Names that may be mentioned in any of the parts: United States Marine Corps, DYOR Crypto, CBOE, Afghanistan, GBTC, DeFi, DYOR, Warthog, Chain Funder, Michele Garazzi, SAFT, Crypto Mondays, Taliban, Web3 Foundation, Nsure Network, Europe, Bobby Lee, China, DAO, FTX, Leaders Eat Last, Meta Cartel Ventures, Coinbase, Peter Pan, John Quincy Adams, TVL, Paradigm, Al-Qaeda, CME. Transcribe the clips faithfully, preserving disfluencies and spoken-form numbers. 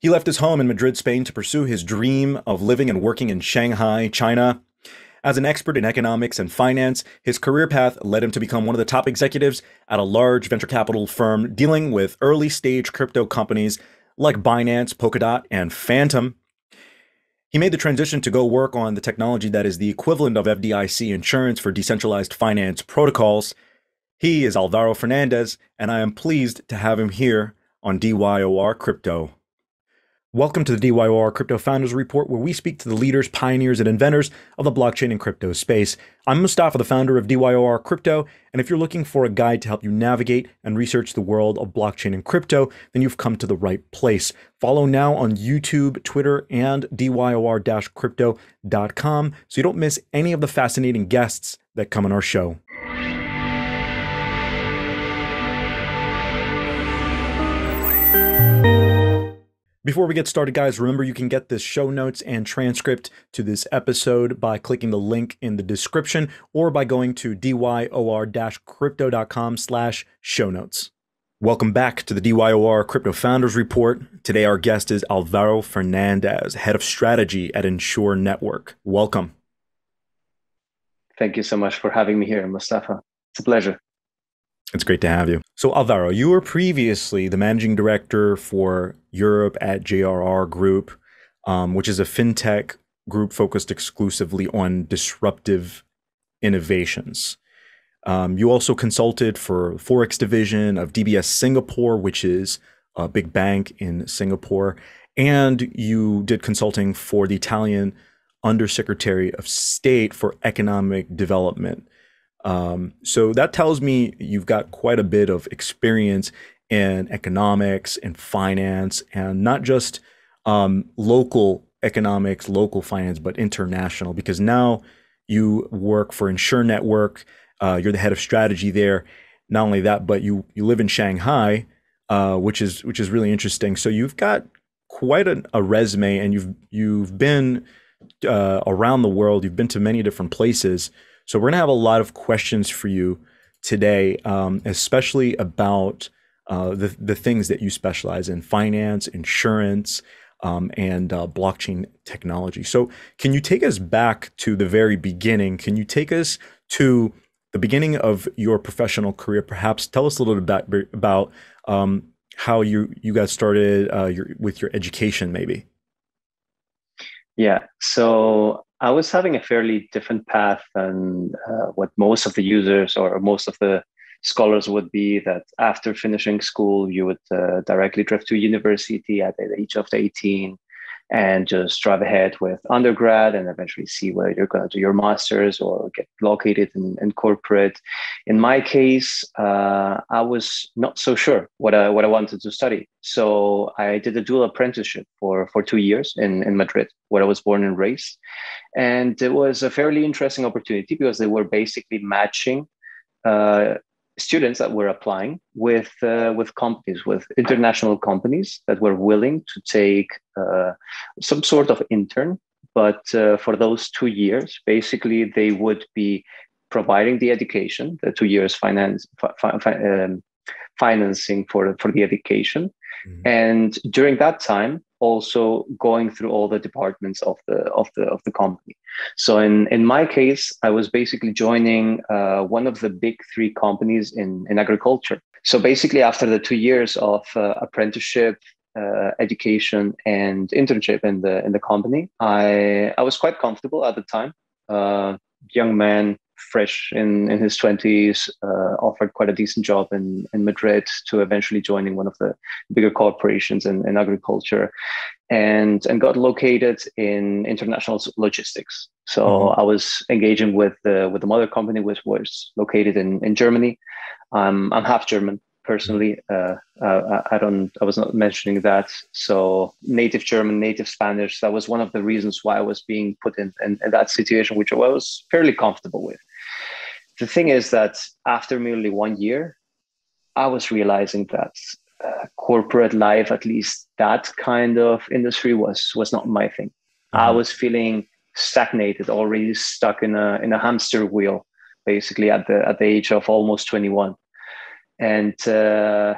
He left his home in Madrid, Spain, to pursue his dream of living and working in Shanghai, China. As an expert in economics and finance, his career path led him to become one of the top executives at a large venture capital firm dealing with early-stage crypto companies like Binance, Polkadot, and Phantom. He made the transition to go work on the technology that is the equivalent of F D I C insurance for decentralized finance protocols. He is Alvaro Fernandez, and I am pleased to have him here on D Y O R Crypto. Welcome to the D Y O R Crypto Founders Report, where we speak to the leaders, pioneers, and inventors of the blockchain and crypto space. I'm Mustafa, the founder of D Y O R Crypto, and if you're looking for a guide to help you navigate and research the world of blockchain and crypto, then you've come to the right place. Follow now on YouTube, Twitter, and D Y O R crypto dot com so you don't miss any of the fascinating guests that come on our show. Before we get started, guys, remember you can get the show notes and transcript to this episode by clicking the link in the description or by going to D Y O R crypto dot com slash show notes. Welcome back to the D Y O R Crypto Founders Report. Today, our guest is Alvaro Fernandez, Head of Strategy at Nsure Network. Welcome. Thank you so much for having me here, Mustafa. It's a pleasure. It's great to have you. So Alvaro, you were previously the managing director for Europe at J R R Group, um, which is a fintech group focused exclusively on disruptive innovations. Um, you also consulted for Forex division of D B S Singapore, which is a big bank in Singapore. And you did consulting for the Italian Undersecretary of State for Economic Development. Um, so that tells me you've got quite a bit of experience in economics and finance, and not just um, local economics, local finance, but international, because now you work for Nsure Network. Uh, you're the head of strategy there. Not only that, but you, you live in Shanghai, uh, which is, which is really interesting. So you've got quite a, a resume, and you've, you've been uh, around the world. You've been to many different places. So we're going to have a lot of questions for you today, um, especially about uh, the, the things that you specialize in, finance, insurance, um, and uh, blockchain technology. So can you take us back to the very beginning? Can you take us to the beginning of your professional career? Perhaps tell us a little bit about, about um, how you, you got started uh, your, with your education, maybe. Yeah, so I was having a fairly different path than uh, what most of the users or most of the scholars would be, that after finishing school, you would uh, directly drift to university at the age of eighteen and just drive ahead with undergrad and eventually see whether you're going to do your master's or get located in, in corporate. In my case, uh, I was not so sure what I, what I wanted to study. So I did a dual apprenticeship for, for two years in, in Madrid, where I was born and raised. And it was a fairly interesting opportunity because they were basically matching uh, students that were applying with uh, with companies, with international companies that were willing to take uh, some sort of intern. But uh, for those two years, basically, they would be providing the education, the two years finance, fi fi um, financing for, for the education. Mm-hmm. And during that time, also going through all the departments of the of the of the company. So in in my case, I was basically joining uh, one of the big three companies in in agriculture. So basically, after the two years of uh, apprenticeship, uh, education, and internship in the in the company, I I was quite comfortable at the time. Uh, young man, fresh in, in his twenties, uh, offered quite a decent job in, in Madrid to eventually joining one of the bigger corporations in, in agriculture, and, and got located in international logistics. So mm-hmm. I was engaging with the, with the mother company, which was located in, in Germany. Um, I'm half German personally. Uh, uh, I don't, I was not mentioning that. So native German, native Spanish, that was one of the reasons why I was being put in, in, in that situation, which I was fairly comfortable with. The thing is that after merely one year, I was realizing that uh, corporate life, at least that kind of industry, was was not my thing. Mm-hmm. I was feeling stagnated, already stuck in a in a hamster wheel, basically at the at the age of almost twenty-one, and uh,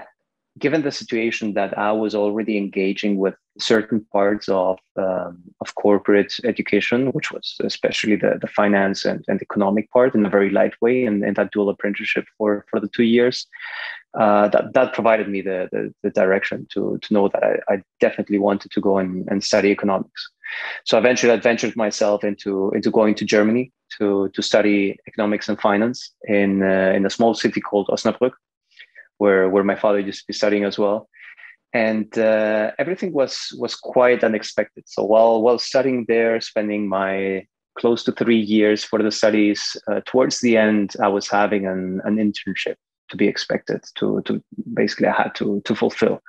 given the situation that I was already engaging with certain parts of um, of corporate education, which was especially the, the finance and, and economic part in a very light way, and, and that dual apprenticeship for, for the two years, uh, that, that provided me the, the, the direction to, to know that I, I definitely wanted to go and, and study economics. So eventually I ventured myself into, into going to Germany to, to study economics and finance in, uh, in a small city called Osnabrück, where, where my father used to be studying as well. And uh, everything was, was quite unexpected. So while, while studying there, spending my close to three years for the studies, uh, towards the end, I was having an, an internship to be expected to, to basically I had to, to fulfill.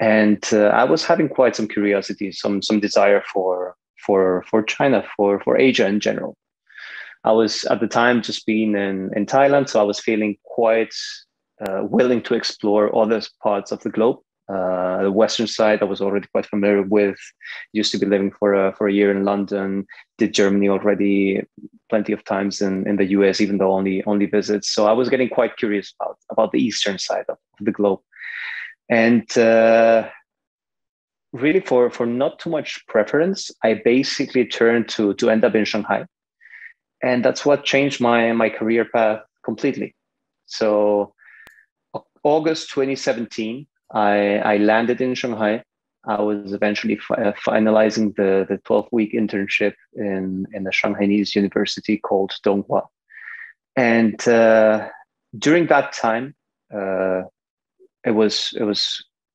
And uh, I was having quite some curiosity, some some desire for for for China, for for Asia in general. I was at the time just being in, in Thailand, so I was feeling quite uh, willing to explore other parts of the globe. Uh, the Western side I was already quite familiar with. Used to be living for a, for a year in London. Did Germany already plenty of times in, in the U S, even though only only visits. So I was getting quite curious about about the Eastern side of the globe. And uh, really, for, for not too much preference, I basically turned to to end up in Shanghai, and that's what changed my my career path completely. So, August twenty seventeen, I, I landed in Shanghai. I was eventually fi finalizing the the twelve week internship in in the Shanghainese university called Donghua, and uh, during that time. Uh, It was it was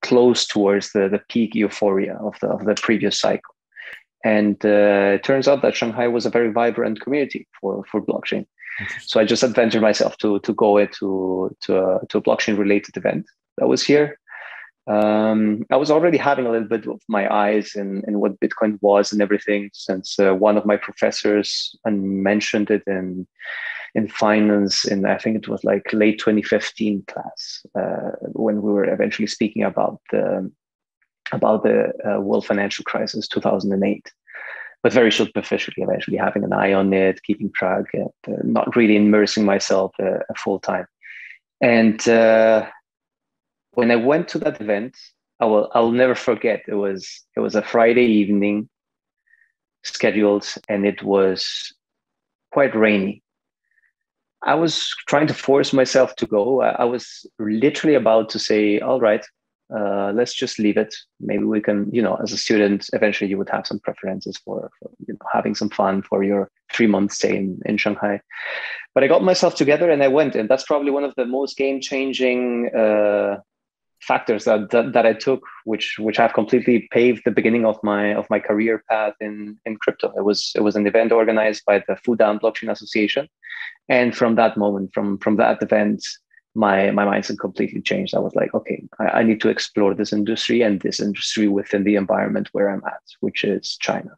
close towards the, the peak euphoria of the of the previous cycle, and uh, it turns out that Shanghai was a very vibrant community for for blockchain. So I just adventured myself to to go to to a, to a blockchain related event that was here. Um, I was already having a little bit of my eyes in, in what Bitcoin was and everything, since uh, one of my professors mentioned it in in finance, in I think it was like late twenty fifteen class, uh, when we were eventually speaking about the about the uh, world financial crisis two thousand eight. But very superficially, eventually having an eye on it, keeping track, and, uh, not really immersing myself uh, full time. And uh, when I went to that event, I will I'll never forget. It was it was a Friday evening scheduled, and it was quite rainy. I was trying to force myself to go. I, I was literally about to say, "All right, uh, let's just leave it. Maybe we can, you know, as a student, eventually you would have some preferences for, for you know, having some fun for your three month stay in, in Shanghai." But I got myself together and I went, and that's probably one of the most game changing. Uh, factors that, that that I took, which which have completely paved the beginning of my of my career path in in crypto. It was it was an event organized by the Fudan Blockchain Association, and from that moment, from from that event, my my mindset completely changed. I was like, okay, I, I need to explore this industry and this industry within the environment where I'm at, which is China.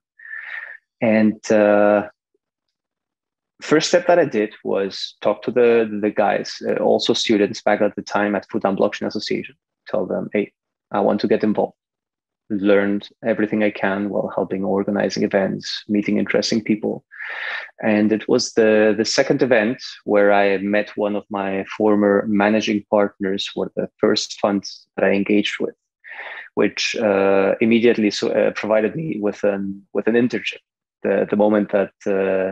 And uh, first step that I did was talk to the the guys, uh, also students back at the time at Fudan Blockchain Association. Tell them, hey, I want to get involved. Learned everything I can while helping organizing events, meeting interesting people. And it was the, the second event where I met one of my former managing partners for the first fund that I engaged with, which uh, immediately so, uh, provided me with an, with an internship. The, the moment that uh,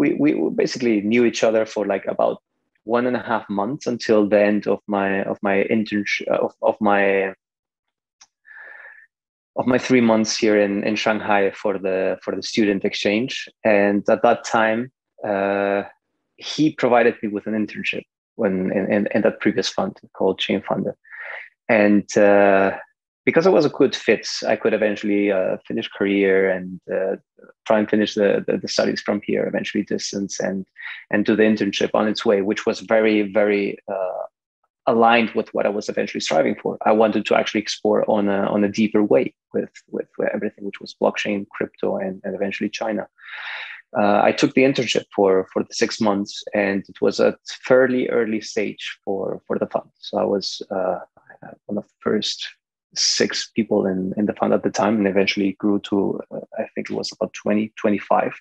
we, we basically knew each other for like about one and a half months until the end of my of my internship of, of my of my three months here in, in Shanghai for the for the student exchange. And at that time, uh, he provided me with an internship when in, in, in that previous fund called Chain Funder, and uh, because it was a good fit, I could eventually uh, finish career and uh, try and finish the, the the studies from here, eventually distance and and do the internship on its way, which was very, very uh, aligned with what I was eventually striving for. I wanted to actually explore on a, on a deeper way with, with everything which was blockchain, crypto, and, and eventually China. Uh, I took the internship for, for the six months, and it was a fairly early stage for, for the fund. So I was uh, one of the first six people in, in the fund at the time, and eventually grew to, uh, I think it was about twenty, twenty-five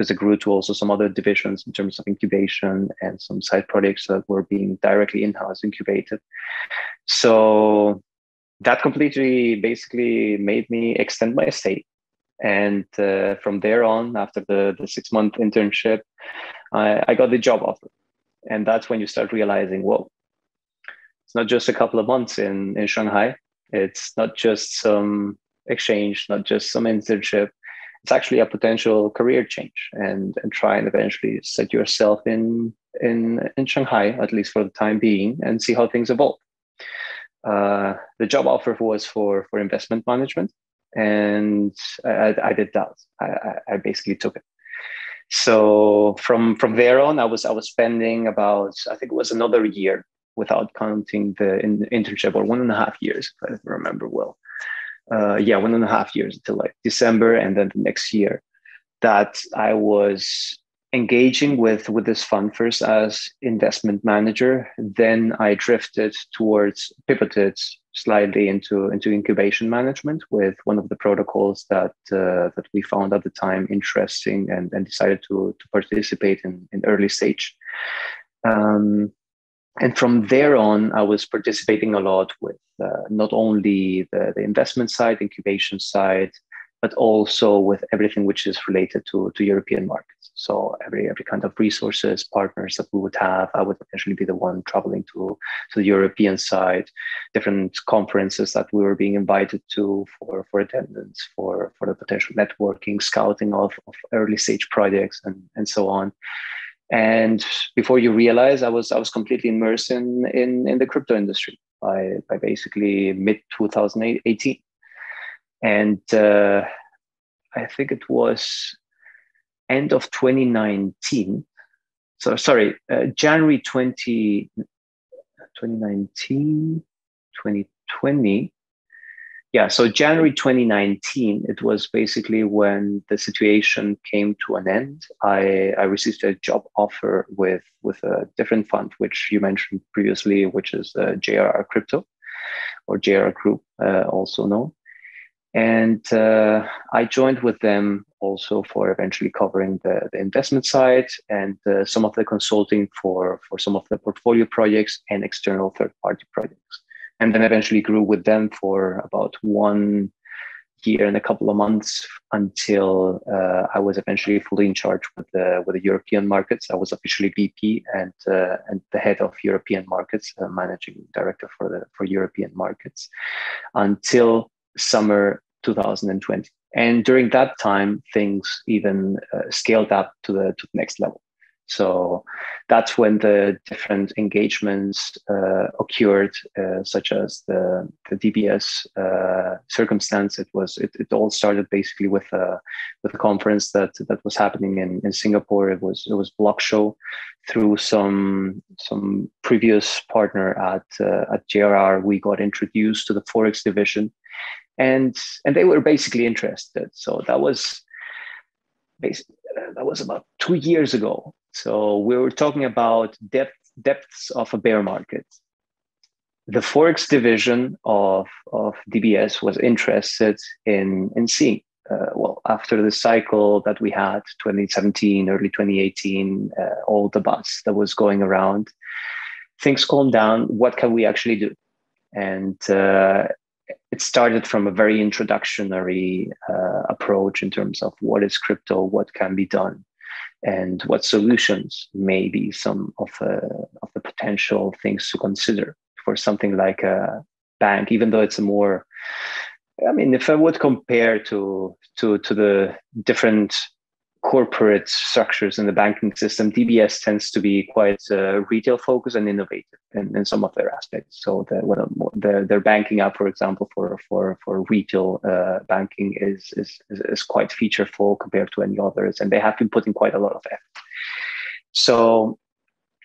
because it grew to also some other divisions in terms of incubation and some side projects that were being directly in-house incubated. So that completely basically made me extend my stay. And uh, from there on, after the, the six-month internship, I, I got the job offer. And that's when you start realizing, whoa, it's not just a couple of months in, in Shanghai. It's not just some exchange, not just some internship. It's actually a potential career change, and, and try and eventually set yourself in, in, in Shanghai, at least for the time being, and see how things evolve. Uh, the job offer was for, for investment management. And I, I did that. I, I basically took it. So from, from there on, I was I was spending about, I think it was another year without counting the in, internship, or one and a half years, if I remember well. Uh, yeah, one and a half years until like December, and then the next year that I was engaging with, with this fund, first as investment manager. Then I drifted towards, pivoted slightly into, into incubation management with one of the protocols that uh, that we found at the time interesting, and, and decided to, to participate in, in early stage. Um, and from there on, I was participating a lot with uh, not only the, the investment side, incubation side, but also with everything which is related to, to European markets. So every every kind of resources, partners that we would have, I would potentially be the one traveling to, to the European side, different conferences that we were being invited to for, for attendance, for, for the potential networking, scouting of, of early stage projects, and, and so on. And before you realize, I was I was completely immersed in, in, in the crypto industry by, by basically mid twenty eighteen. And uh, I think it was end of twenty nineteen. So sorry, uh, January twenty, twenty nineteen, twenty twenty. Yeah, so January twenty nineteen, it was basically when the situation came to an end. I, I received a job offer with, with a different fund, which you mentioned previously, which is uh, J R R Crypto, or J R R Group, uh, also known. And uh, I joined with them also for eventually covering the, the investment side and uh, some of the consulting for, for some of the portfolio projects and external third-party projects. And then eventually grew with them for about one year and a couple of months until uh, I was eventually fully in charge with the, with the European markets. I was officially V P and, uh, and the head of European markets, uh, managing director for, the, for European markets until summer two thousand twenty. And during that time, things even uh, scaled up to the, to the next level. So that's when the different engagements uh, occurred, uh, such as the, the D B S uh, circumstance. It was it, it all started basically with a with a conference that that was happening in, in Singapore. It was it was Block Show, through some some previous partner at uh, at J R R. We got introduced to the Forex division, and and they were basically interested. So that was basically that was about two years ago. So we were talking about depth, depths of a bear market. The Forex division of, of D B S was interested in, in seeing, uh, well, after the cycle that we had, twenty seventeen, early twenty eighteen, uh, all the buzz that was going around, things calmed down. What can we actually do? And uh, it started from a very introductionary uh, approach in terms of what is crypto, what can be done, and what solutions may be some of, uh, of the potential things to consider for something like a bank, even though it's a more, I mean, if I would compare to, to, to the different corporate structures in the banking system, D B S tends to be quite uh, retail focused and innovative in, in some of their aspects. So the, well, the, their banking app, for example, for for for retail uh, banking is, is is quite featureful compared to any others, and they have been putting quite a lot of effort. So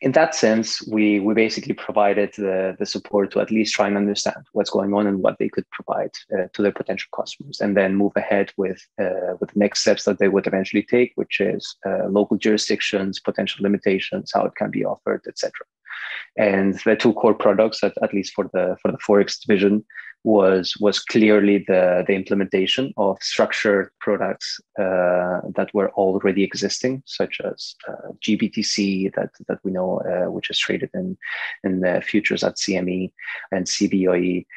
in that sense, we we basically provided the the support to at least try and understand what's going on and what they could provide uh, to their potential customers, and then move ahead with uh, with the next steps that they would eventually take, which is uh, local jurisdictions, potential limitations, how it can be offered, et cetera. And the two core products, at, at least for the for the Forex division, was was clearly the, the implementation of structured products uh, that were already existing, such as uh, G B T C that, that we know, uh, which is traded in, in the futures at C M E, and C B O E,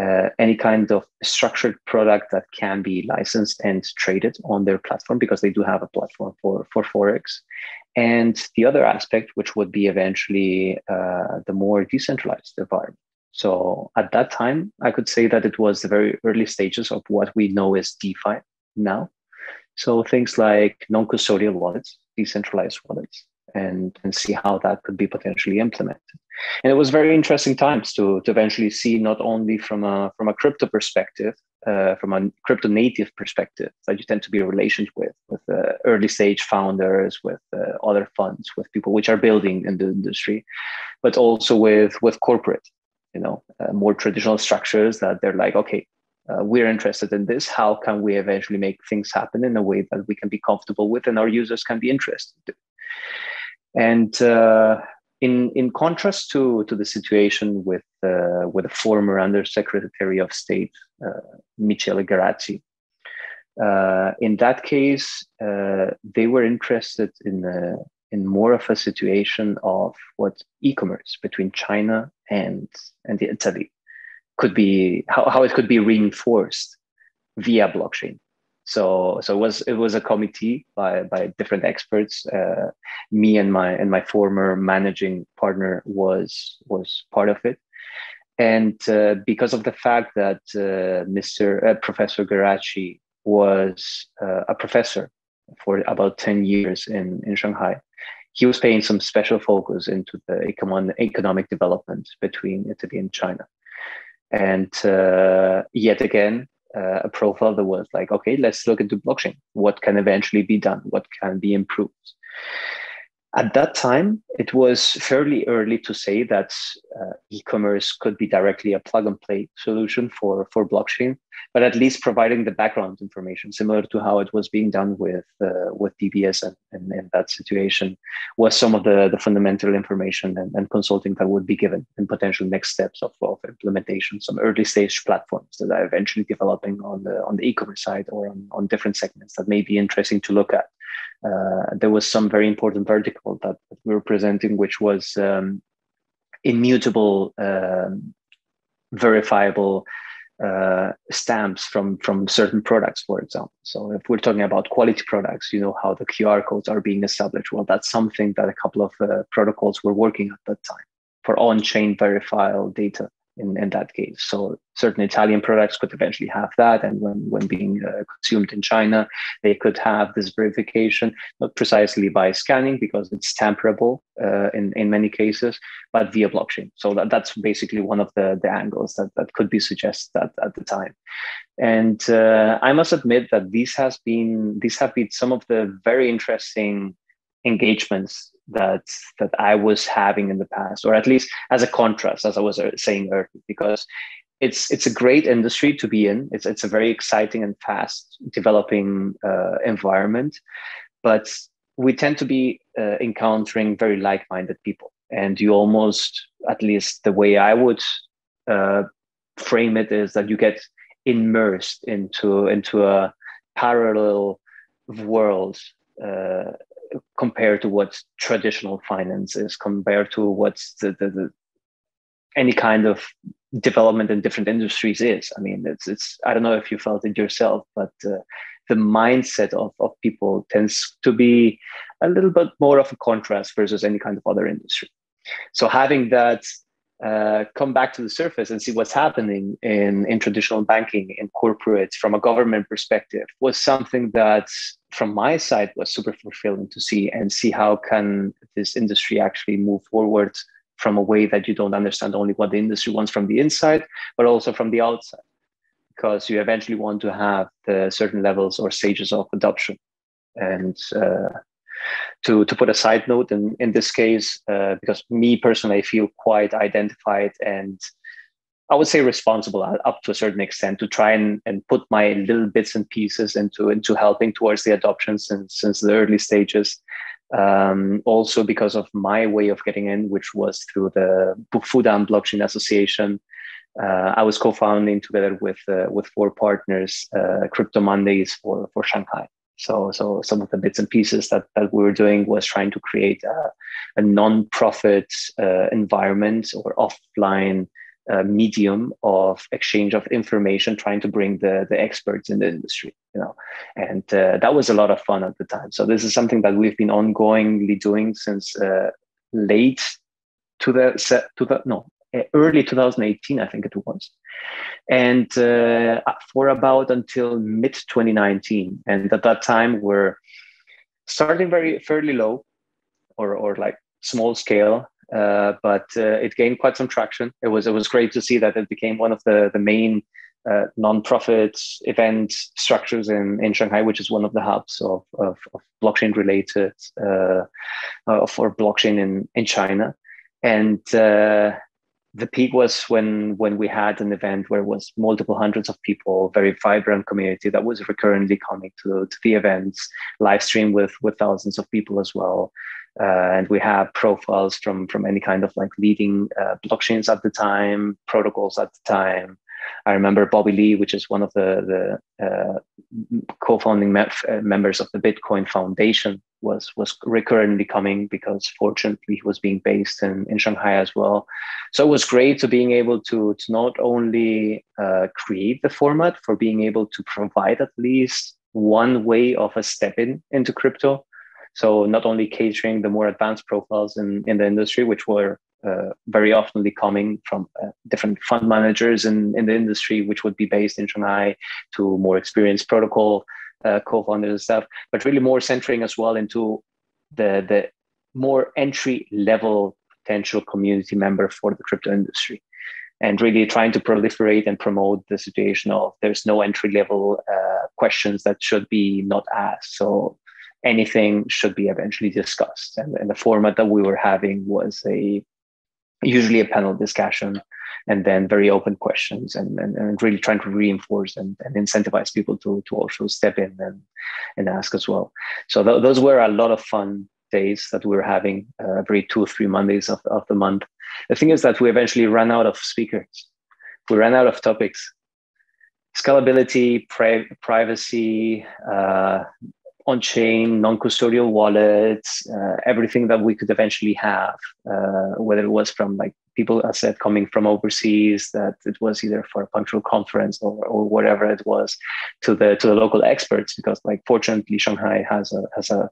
uh, any kind of structured product that can be licensed and traded on their platform, because they do have a platform for, for Forex. And the other aspect, which would be eventually uh, the more decentralized environment. So at that time, I could say that it was the very early stages of what we know as DeFi now. So things like non-custodial wallets, decentralized wallets, and, and see how that could be potentially implemented. And it was very interesting times to, to eventually see, not only from a, from a crypto perspective, uh, from a crypto native perspective, that you tend to be related with, with uh, early stage founders, with uh, other funds, with people which are building in the industry, but also with, with corporate. You know, uh, more traditional structures that they're like, okay, uh, we're interested in this. How can we eventually make things happen in a way that we can be comfortable with and our users can be interested in? And uh, in in contrast to to the situation with uh, with the former Undersecretary of State uh, Michele Garazzi, uh, in that case, uh, they were interested in the. in more of a situation of what e-commerce between China and, and Italy could be, how, how it could be reinforced via blockchain. So, so it was it was a committee by, by different experts. Uh, me and my and my former managing partner was was part of it. And uh, because of the fact that uh, Mister Uh, Professor Garazzi was uh, a professor for about ten years in, in Shanghai, he was paying some special focus into the econ economic development between Italy and China. And uh, yet again, uh, a profile that was like, okay, let's look into blockchain. What can eventually be done? What can be improved? At that time, it was fairly early to say that uh, e-commerce could be directly a plug-and-play solution for, for blockchain, but at least providing the background information, similar to how it was being done with uh, with D B S and, and, and that situation, was some of the, the fundamental information and, and consulting that would be given and potential next steps of, of implementation, some early-stage platforms that are eventually developing on the on the e-commerce side or on, on different segments that may be interesting to look at. Uh, there was some very important article that we were presenting, which was um, immutable, um, verifiable uh, stamps from, from certain products, for example. So if we're talking about quality products, you know, how the Q R codes are being established. Well, that's something that a couple of uh, protocols were working at that time for on-chain verifiable data. In, in that case, so certain Italian products could eventually have that, and when, when being uh, consumed in China, they could have this verification, not precisely by scanning because it's tamperable uh, in, in many cases, but via blockchain. So that, that's basically one of the, the angles that, that could be suggested at, at the time. And uh, I must admit that these, has been, these have been some of the very interesting engagements that that I was having in the past, or at least as a contrast, as I was saying earlier, because it's it's a great industry to be in. It's it's a very exciting and fast developing uh, environment, but we tend to be uh, encountering very like-minded people, and you almost, at least the way I would uh, frame it, is that you get immersed into into a parallel world. Uh, compared to what traditional finance is, compared to what's the, the, the any kind of development in different industries is. I mean, it's, it's I don't know if you felt it yourself, but uh, the mindset of, of people tends to be a little bit more of a contrast versus any kind of other industry. So having that uh, come back to the surface and see what's happening in, in traditional banking, in corporates, from a government perspective, was something that, from my side, was super fulfilling to see, and see how can this industry actually move forward from a way that you don't understand only what the industry wants from the inside, but also from the outside, because you eventually want to have the certain levels or stages of adoption. And uh, to, to put a side note, in, in this case, uh, because me personally, I feel quite identified and I would say responsible up to a certain extent to try and, and put my little bits and pieces into, into helping towards the adoption since, since the early stages. Um, also because of my way of getting in, which was through the Fudan Blockchain Association, Uh, I was co-founding together with uh, with four partners, uh, Crypto Mondays for for Shanghai. So, so some of the bits and pieces that, that we were doing was trying to create a, a non-profit uh, environment or offline uh, medium of exchange of information, trying to bring the the experts in the industry, you know, and uh, that was a lot of fun at the time. So this is something that we've been ongoingly doing since uh, late to the to the no. early two thousand eighteen, I think it was, and uh, for about until mid twenty nineteen. And at that time, we're starting very fairly low, or or like small scale, uh, but uh, it gained quite some traction. It was it was great to see that it became one of the the main uh, nonprofit event structures in in Shanghai, which is one of the hubs of of, of blockchain related uh, uh, for blockchain in in China, and. Uh, The peak was when when we had an event where it was multiple hundreds of people, very vibrant community that was recurrently coming to, to the events, live stream with with thousands of people as well. Uh, and we have profiles from from any kind of like leading uh, blockchains at the time, protocols at the time. I remember Bobby Lee, which is one of the the uh, co-founding me members of the Bitcoin Foundation, was was recurrently coming because fortunately he was being based in, in Shanghai as well. So it was great to being able to, to not only uh, create the format for being able to provide at least one way of a step in into crypto. So not only catering the more advanced profiles in, in the industry, which were uh, very oftenly coming from uh, different fund managers in, in the industry, which would be based in Shanghai, to more experienced protocol Uh, co-founders and stuff, but really more centering as well into the the more entry level potential community member for the crypto industry, and really trying to proliferate and promote the situation of there's no entry level uh, questions that should be not asked. So anything should be eventually discussed, and, and the format that we were having was a usually a panel discussion, and then very open questions, and, and, and really trying to reinforce and, and incentivize people to, to also step in and, and ask as well. So th those were a lot of fun days that we were having uh, every two or three Mondays of, of the month. The thing is that we eventually ran out of speakers. We ran out of topics. Scalability, pri privacy, uh, on-chain, non-custodial wallets, uh, everything that we could eventually have, uh, whether it was from like people, as I said, coming from overseas, that it was either for a punctual conference or, or whatever it was, to the to the local experts, because like fortunately Shanghai has a has a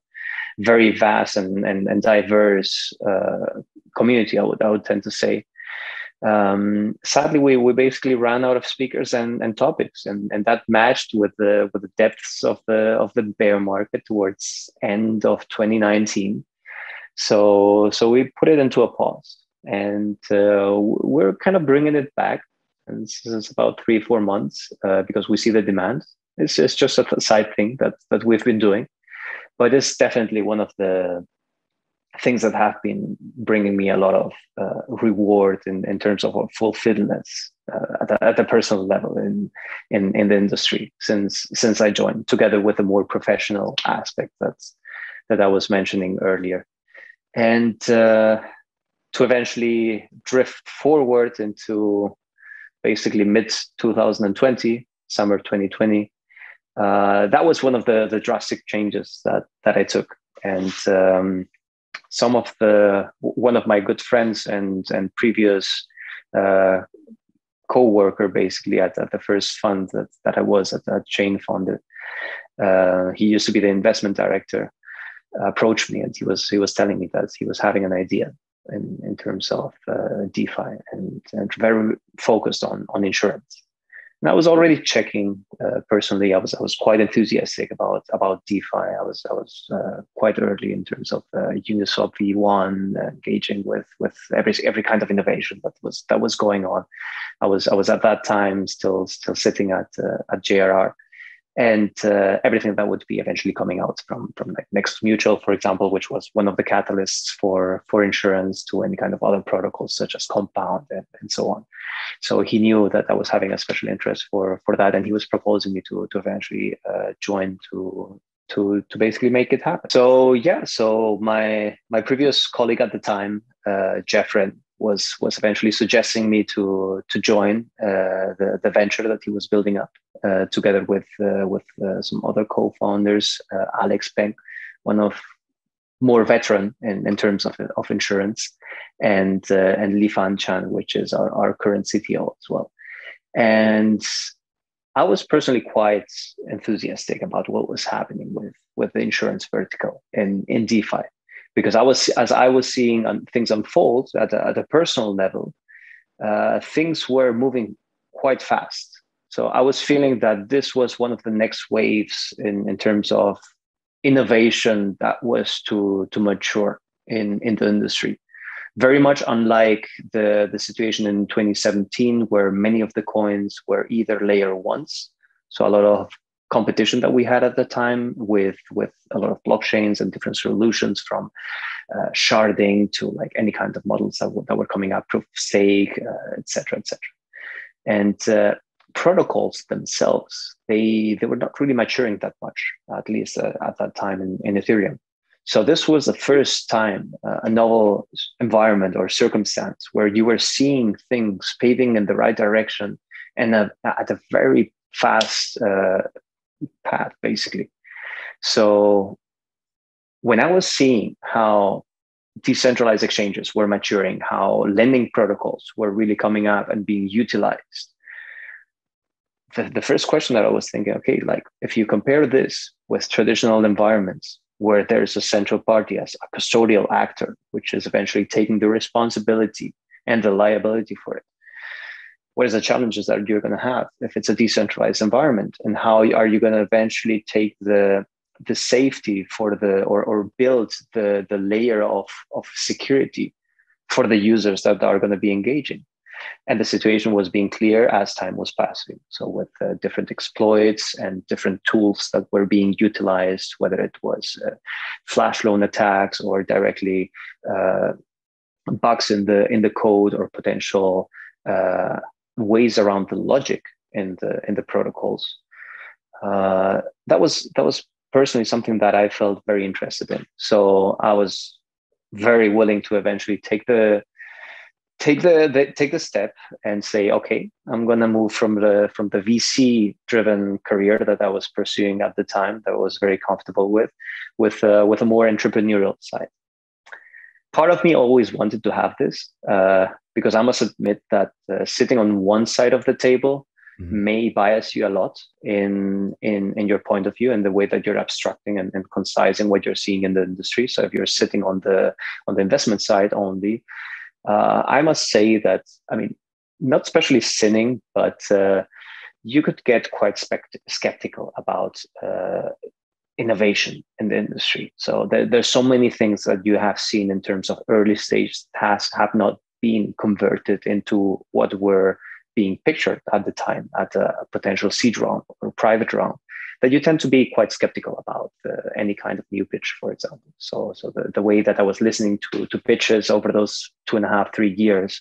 very vast and and, and diverse uh, community. I would I would tend to say. Um, sadly, we, we basically ran out of speakers and, and topics, and, and that matched with the with the depths of the of the bear market towards end of twenty nineteen. So so we put it into a pause, and uh, we're kind of bringing it back. And this is about three four months uh, because we see the demand. It's it's just a side thing that that we've been doing, but it's definitely one of the things that have been bringing me a lot of uh, reward in, in terms of fulfilledness uh, at, a, at a personal level in, in in the industry since since I joined, together with the more professional aspect that's that I was mentioning earlier, and uh, to eventually drift forward into basically mid two thousand twenty, summer twenty twenty. Uh, that was one of the the drastic changes that that I took, and. Um, Some of the one of my good friends and and previous uh, co-worker basically at, at the first fund that, that I was at, that Chain Funder, uh, he used to be the investment director, uh, approached me, and he was he was telling me that he was having an idea in, in terms of uh, DeFi and, and very focused on on insurance. And I was already checking uh, personally. I was I was quite enthusiastic about about DeFi. I was I was uh, quite early in terms of uh, Uniswap V one, uh, engaging with with every every kind of innovation that was that was going on. I was I was at that time still still sitting at uh, at J R R, and uh, everything that would be eventually coming out from from like Nexus Mutual, for example, which was one of the catalysts for for insurance, to any kind of other protocols such as Compound and, and so on. So he knew that I was having a special interest for for that, and he was proposing me to to eventually uh, join to to to basically make it happen. So yeah, so my my previous colleague at the time, uh, Jeffren, was was eventually suggesting me to to join uh, the the venture that he was building up uh, together with uh, with uh, some other co-founders, uh, Alex Peng, one of more veteran in, in terms of of insurance, and uh, and Li Fan Chan, which is our, our current C T O as well. And I was personally quite enthusiastic about what was happening with with the insurance vertical in in DeFi. Because I was, as I was seeing things unfold at a, at a personal level, uh, things were moving quite fast. So I was feeling that this was one of the next waves in, in terms of innovation that was to, to mature in, in the industry. Very much unlike the, the situation in twenty seventeen, where many of the coins were either layer ones, so a lot of competition that we had at the time with with a lot of blockchains and different solutions, from uh, sharding to like any kind of models that, w that were coming up, proof of stake, uh, et cetera, et cetera. And uh, protocols themselves, they they were not really maturing that much, at least uh, at that time in, in Ethereum. So this was the first time, uh, a novel environment or circumstance where you were seeing things paving in the right direction and uh, at a very fast uh, path, basically. So when I was seeing how decentralized exchanges were maturing, how lending protocols were really coming up and being utilized, the, the first question that I was thinking, okay, like if you compare this with traditional environments where there's a central party as a custodial actor, which is eventually taking the responsibility and the liability for it, what are the challenges that you're going to have if it's a decentralized environment? And how are you going to eventually take the, the safety for the, or, or build the, the layer of, of security for the users that are going to be engaging? And the situation was being clear as time was passing. So with uh, different exploits and different tools that were being utilized, whether it was uh, flash loan attacks or directly uh, bugs in the, in the code, or potential uh, ways around the logic in the in the protocols, uh, that was that was personally something that I felt very interested in. So I was very willing to eventually take the take the, the take the step and say, okay, I'm gonna move from the from the V C driven career that I was pursuing at the time, that I was very comfortable with, with uh, with a more entrepreneurial side. Part of me always wanted to have this, uh, because I must admit that uh, sitting on one side of the table mm-hmm. may bias you a lot in, in in your point of view and the way that you're abstracting and, and concising what you're seeing in the industry. So if you're sitting on the on the investment side only, uh, I must say that, I mean, not especially sinning, but uh, you could get quite spect skeptical about uh, innovation in the industry. So there, there's so many things that you have seen in terms of early stage tasks have not been converted into what were being pictured at the time at a potential seed round or private round, that you tend to be quite skeptical about uh, any kind of new pitch, for example. So, so the, the way that I was listening to, to pitches over those two and a half, three years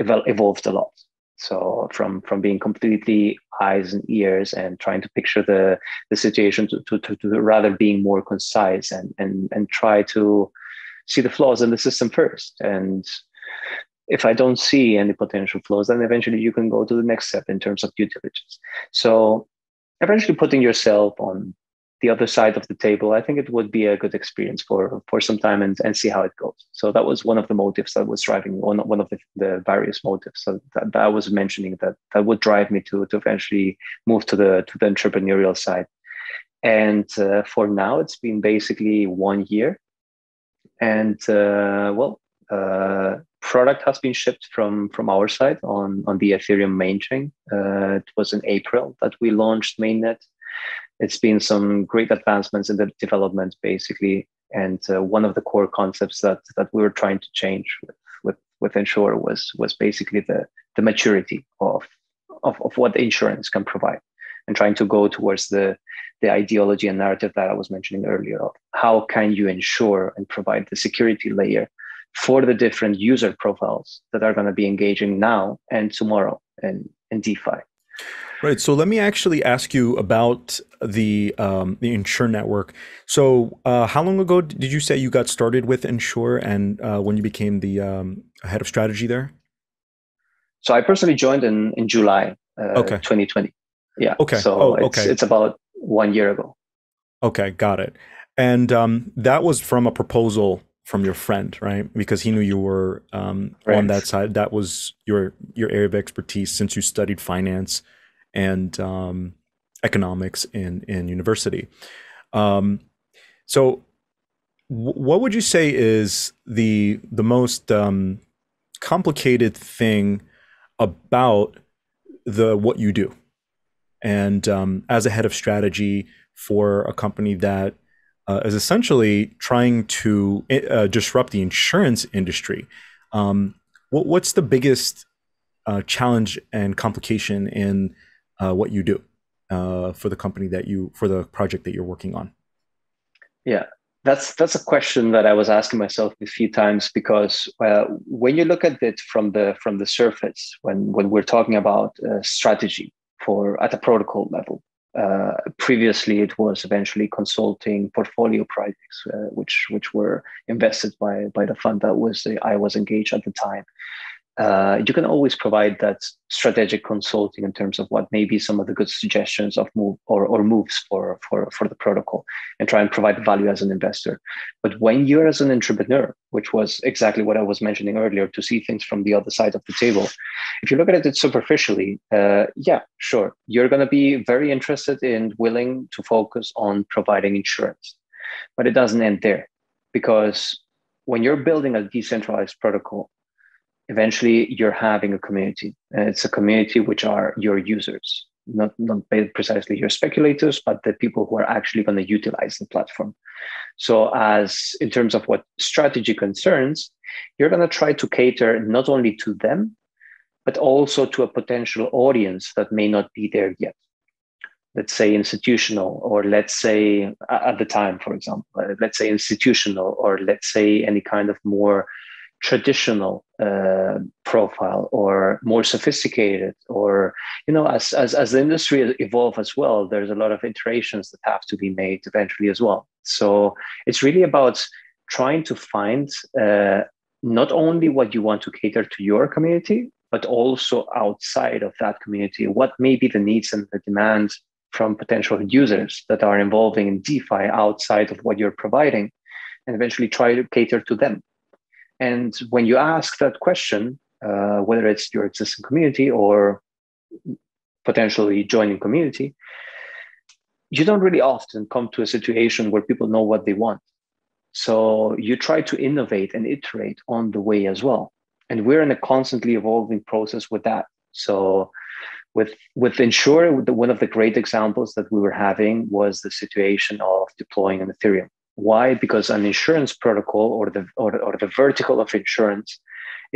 evol evolved a lot. So from, from being completely eyes and ears and trying to picture the, the situation to, to, to, to rather being more concise and, and, and try to see the flaws in the system first. And if I don't see any potential flaws, then eventually you can go to the next step in terms of due diligence. So eventually putting yourself on the other side of the table, I think it would be a good experience for, for some time and, and see how it goes. So that was one of the motives that was driving, or one of the, the various motives that, that I was mentioning that, that would drive me to, to eventually move to the, to the entrepreneurial side. And uh, for now, it's been basically one year. And uh, well, uh, product has been shipped from, from our side on, on the Ethereum main chain. Uh, it was in April that we launched mainnet. It's been some great advancements in the development, basically. And uh, one of the core concepts that, that we were trying to change with, with, with Nsure was, was basically the, the maturity of, of, of what insurance can provide, and trying to go towards the, the ideology and narrative that I was mentioning earlier of how can you ensure and provide the security layer for the different user profiles that are going to be engaging now and tomorrow in, in DeFi. Right. So let me actually ask you about the um, the Nsure Network. So uh, how long ago did you say you got started with Nsure, and uh, when you became the um, head of strategy there? So I personally joined in in July uh, okay. twenty twenty. Yeah. Okay. So oh, it's, okay. it's about one year ago. Okay, got it. And um, that was from a proposal from your friend, right? Because he knew you were um, right. on that side. That was your your area of expertise since you studied finance and um, economics in, in university. Um, so what would you say is the, the most um, complicated thing about the what you do? And um, as a head of strategy for a company that uh, is essentially trying to uh, disrupt the insurance industry, um, what, what's the biggest uh, challenge and complication in Uh, what you do uh, for the company that you, for the project that you're working on? Yeah, that's that's a question that I was asking myself a few times, because uh, when you look at it from the from the surface, when when we're talking about uh, strategy for at a protocol level, uh, previously it was eventually consulting portfolio projects, uh, which which were invested by by the fund that was the, I was engaged at the time. Uh, you can always provide that strategic consulting in terms of what may be some of the good suggestions of move or, or moves for, for, for the protocol, and try and provide value as an investor. But when you're as an entrepreneur, which was exactly what I was mentioning earlier, to see things from the other side of the table, if you look at it superficially, uh, yeah, sure, you're going to be very interested and willing to focus on providing insurance. But it doesn't end there, because when you're building a decentralized protocol, eventually you're having a community, and it's a community which are your users, not, not precisely your speculators, but the people who are actually going to utilize the platform. So as in terms of what strategy concerns, you're going to try to cater not only to them, but also to a potential audience that may not be there yet. Let's say institutional, or let's say at the time, for example, let's say institutional, or let's say any kind of more traditional uh, profile, or more sophisticated, or, you know, as, as, as the industry evolves as well, there's a lot of iterations that have to be made eventually as well. So it's really about trying to find uh, not only what you want to cater to your community, but also outside of that community, what may be the needs and the demands from potential users that are involving in DeFi outside of what you're providing, and eventually try to cater to them. And when you ask that question, uh, whether it's your existing community or potentially joining community, you don't really often come to a situation where people know what they want. So you try to innovate and iterate on the way as well. And we're in a constantly evolving process with that. So with, with Nsure, one of the great examples that we were having was the situation of deploying an Ethereum. Why? Because an insurance protocol, or the or, or the vertical of insurance,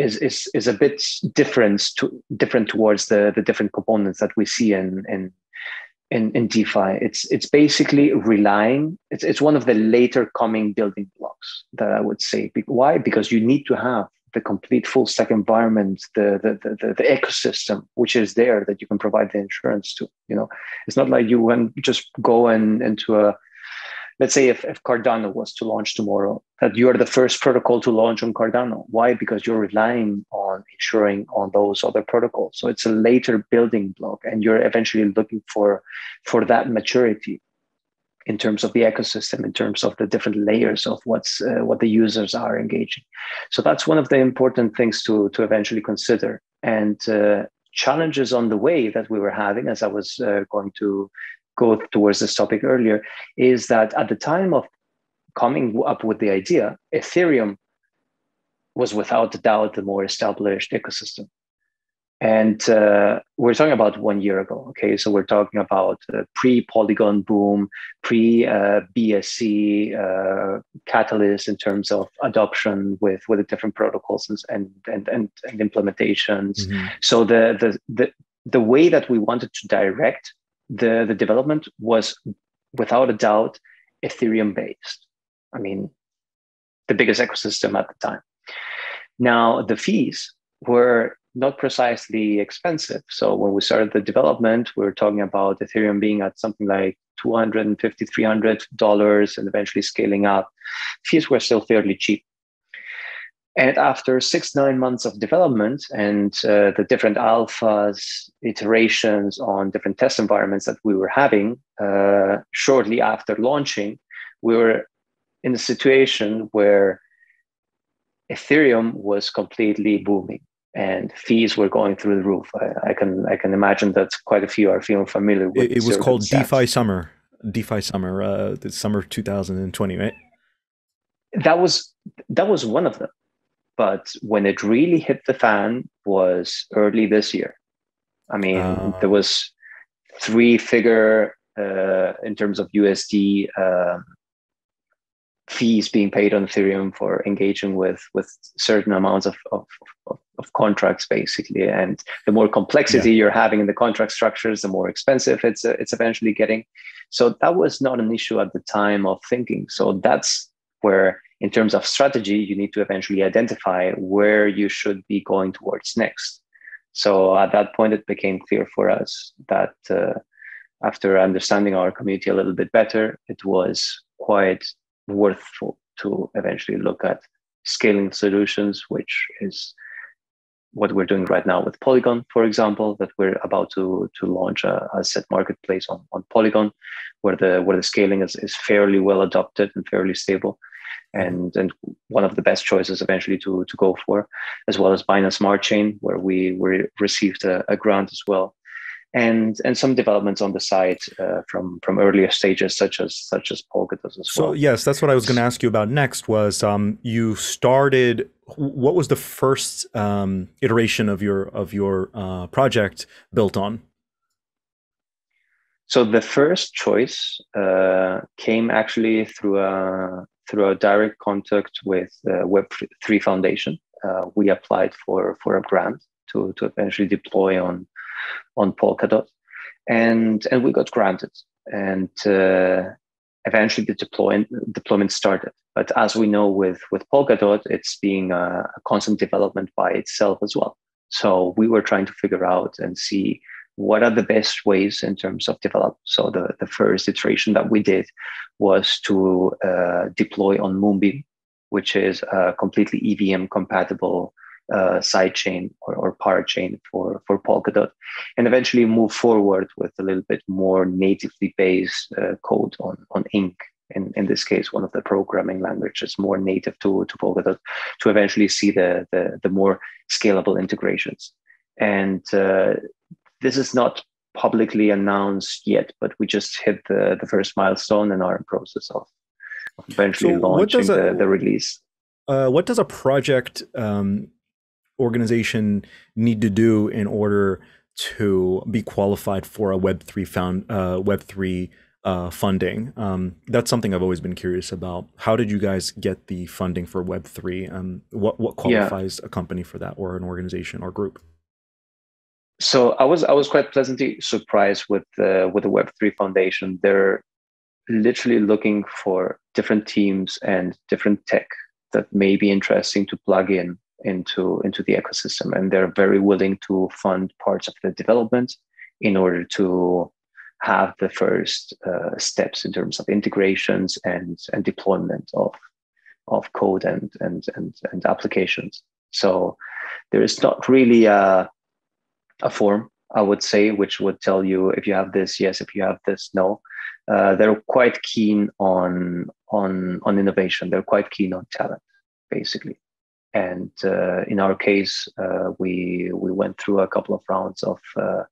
is is is a bit different to different towards the the different components that we see in in in, in DeFi. It's it's basically relying. It's it's one of the later coming building blocks that I would say. Why? Because you need to have the complete full stack environment, the the, the the the ecosystem, which is there that you can provide the insurance to. You know, it's not like you when just go and into a Let's say if, if Cardano was to launch tomorrow, that you are the first protocol to launch on Cardano. Why? Because you're relying on ensuring on those other protocols. So it's a later building block, and you're eventually looking for, for that maturity in terms of the ecosystem, in terms of the different layers of what's uh, what the users are engaging. So that's one of the important things to, to eventually consider. And uh, challenges on the way that we were having, as I was uh, going to go towards this topic earlier, is that at the time of coming up with the idea, Ethereum was without a doubt the more established ecosystem. And uh, we're talking about one year ago, okay? So we're talking about uh, pre-Polygon boom, pre-B S C uh, uh, catalyst in terms of adoption with, with the different protocols and, and, and, and implementations. Mm-hmm. So the, the, the, the way that we wanted to direct The, the development was without a doubt Ethereum based. I mean, the biggest ecosystem at the time. Now, the fees were not precisely expensive. So when we started the development, we were talking about Ethereum being at something like two hundred fifty dollars, three hundred dollars, and eventually scaling up. Fees were still fairly cheap. And after six, nine months of development and uh, the different alphas, iterations on different test environments that we were having, uh, shortly after launching, we were in a situation where Ethereum was completely booming and fees were going through the roof. I, I can I can imagine that quite a few are feeling familiar with. It, it was called stats. DeFi Summer, DeFi Summer, uh, the summer two thousand twenty, right? That was that was one of them, but when it really hit the fan was early this year. I mean, uh, there was three-figure uh, in terms of U S D. Uh, fees being paid on Ethereum for engaging with with certain amounts of of, of, of contracts, basically. And the more complexity yeah. you're having in the contract structures, the more expensive it's uh, it's eventually getting. So that was not an issue at the time of thinking. So that's where, in terms of strategy, you need to eventually identify where you should be going towards next. So at that point, it became clear for us that uh, after understanding our community a little bit better, it was quite worthwhile to eventually look at scaling solutions, which is what we're doing right now with Polygon, for example, that we're about to to launch a, a set marketplace on, on Polygon, where the where the scaling is, is fairly well adopted and fairly stable, and and one of the best choices eventually to to go for, as well as Binance Smart Chain, where we we received a, a grant as well. And and some developments on the side uh, from from earlier stages, such as such as Polkadot as well. So yes, that's what I was going to ask you about next. Was um, you started? What was the first um, iteration of your of your uh, project built on? So the first choice uh, came actually through a through a direct contact with uh, Web three Foundation. Uh, we applied for for a grant to to eventually deploy on. on Polkadot, and and we got granted, and uh, eventually the deployment deployment started. But as we know with with Polkadot, it's being a, a constant development by itself as well. So we were trying to figure out and see what are the best ways in terms of develop. So the the first iteration that we did was to uh, deploy on Moonbeam, which is a completely E V M compatible Uh, sidechain or, or parachain for, for Polkadot, and eventually move forward with a little bit more natively based uh, code on, on Ink, in, in this case, one of the programming languages more native to, to Polkadot, to eventually see the, the, the more scalable integrations. And uh, this is not publicly announced yet, but we just hit the, the first milestone and are in process of eventually so launching the, a, the release. Uh, what does a project um... organization need to do in order to be qualified for a Web three found uh, Web three uh, funding? Um, that's something I've always been curious about. How did you guys get the funding for Web three? Um, what what qualifies yeah. a company for that, or an organization or group? So I was I was quite pleasantly surprised with uh, with the Web three Foundation. They're literally looking for different teams and different tech that may be interesting to plug in into into the ecosystem, and they're very willing to fund parts of the development in order to have the first uh, steps in terms of integrations and and deployment of of code and and and, and applications. So there is not really a, a form, I would say, which would tell you if you have this, yes, if you have this, no. Uh, they're quite keen on on on innovation. They're quite keen on talent, basically. And uh, in our case, uh, we we went through a couple of rounds of, uh,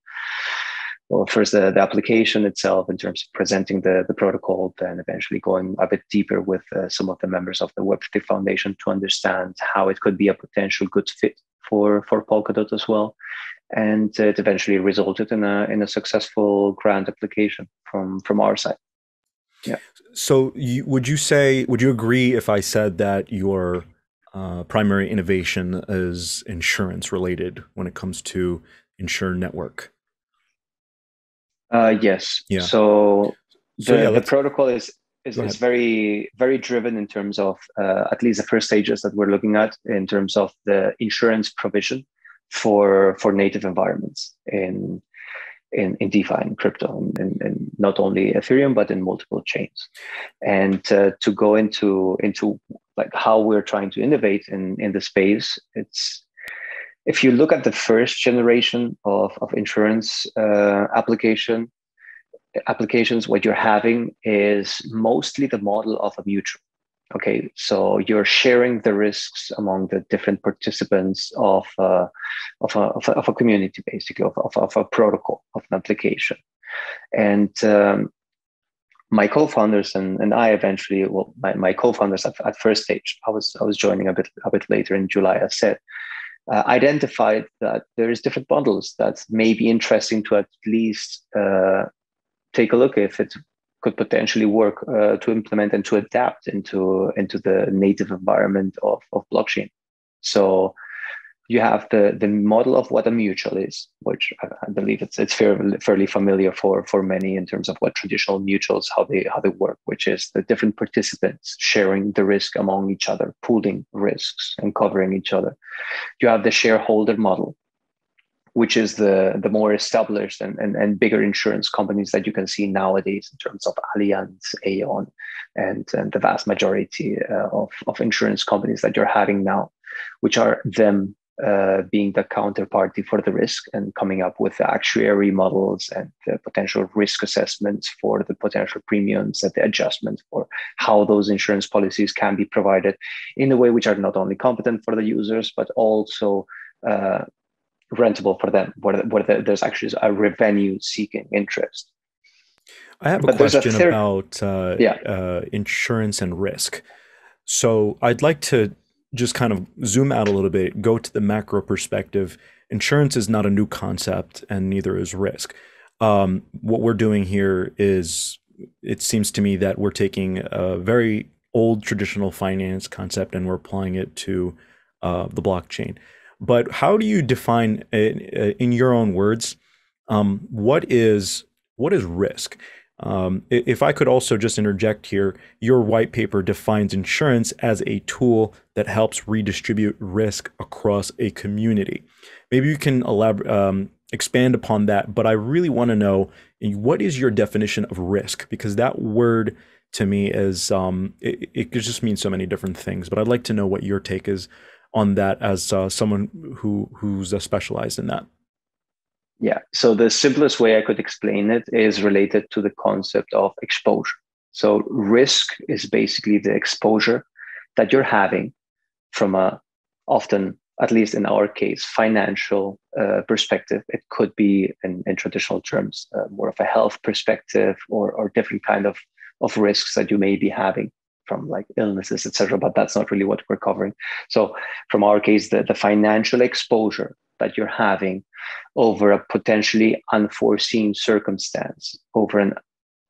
well, first the, the application itself in terms of presenting the, the protocol, then eventually going a bit deeper with uh, some of the members of the Web three Foundation to understand how it could be a potential good fit for, for Polkadot as well. And it eventually resulted in a, in a successful grant application from, from our side. Yeah. So you, would you say, would you agree if I said that your Uh, primary innovation is insurance related when it comes to Nsure Network? Uh, yes. Yeah. So the, so yeah, the protocol is is, is very very driven in terms of uh, at least the first stages that we're looking at in terms of the insurance provision for for native environments in in, in DeFi and crypto, and, and, and not only Ethereum but in multiple chains. And uh, to go into into like how we're trying to innovate in in the space, it's if you look at the first generation of of insurance uh, application applications, what you're having is mostly the model of a mutual. Okay, so you're sharing the risks among the different participants of, uh, of, a, of, a, of a community, basically, of, of, of a protocol, of an application. And um, my co-founders and, and I eventually, well, my, my co-founders at, at first stage, I was I was joining a bit a bit later in July, I said, uh, identified that there is different bundles that may be interesting to at least uh, take a look if it's could potentially work uh, to implement and to adapt into into the native environment of, of blockchain. So you have the the model of what a mutual is, which I believe it's it's fairly fairly familiar for for many in terms of what traditional mutuals how they how they work, which is the different participants sharing the risk among each other, pooling risks and covering each other. You have the shareholder model, which is the, the more established and, and, and bigger insurance companies that you can see nowadays in terms of Allianz, Aon, and, and the vast majority uh, of, of insurance companies that you're having now, which are them uh, being the counterparty for the risk and coming up with the actuary models and the potential risk assessments for the potential premiums and the adjustments for how those insurance policies can be provided in a way which are not only competent for the users, but also uh, rentable for them, where, where there's actually a revenue-seeking interest. I have a but question a third, about uh, yeah. uh, insurance and risk. So I'd like to just kind of zoom out a little bit, go to the macro perspective. Insurance is not a new concept, and neither is risk. Um, what we're doing here is, it seems to me that we're taking a very old traditional finance concept and we're applying it to uh, the blockchain. But how do you define, in your own words, um, what is what is risk? Um, if I could also just interject here, your white paper defines insurance as a tool that helps redistribute risk across a community. Maybe you can elaborate, um, expand upon that. But I really want to know, what is your definition of risk? Because that word to me is um, it, it just means so many different things. But I'd like to know what your take is on that as uh, someone who who's uh, specialized in that. Yeah, so the simplest way I could explain it is related to the concept of exposure. So risk is basically the exposure that you're having from a, often, at least in our case, financial uh, perspective. It could be, in, in traditional terms, uh, more of a health perspective or, or different kind of, of risks that you may be having from like illnesses, et cetera, but that's not really what we're covering. So from our case, the, the financial exposure that you're having over a potentially unforeseen circumstance, over an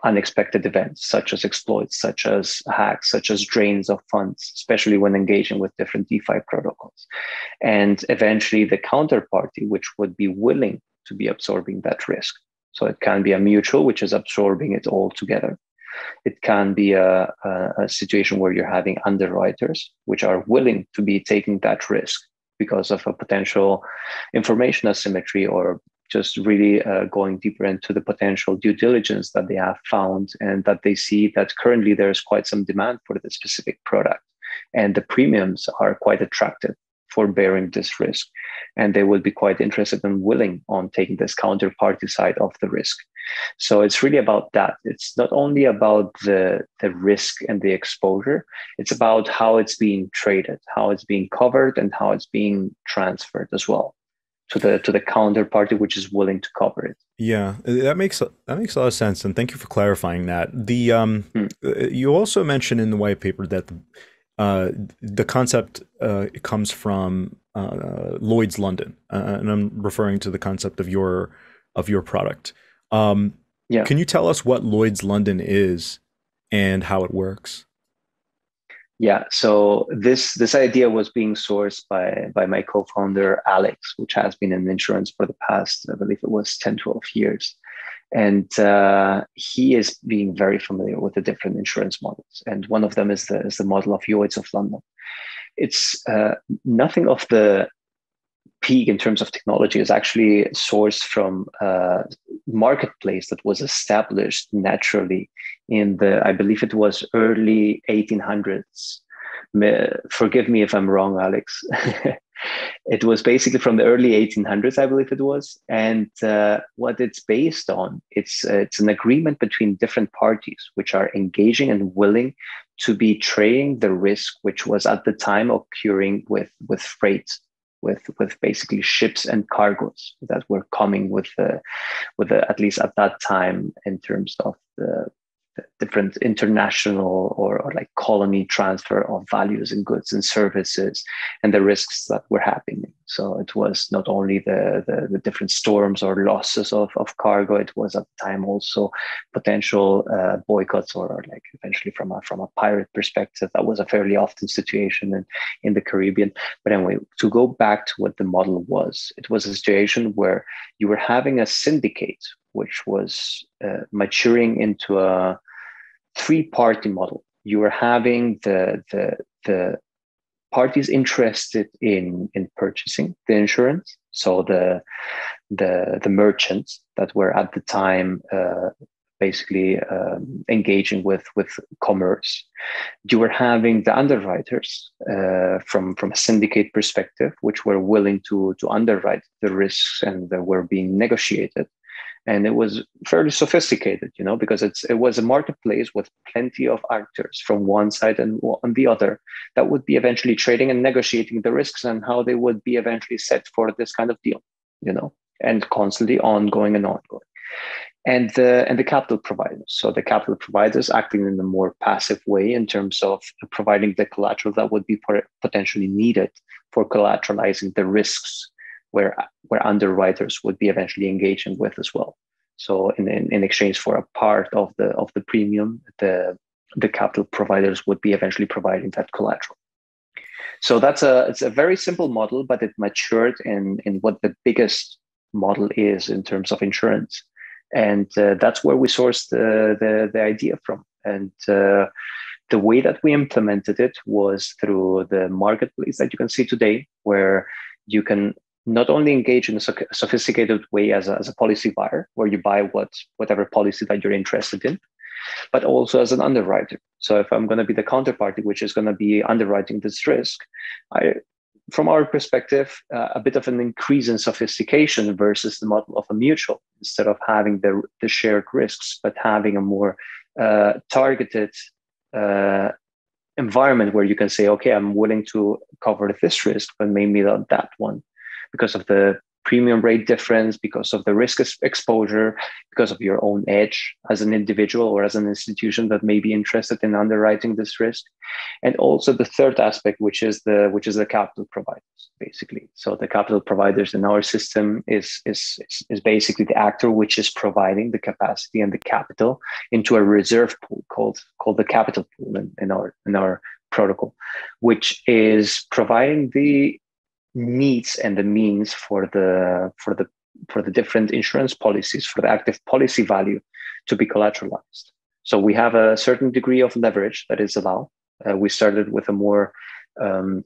unexpected event, such as exploits, such as hacks, such as drains of funds, especially when engaging with different DeFi protocols. And eventually the counterparty, which would be willing to be absorbing that risk. So it can be a mutual, which is absorbing it all together. It can be a, a, a situation where you're having underwriters which are willing to be taking that risk because of a potential information asymmetry or just really uh, going deeper into the potential due diligence that they have found and that they see that currently there is quite some demand for the specific product and the premiums are quite attractive for bearing this risk. And they will be quite interested and willing on taking this counterparty side of the risk. So it's really about that. It's not only about the, the risk and the exposure, it's about how it's being traded, how it's being covered, and how it's being transferred as well to the to the counterparty which is willing to cover it. Yeah, that makes that makes a lot of sense. And thank you for clarifying that. The um, hmm. You also mentioned in the white paper that the, uh, the concept uh, it comes from uh, Lloyd's London, uh, and I'm referring to the concept of your of your product. Um, yeah. Can you tell us what Lloyd's London is and how it works? Yeah, so this this idea was being sourced by by my co-founder Alex, which has been in insurance for the past, I believe it was ten, twelve years, and uh, he is being very familiar with the different insurance models, and one of them is the is the model of Lloyd's of London. It's uh, nothing of the peak in terms of technology is actually sourced from a marketplace that was established naturally in the, I believe it was early eighteen hundreds. Forgive me if I'm wrong, Alex. It was basically from the early eighteen hundreds, I believe it was. And uh, what it's based on, it's uh, it's an agreement between different parties which are engaging and willing to be trading the risk which was at the time occurring with with freight, with with basically ships and cargoes that were coming with uh, with uh, at least at that time in terms of the different international or, or like colony transfer of values and goods and services and the risks that were happening. So it was not only the, the, the different storms or losses of, of cargo, it was at the time also potential uh, boycotts or, or like eventually from a, from a pirate perspective, that was a fairly often situation in, in the Caribbean. But anyway, to go back to what the model was, it was a situation where you were having a syndicate which was uh, maturing into a three-party model. You were having the, the, the parties interested in, in purchasing the insurance, so the, the, the merchants that were at the time uh, basically um, engaging with, with commerce. You were having the underwriters uh, from, from a syndicate perspective, which were willing to, to underwrite the risks and that were being negotiated. And it was fairly sophisticated, you know, because it's it was a marketplace with plenty of actors from one side and on the other that would be eventually trading and negotiating the risks and how they would be eventually set for this kind of deal, you know, and constantly ongoing and ongoing. And the, and the capital providers. So the capital providers acting in a more passive way in terms of providing the collateral that would be potentially needed for collateralizing the risks where where underwriters would be eventually engaging with as well. So in, in, in exchange for a part of the of the premium, the, the capital providers would be eventually providing that collateral. So that's a it's a very simple model, but it matured in, in what the biggest model is in terms of insurance. And uh, that's where we sourced the, the, the idea from. And uh, the way that we implemented it was through the marketplace that you can see today, where you can not only engage in a sophisticated way as a, as a policy buyer, where you buy what whatever policy that you're interested in, but also as an underwriter. So if I'm going to be the counterparty, which is going to be underwriting this risk, I, from our perspective, uh, a bit of an increase in sophistication versus the model of a mutual, instead of having the, the shared risks, but having a more uh, targeted uh, environment where you can say, okay, I'm willing to cover this risk, but maybe not that one, because of the premium rate difference, because of the risk exposure, because of your own edge as an individual or as an institution that may be interested in underwriting this risk. And also the third aspect, which is the which is the capital providers, basically. So the capital providers in our system is, is, is basically the actor which is providing the capacity and the capital into a reserve pool called called the capital pool in, in our in our protocol, which is providing the needs and the means for the for the for the different insurance policies, for the active policy value to be collateralized. So we have a certain degree of leverage that is allowed. Uh, we started with a more um,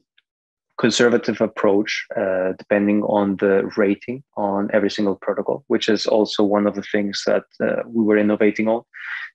conservative approach, uh, depending on the rating on every single protocol, which is also one of the things that uh, we were innovating on.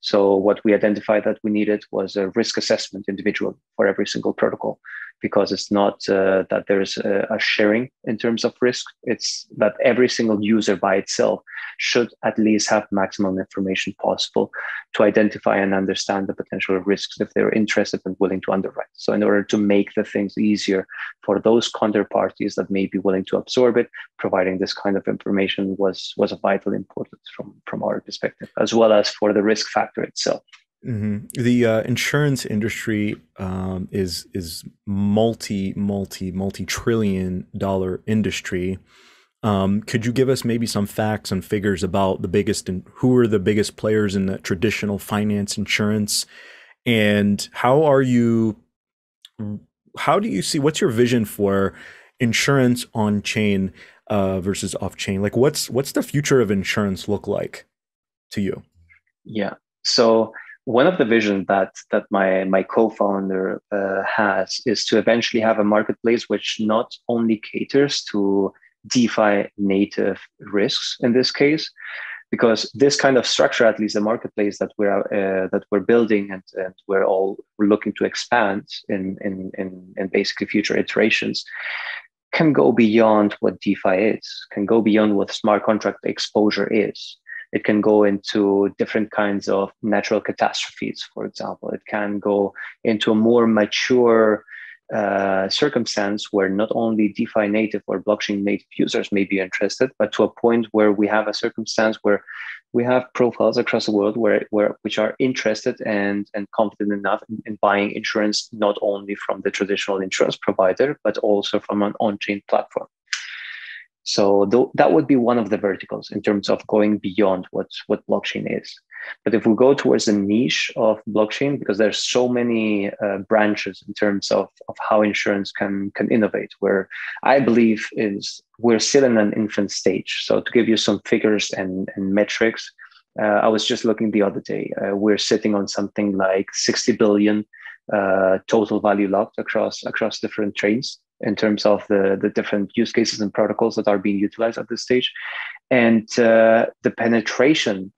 So what we identified that we needed was a risk assessment individual for every single protocol, because it's not uh, that there is a, a sharing in terms of risk. It's that every single user by itself should at least have maximum information possible to identify and understand the potential risks if they're interested and willing to underwrite. So in order to make the things easier for those counterparties that may be willing to absorb it, providing this kind of information was, was of vital importance from, from our perspective, as well as for the risk factor itself. Mm-hmm. The uh, insurance industry um, is is multi, multi, multi-trillion dollar industry. Um, could you give us maybe some facts and figures about the biggest and who are the biggest players in the traditional finance insurance? And how are you, how do you see, what's your vision for insurance on chain uh, versus off chain? Like what's, what's the future of insurance look like to you? Yeah. So one of the visions that that my, my co-founder uh, has is to eventually have a marketplace which not only caters to DeFi native risks in this case, because this kind of structure, at least the marketplace that we're uh, that we're building and, and we're all looking to expand in in in, in basically future iterations, can go beyond what DeFi is, can go beyond what smart contract exposure is. It can go into different kinds of natural catastrophes, for example. It can go into a more mature uh, circumstance where not only DeFi native or blockchain native users may be interested, but to a point where we have a circumstance where we have profiles across the world where, where which are interested and, and confident enough in, in buying insurance, not only from the traditional insurance provider, but also from an on-chain platform. So th- that would be one of the verticals in terms of going beyond what, what blockchain is. But if we go towards a niche of blockchain, because there's so many uh, branches in terms of, of how insurance can, can innovate, where I believe is we're still in an infant stage. So to give you some figures and, and metrics, uh, I was just looking the other day, uh, we're sitting on something like sixty billion uh, total value locked across, across different chains, in terms of the, the different use cases and protocols that are being utilized at this stage. And uh, the penetration,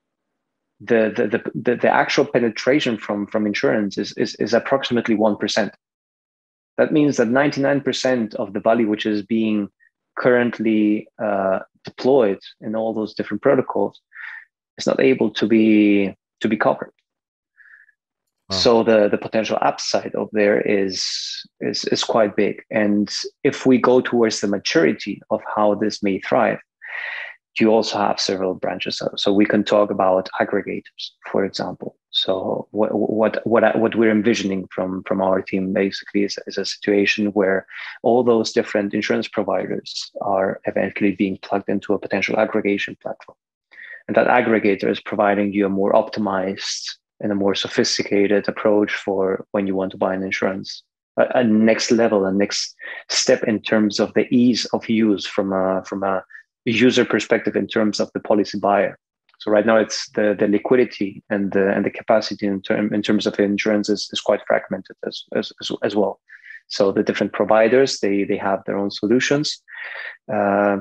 the, the the the actual penetration from, from insurance is, is, is approximately one percent. That means that ninety-nine percent of the value which is being currently uh, deployed in all those different protocols is not able to be to be covered. So the, the potential upside of there is, is, is quite big. And if we go towards the maturity of how this may thrive, you also have several branches. So we can talk about aggregators, for example. So what what what, what we're envisioning from, from our team basically is, is a situation where all those different insurance providers are eventually being plugged into a potential aggregation platform. And that aggregator is providing you a more optimized and a more sophisticated approach for when you want to buy an insurance, a, a next level, a next step in terms of the ease of use from a, from a user perspective in terms of the policy buyer. So right now it's the, the liquidity and the, and the capacity in, term, in terms of insurance is, is quite fragmented as, as, as well. So the different providers, they, they have their own solutions. Uh,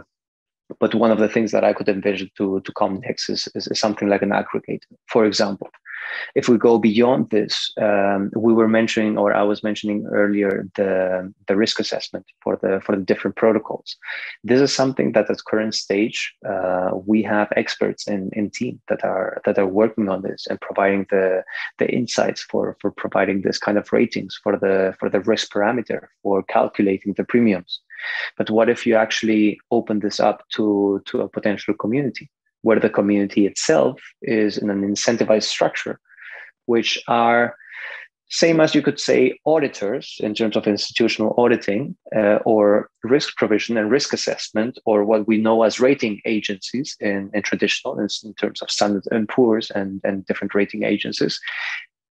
but one of the things that I could envision to, to come next is, is, is something like an aggregator, for example. If we go beyond this, um, we were mentioning, or I was mentioning earlier, the, the risk assessment for the for the different protocols. This is something that at current stage, uh, we have experts in, in team that are that are working on this and providing the the insights for, for providing this kind of ratings for the for the risk parameter for calculating the premiums. But what if you actually open this up to, to a potential community, where the community itself is in an incentivized structure, which are same as you could say auditors in terms of institutional auditing uh, or risk provision and risk assessment, or what we know as rating agencies in, in traditional, in, in terms of Standard and Poor's and, and different rating agencies,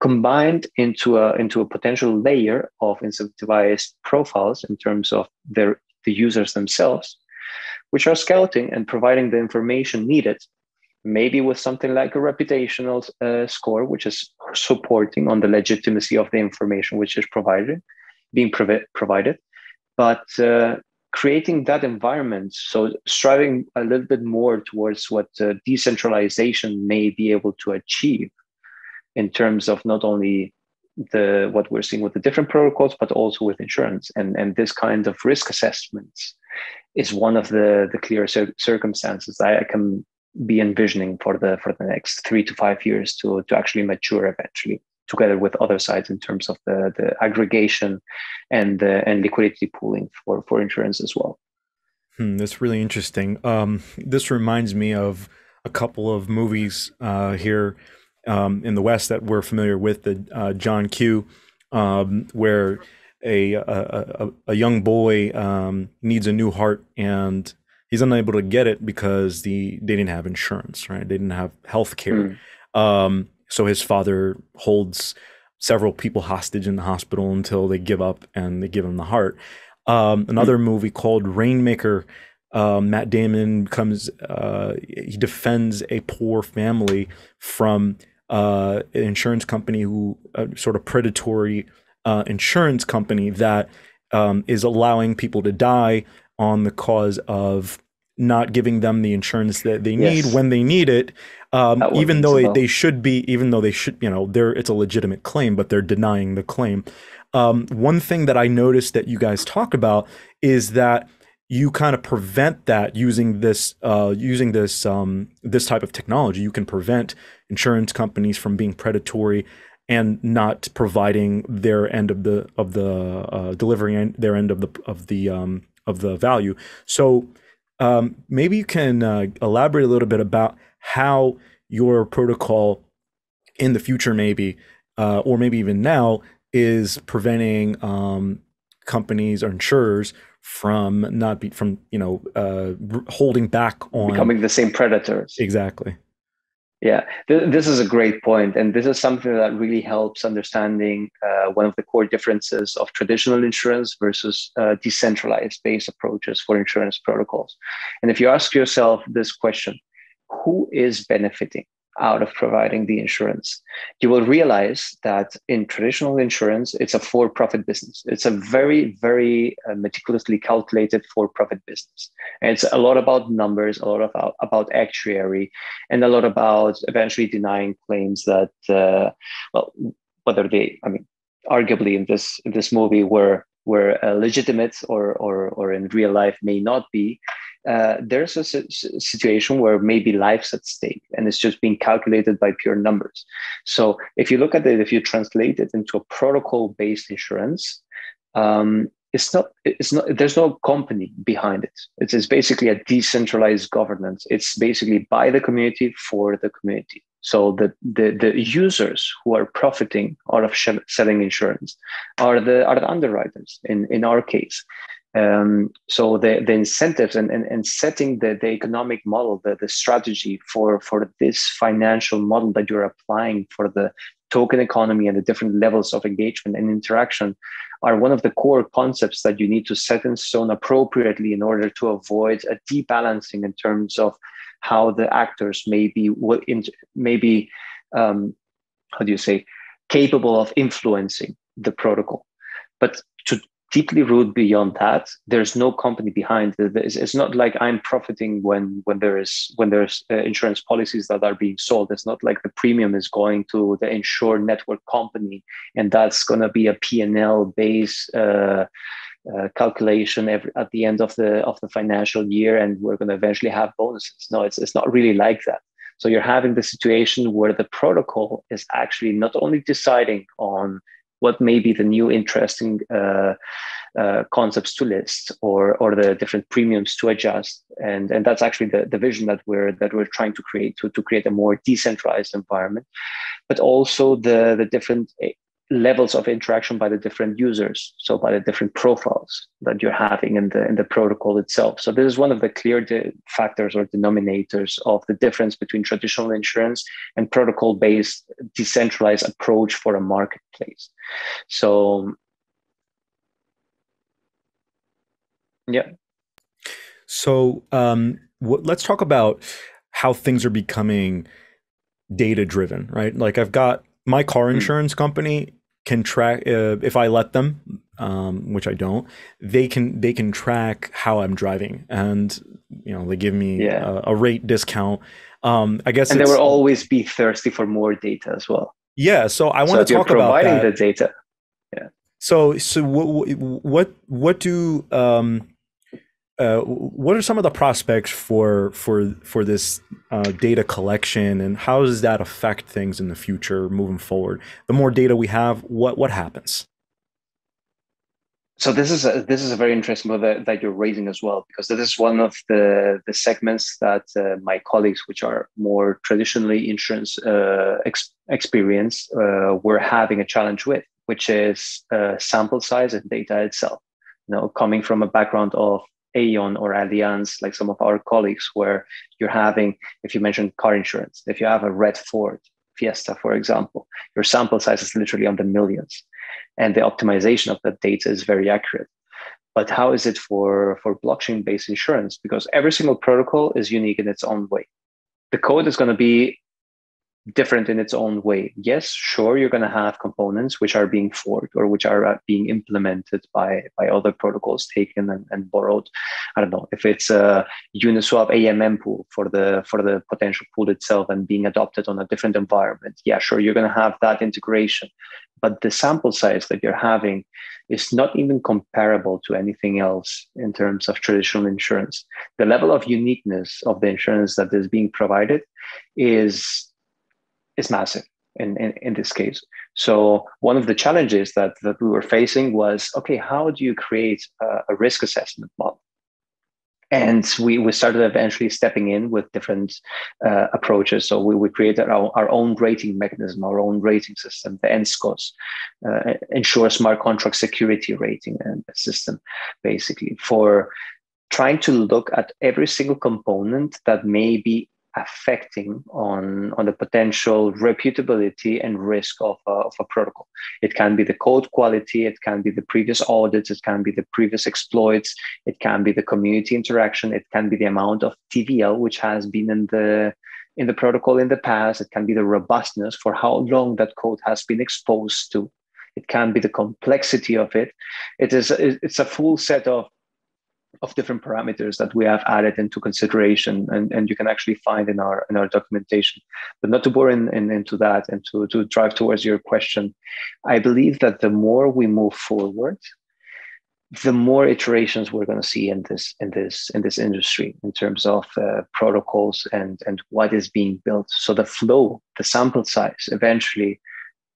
combined into a, into a potential layer of incentivized profiles in terms of their, the users themselves, which are scouting and providing the information needed, maybe with something like a reputational uh, score, which is supporting on the legitimacy of the information which is provided, being prov- provided, but uh, creating that environment. So striving a little bit more towards what uh, decentralization may be able to achieve in terms of not only the what we're seeing with the different protocols, but also with insurance and, and this kind of risk assessments is one of the, the clear cir- circumstances that I can be envisioning for the for the next three to five years to, to actually mature eventually, together with other sides in terms of the, the aggregation and the, and liquidity pooling for, for insurance as well. Hmm, that's really interesting. Um, this reminds me of a couple of movies uh, here um, in the West that we're familiar with, the uh, John Q, um, where A, a, a, a young boy um, needs a new heart and he's unable to get it because the they didn't have insurance, right? They didn't have health care. Mm. Um, so his father holds several people hostage in the hospital until they give up and they give him the heart. Um, another mm. movie called Rainmaker, uh, Matt Damon comes, uh, he defends a poor family from uh, an insurance company who uh, sort of predatory Uh, insurance company that um, is allowing people to die on the cause of not giving them the insurance that they need yes. when they need it, um, even though it, they should be, even though they should, you know, they're, it's a legitimate claim, but they're denying the claim. Um, one thing that I noticed that you guys talk about is that you kind of prevent that using this, uh, using this, um, this type of technology. You can prevent insurance companies from being predatory and not providing their end of the of the uh, delivering end, their end of the of the um, of the value. So um, maybe you can uh, elaborate a little bit about how your protocol in the future, maybe uh, or maybe even now, is preventing um, companies or insurers from not be from you know uh, holding back on becoming the same predators. Exactly. Yeah, th this is a great point. And this is something that really helps understanding uh, one of the core differences of traditional insurance versus uh, decentralized-based approaches for insurance protocols. And if you ask yourself this question, who is benefiting out of providing the insurance? You will realize that in traditional insurance, it's a for-profit business. It's a very, very uh, meticulously calculated for-profit business. And it's a lot about numbers, a lot about, about actuary, and a lot about eventually denying claims that, uh, well, whether they, I mean, arguably in this in this movie were were uh, legitimate or, or or in real life may not be. Uh, there's a situation where maybe life's at stake and it's just being calculated by pure numbers. So if you look at it, if you translate it into a protocol-based insurance, um, it's not, it's not, there's no company behind it. It's, it's basically a decentralized governance. It's basically by the community for the community. So the, the, the users who are profiting out of selling insurance are the, are the underwriters in, in our case. Um, so the, the incentives and, and, and setting the, the economic model, the, the strategy for, for this financial model that you're applying for the token economy and the different levels of engagement and interaction are one of the core concepts that you need to set in stone appropriately in order to avoid a debalancing in terms of how the actors may be, will may be um, how do you say, capable of influencing the protocol. But to deeply rooted beyond that, there's no company behind it. It's not like I'm profiting when when there is when there's uh, insurance policies that are being sold. It's not like the premium is going to the Nsure Network company and that's going to be a P and L based uh, uh, calculation every, at the end of the of the financial year, and we're going to eventually have bonuses. No, it's it's not really like that. So you're having the situation where the protocol is actually not only deciding on what may be the new interesting uh, uh, concepts to list, or or the different premiums to adjust, and and that's actually the, the vision that we're that we're trying to create to to create a more decentralized environment, but also the the different levels of interaction by the different users, so by the different profiles that you're having in the in the protocol itself. So this is one of the clear de factors or denominators of the difference between traditional insurance and protocol-based decentralized approach for a marketplace. So, yeah. So um, what, let's talk about how things are becoming data-driven, right? Like I've got my car insurance company can track, uh, if I let them, um, which I don't, they can they can track how I'm driving, and you know they give me yeah. a, a rate discount. Um, I guess, and they will always be thirsty for more data as well. Yeah, so I want so to talk about that. Providing the data. Yeah. So so what what what do um, uh, what are some of the prospects for for for this uh, data collection, and how does that affect things in the future moving forward? The more data we have, what what happens? So this is a, this is a very interesting one that, that you're raising as well, because this is one of the, the segments that uh, my colleagues, which are more traditionally insurance uh, ex experience, uh, were having a challenge with, which is uh, sample size and data itself. You know, coming from a background of Aon or Allianz, like some of our colleagues, where you're having, if you mentioned car insurance, if you have a red Ford Fiesta, for example, your sample size is literally on the millions, and the optimization of that data is very accurate. But how is it for, for blockchain-based insurance? Because every single protocol is unique in its own way. The code is going to be different in its own way. Yes, sure, you're going to have components which are being forked or which are being implemented by by other protocols taken and, and borrowed. I don't know if it's a Uniswap A M M pool for the for the potential pool itself and being adopted on a different environment. Yeah, sure, you're going to have that integration, but the sample size that you're having is not even comparable to anything else in terms of traditional insurance. The level of uniqueness of the insurance that is being provided is is massive in, in, in this case. So one of the challenges that, that we were facing was, okay, how do you create a, a risk assessment model? And we, we started eventually stepping in with different uh, approaches. So we, we created our, our own rating mechanism, our own rating system, the N S C O S, uh, Nsure Smart Contract Security Rating and System, basically, for trying to look at every single component that may be affecting on, on the potential reputability and risk of a, of a protocol. It can be the code quality, it can be the previous audits, it can be the previous exploits, it can be the community interaction, it can be the amount of T V L which has been in the in the protocol in the past, it can be the robustness for how long that code has been exposed to, it can be the complexity of it. It is it's a full set of of different parameters that we have added into consideration, and, and you can actually find in our in our documentation. But not to bore in, in, into that and to, to drive towards your question, I believe that the more we move forward, the more iterations we're going to see in this in this in this industry in terms of uh, protocols and and what is being built. So the flow, the sample size, eventually,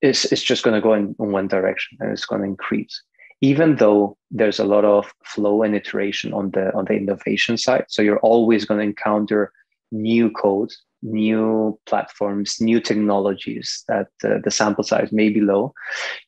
is is just going to go in, in one direction, and it's going to increase. Even though there's a lot of flow and iteration on the on the innovation side, so you're always going to encounter new codes, new platforms, new technologies that uh, the sample size may be low.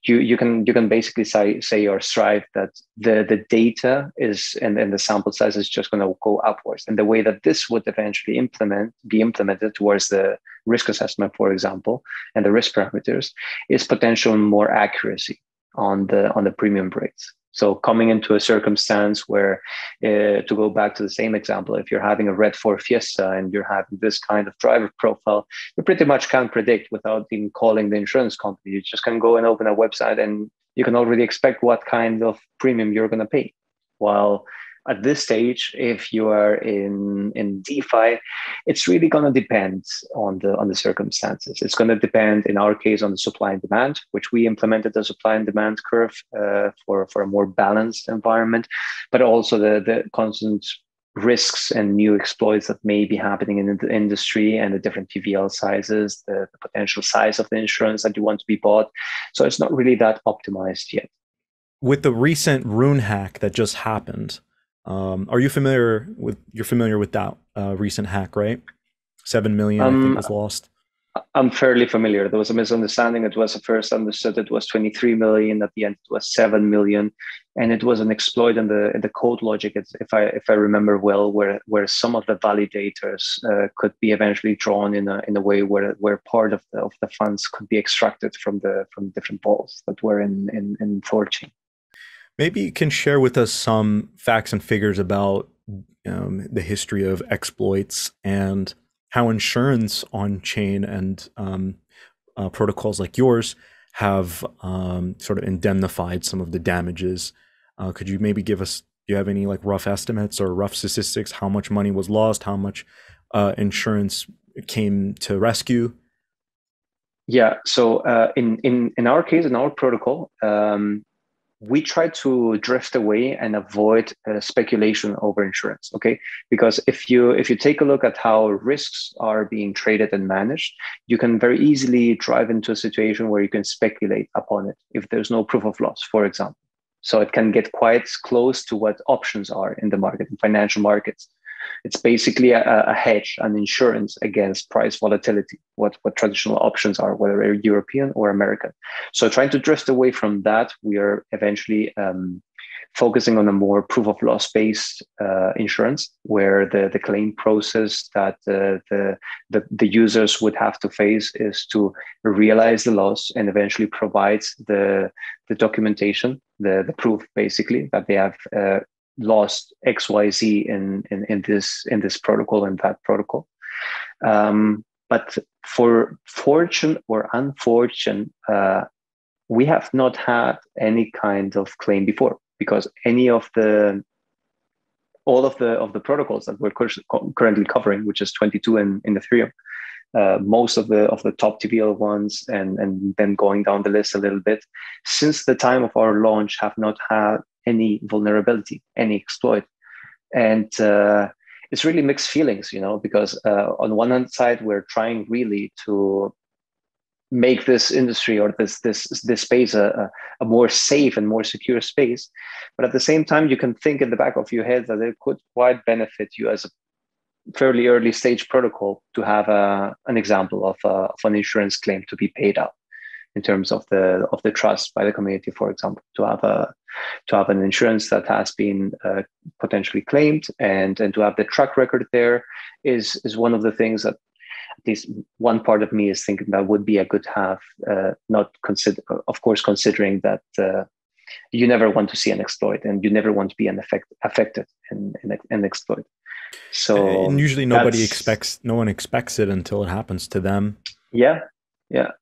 You you can you can basically say say or strive that the the data is and, and the sample size is just going to go upwards. And the way that this would eventually implement be implemented towards the risk assessment, for example, and the risk parameters is potential more accuracy on the on the premium rates. So coming into a circumstance where, uh, to go back to the same example, if you're having a red four Fiesta and you're having this kind of driver profile, you pretty much can't predict without even calling the insurance company. You just can go and open a website and you can already expect what kind of premium you're going to pay. While at this stage, if you are in, in DeFi, it's really going to depend on the on the circumstances. It's going to depend, in our case, on the supply and demand, which we implemented the supply and demand curve uh, for, for a more balanced environment, but also the, the constant risks and new exploits that may be happening in the industry and the different T V L sizes, the, the potential size of the insurance that you want to be bought. So it's not really that optimized yet. With the recent rune hack that just happened, Um, are you familiar with, you're familiar with that uh, recent hack, right? seven million, um, I think, was lost. I'm fairly familiar. There was a misunderstanding. It was at first understood it was twenty-three million. At the end, it was seven million. And it was an exploit in the in the code logic, if I if I remember well, where where some of the validators uh, could be eventually drawn in a in a way where where part of the, of the funds could be extracted from the from different vaults that were in in, in ThorChain. Maybe you can share with us some facts and figures about um, the history of exploits and how insurance on chain and um, uh, protocols like yours have um, sort of indemnified some of the damages. Uh, could you maybe give us, do you have any like rough estimates or rough statistics, how much money was lost, how much uh, insurance came to rescue? Yeah, so uh, in, in, in our case, in our protocol, um, we try to drift away and avoid uh, speculation over insurance, okay? Because if you if you take a look at how risks are being traded and managed, you can very easily drive into a situation where you can speculate upon it if there's no proof of loss, for example. So it can get quite close to what options are in the market, in financial markets. It's basically a, a hedge, an insurance against price volatility, what, what traditional options are, whether European or American. So trying to drift away from that, we are eventually um, focusing on a more proof of loss-based uh, insurance, where the, the claim process that uh, the, the, the users would have to face is to realize the loss and eventually provide the, the documentation, the, the proof, basically, that they have uh, lost X Y Z in, in in this in this protocol and that protocol, um, But for fortune or unfortune, uh, we have not had any kind of claim before, because any of the, all of the of the protocols that we're currently covering, which is twenty-two in, in Ethereum, uh, most of the of the top T V L ones, and and then going down the list a little bit, since the time of our launch, have not had any vulnerability, any exploit, and uh, it's really mixed feelings, you know, because uh, on one hand side, we're trying really to make this industry or this this this space a, a more safe and more secure space, but at the same time, you can think in the back of your head that it could quite benefit you as a fairly early stage protocol to have a, an example of, a, of an insurance claim to be paid out in terms of the of the trust by the community, for example, to have a to have an insurance that has been uh, potentially claimed, and and to have the track record there is is one of the things that, at least one part of me is thinking, that would be a good have, uh, not consider, of course, considering that uh, you never want to see an exploit and you never want to be an effect, affected in an exploit. So and usually nobody expects, no one expects it until it happens to them. Yeah, yeah.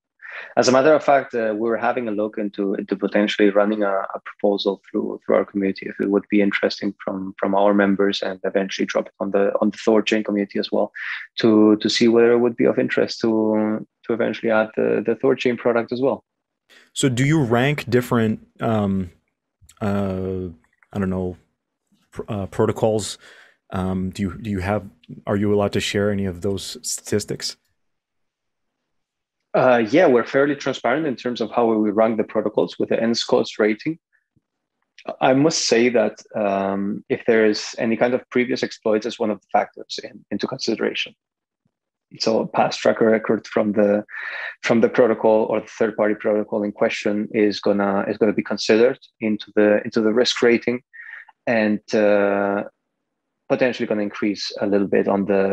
As a matter of fact, uh, we were having a look into, into potentially running a, a proposal through through our community, if it would be interesting from from our members, and eventually drop it on the on the ThorChain community as well, to to see whether it would be of interest to to eventually add the the ThorChain product as well. So, do you rank different um, uh, I don't know pr uh, protocols? Um, do you do you have? Are you allowed to share any of those statistics? Uh, yeah, we're fairly transparent in terms of how we rank the protocols with the N S C O S rating. I must say that um, if there is any kind of previous exploits, is one of the factors in, into consideration. So past track record from the from the protocol or the third party protocol in question is gonna is gonna be considered into the into the risk rating, and uh, potentially gonna increase a little bit on the.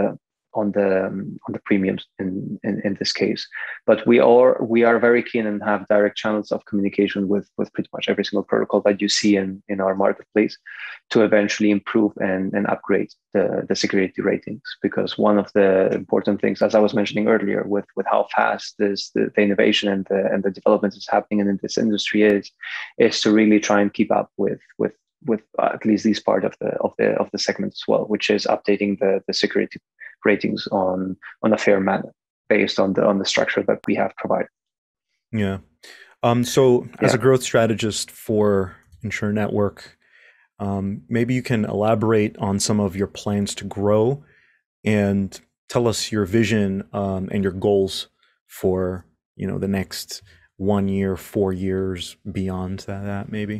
on the um, on the premiums in, in in this case, but we are we are very keen and have direct channels of communication with with pretty much every single protocol that you see in in our marketplace, to eventually improve and and upgrade the the security ratings, because one of the important things, as I was mentioning earlier, with with how fast this the, the innovation and the and the development is happening in this industry is is to really try and keep up with with with at least this part of the of the of the segment as well, which is updating the the security ratings on on a fair manner based on the on the structure that we have provided. Yeah. Um. So yeah. As a growth strategist for Nsure Network, um, maybe you can elaborate on some of your plans to grow, and tell us your vision um, and your goals for you know the next one year, four years beyond that, maybe.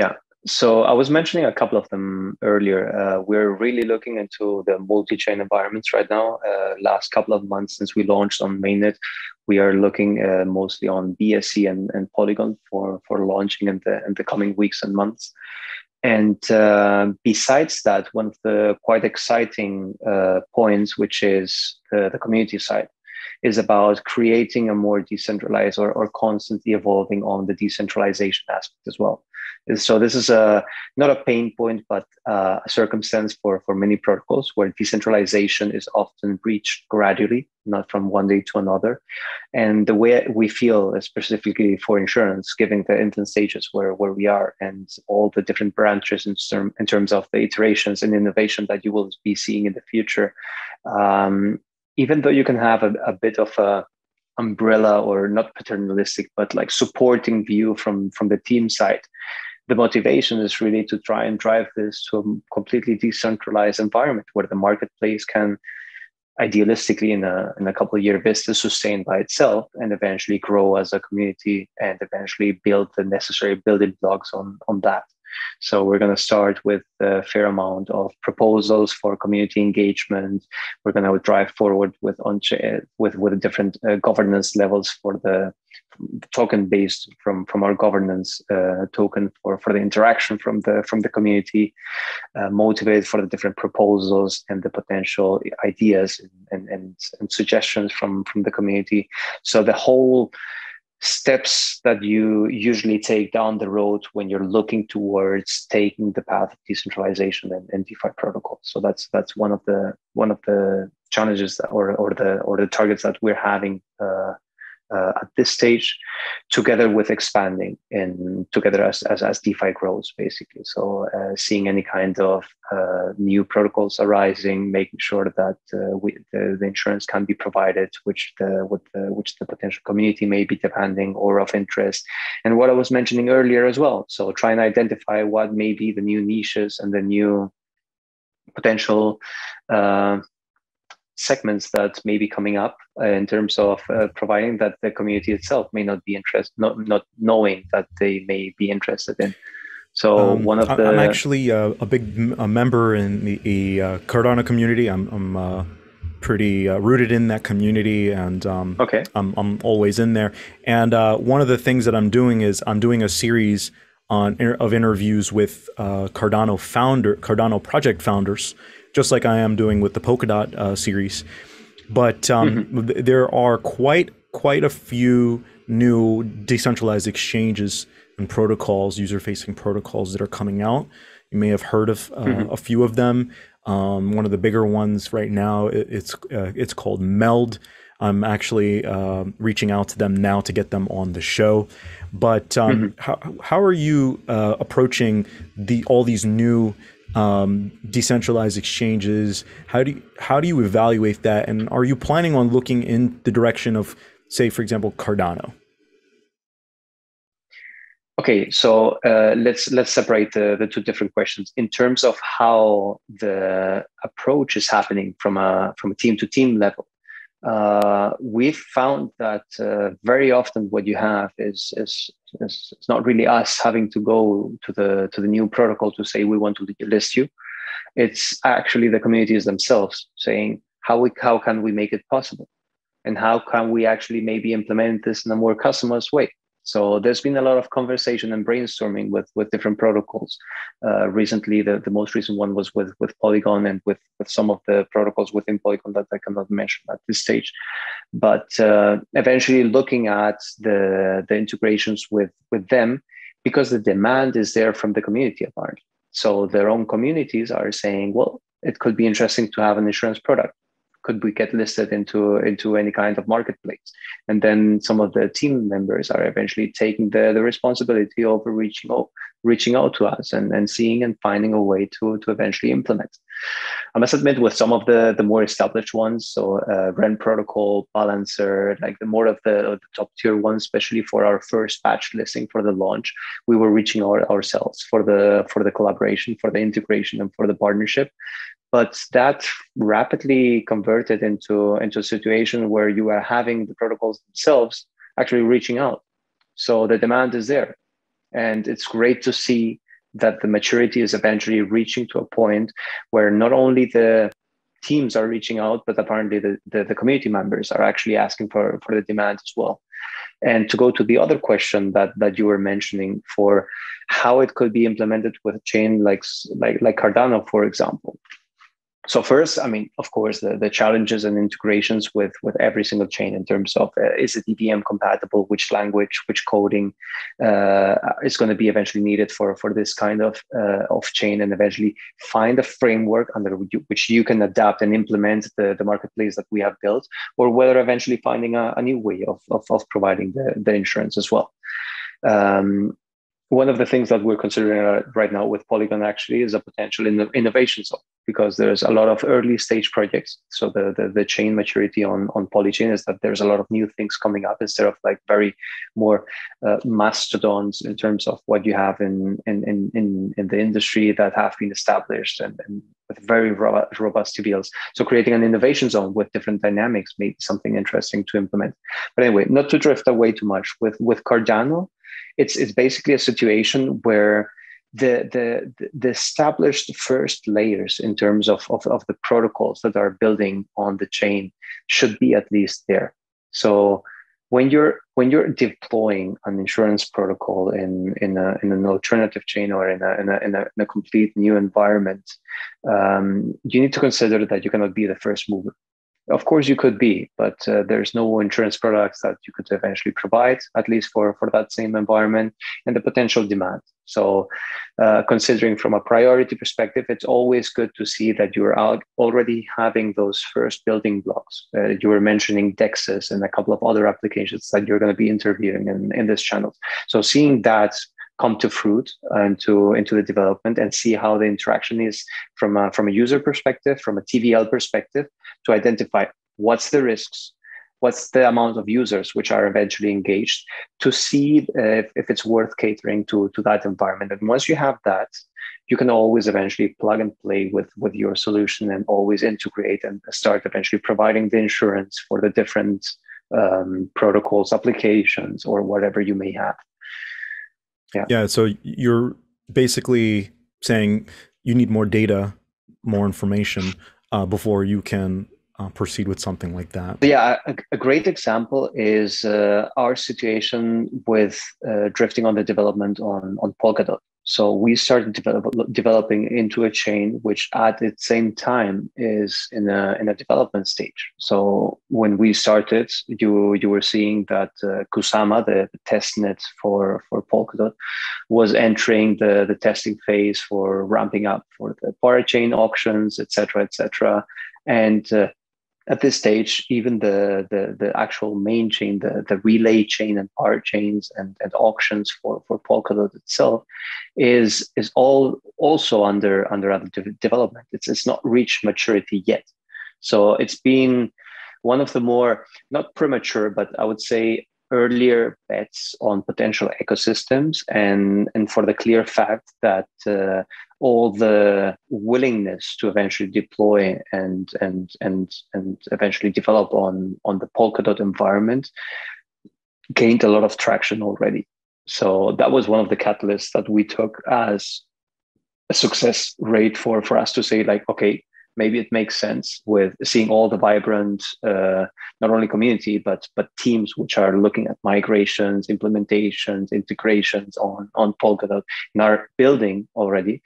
Yeah. So I was mentioning a couple of them earlier. Uh, we're really looking into the multi-chain environments right now. Uh, last couple of months since we launched on mainnet, we are looking uh, mostly on B S C and, and Polygon for, for launching in the, in the coming weeks and months. And uh, besides that, one of the quite exciting uh, points, which is the, the community side, is about creating a more decentralized or, or constantly evolving on the decentralization aspect as well. So this is a not a pain point, but uh, a circumstance for, for many protocols where decentralization is often breached gradually, not from one day to another. And the way we feel, specifically for insurance, given the infant stages where, where we are and all the different branches in, term, in terms of the iterations and innovation that you will be seeing in the future, um, even though you can have a, a bit of a umbrella or not paternalistic, but like supporting view from, from the team side, the motivation is really to try and drive this to a completely decentralized environment where the marketplace can idealistically in a, in a couple of year vista sustain by itself and eventually grow as a community and eventually build the necessary building blocks on, on that. So we're going to start with a fair amount of proposals for community engagement. We're going to drive forward with on with with different uh, governance levels for the token based from from our governance uh, token for for the interaction from the from the community, uh, motivated for the different proposals and the potential ideas and and, and suggestions from from the community. So the whole steps that you usually take down the road when you're looking towards taking the path of decentralization and, and DeFi protocols. So that's that's one of the one of the challenges that, or or the or the targets that we're having uh, uh, at this stage, together with expanding and together as as, as DeFi grows, basically. So uh, seeing any kind of uh, new protocols arising, making sure that uh, we, the, the insurance can be provided, which the with the, which the potential community may be demanding or of interest, and what I was mentioning earlier as well. So trying to identify what may be the new niches and the new potential Uh, segments that may be coming up uh, in terms of uh, providing that the community itself may not be interested, not not knowing that they may be interested in. So um, one of the I'm actually uh, a big m a member in the uh, Cardano community. I'm I'm uh, pretty uh, rooted in that community, and um, okay, I'm I'm always in there. And uh, one of the things that I'm doing is I'm doing a series on of interviews with uh, Cardano founder Cardano project founders, just like I am doing with the Polkadot uh, series. But um, mm-hmm. th there are quite quite a few new decentralized exchanges and protocols, user-facing protocols that are coming out. You may have heard of uh, mm-hmm. a few of them. Um, one of the bigger ones right now, it, it's, uh, it's called Meld. I'm actually uh, reaching out to them now to get them on the show. But um, mm-hmm. how, how are you uh, approaching the all these new um decentralized exchanges? How do you, how do you evaluate that, and are you planning on looking in the direction of, say, for example, Cardano? Okay, so uh, let's let's separate the, the two different questions in terms of how the approach is happening from a from a team to team level. Uh, we've found that uh, very often what you have is, is, is it's not really us having to go to the to the new protocol to say we want to list you. It's actually the communities themselves saying how we how can we make it possible, and how can we actually maybe implement this in a more customized way. So there's been a lot of conversation and brainstorming with with different protocols. Uh, recently, the, the most recent one was with with Polygon and with, with some of the protocols within Polygon that I cannot mention at this stage. But uh, eventually, looking at the the integrations with with them, because the demand is there from the community apparently. So their own communities are saying, well, it could be interesting to have an insurance product. Could we get listed into into any kind of marketplace? And then some of the team members are eventually taking the, the responsibility of reaching out, reaching out to us and, and seeing and finding a way to, to eventually implement. I must admit, with some of the, the more established ones, so uh, Rent Protocol, Balancer, like the more of the, of the top tier ones, especially for our first batch listing for the launch, we were reaching out ourselves for the for the collaboration, for the integration, and for the partnership. But that rapidly converted into, into a situation where you are having the protocols themselves actually reaching out. So the demand is there. And it's great to see that the maturity is eventually reaching to a point where not only the teams are reaching out, but apparently the, the, the community members are actually asking for, for the demand as well. And to go to the other question that, that you were mentioning for how it could be implemented with a chain like, like, like Cardano, for example. So first, I mean, of course, the, the challenges and integrations with, with every single chain in terms of uh, is it E V M compatible, which language, which coding uh, is going to be eventually needed for, for this kind of, uh, of chain, and eventually find a framework under which you can adapt and implement the, the marketplace that we have built, or whether eventually finding a, a new way of, of, of providing the, the insurance as well. Um, One of the things that we're considering right now with Polygon actually is a potential in innovation zone, because there's a lot of early stage projects. So the, the, the chain maturity on, on Polychain is that there's a lot of new things coming up instead of like very more uh, mastodons in terms of what you have in, in, in, in, in the industry that have been established and, and with very robust T V Ls. So creating an innovation zone with different dynamics may be something interesting to implement. But anyway, not to drift away too much with, with Cardano, It's it's basically a situation where the the the established first layers in terms of, of, of the protocols that are building on the chain should be at least there. So when you're when you're deploying an insurance protocol in in, a, in an alternative chain or in a in a, in a, in a complete new environment, um, you need to consider that you cannot be the first mover. Of course, you could be, but uh, there's no insurance products that you could eventually provide, at least for, for that same environment and the potential demand. So uh, considering from a priority perspective, it's always good to see that you're out already having those first building blocks. Uh, you were mentioning D E Xs and a couple of other applications that you're going to be interviewing in, in this channel. So seeing that come to fruit and to into the development, and see how the interaction is from a, from a user perspective, from a T V L perspective, to identify what's the risks, what's the amount of users which are eventually engaged, to see uh, if, if it's worth catering to, to that environment. And once you have that, you can always eventually plug and play with, with your solution and always integrate and start eventually providing the insurance for the different um, protocols, applications, or whatever you may have. Yeah. Yeah. So you're basically saying you need more data, more information uh, before you can uh, proceed with something like that. Yeah. A, a great example is uh, our situation with uh, drifting on the development on, on Polkadot. So we started develop, developing into a chain, which at the same time is in a in a development stage. So when we started, you you were seeing that uh, Kusama, the testnet for for Polkadot, was entering the the testing phase for ramping up for the parachain auctions, et cetera, et cetera, and. Uh, At this stage, even the, the, the actual main chain, the, the relay chain and power chains and, and auctions for, for Polkadot itself is, is all also under, under other de development. It's, it's not reached maturity yet. So it's been one of the more, not premature, but I would say earlier bets on potential ecosystems, and, and for the clear fact that uh, all the willingness to eventually deploy and and and and eventually develop on on the Polkadot environment gained a lot of traction already. So that was one of the catalysts that we took as a success rate for for us to say, like, okay, maybe it makes sense, with seeing all the vibrant, uh, not only community, but but teams which are looking at migrations, implementations, integrations on, on Polkadot and are building already.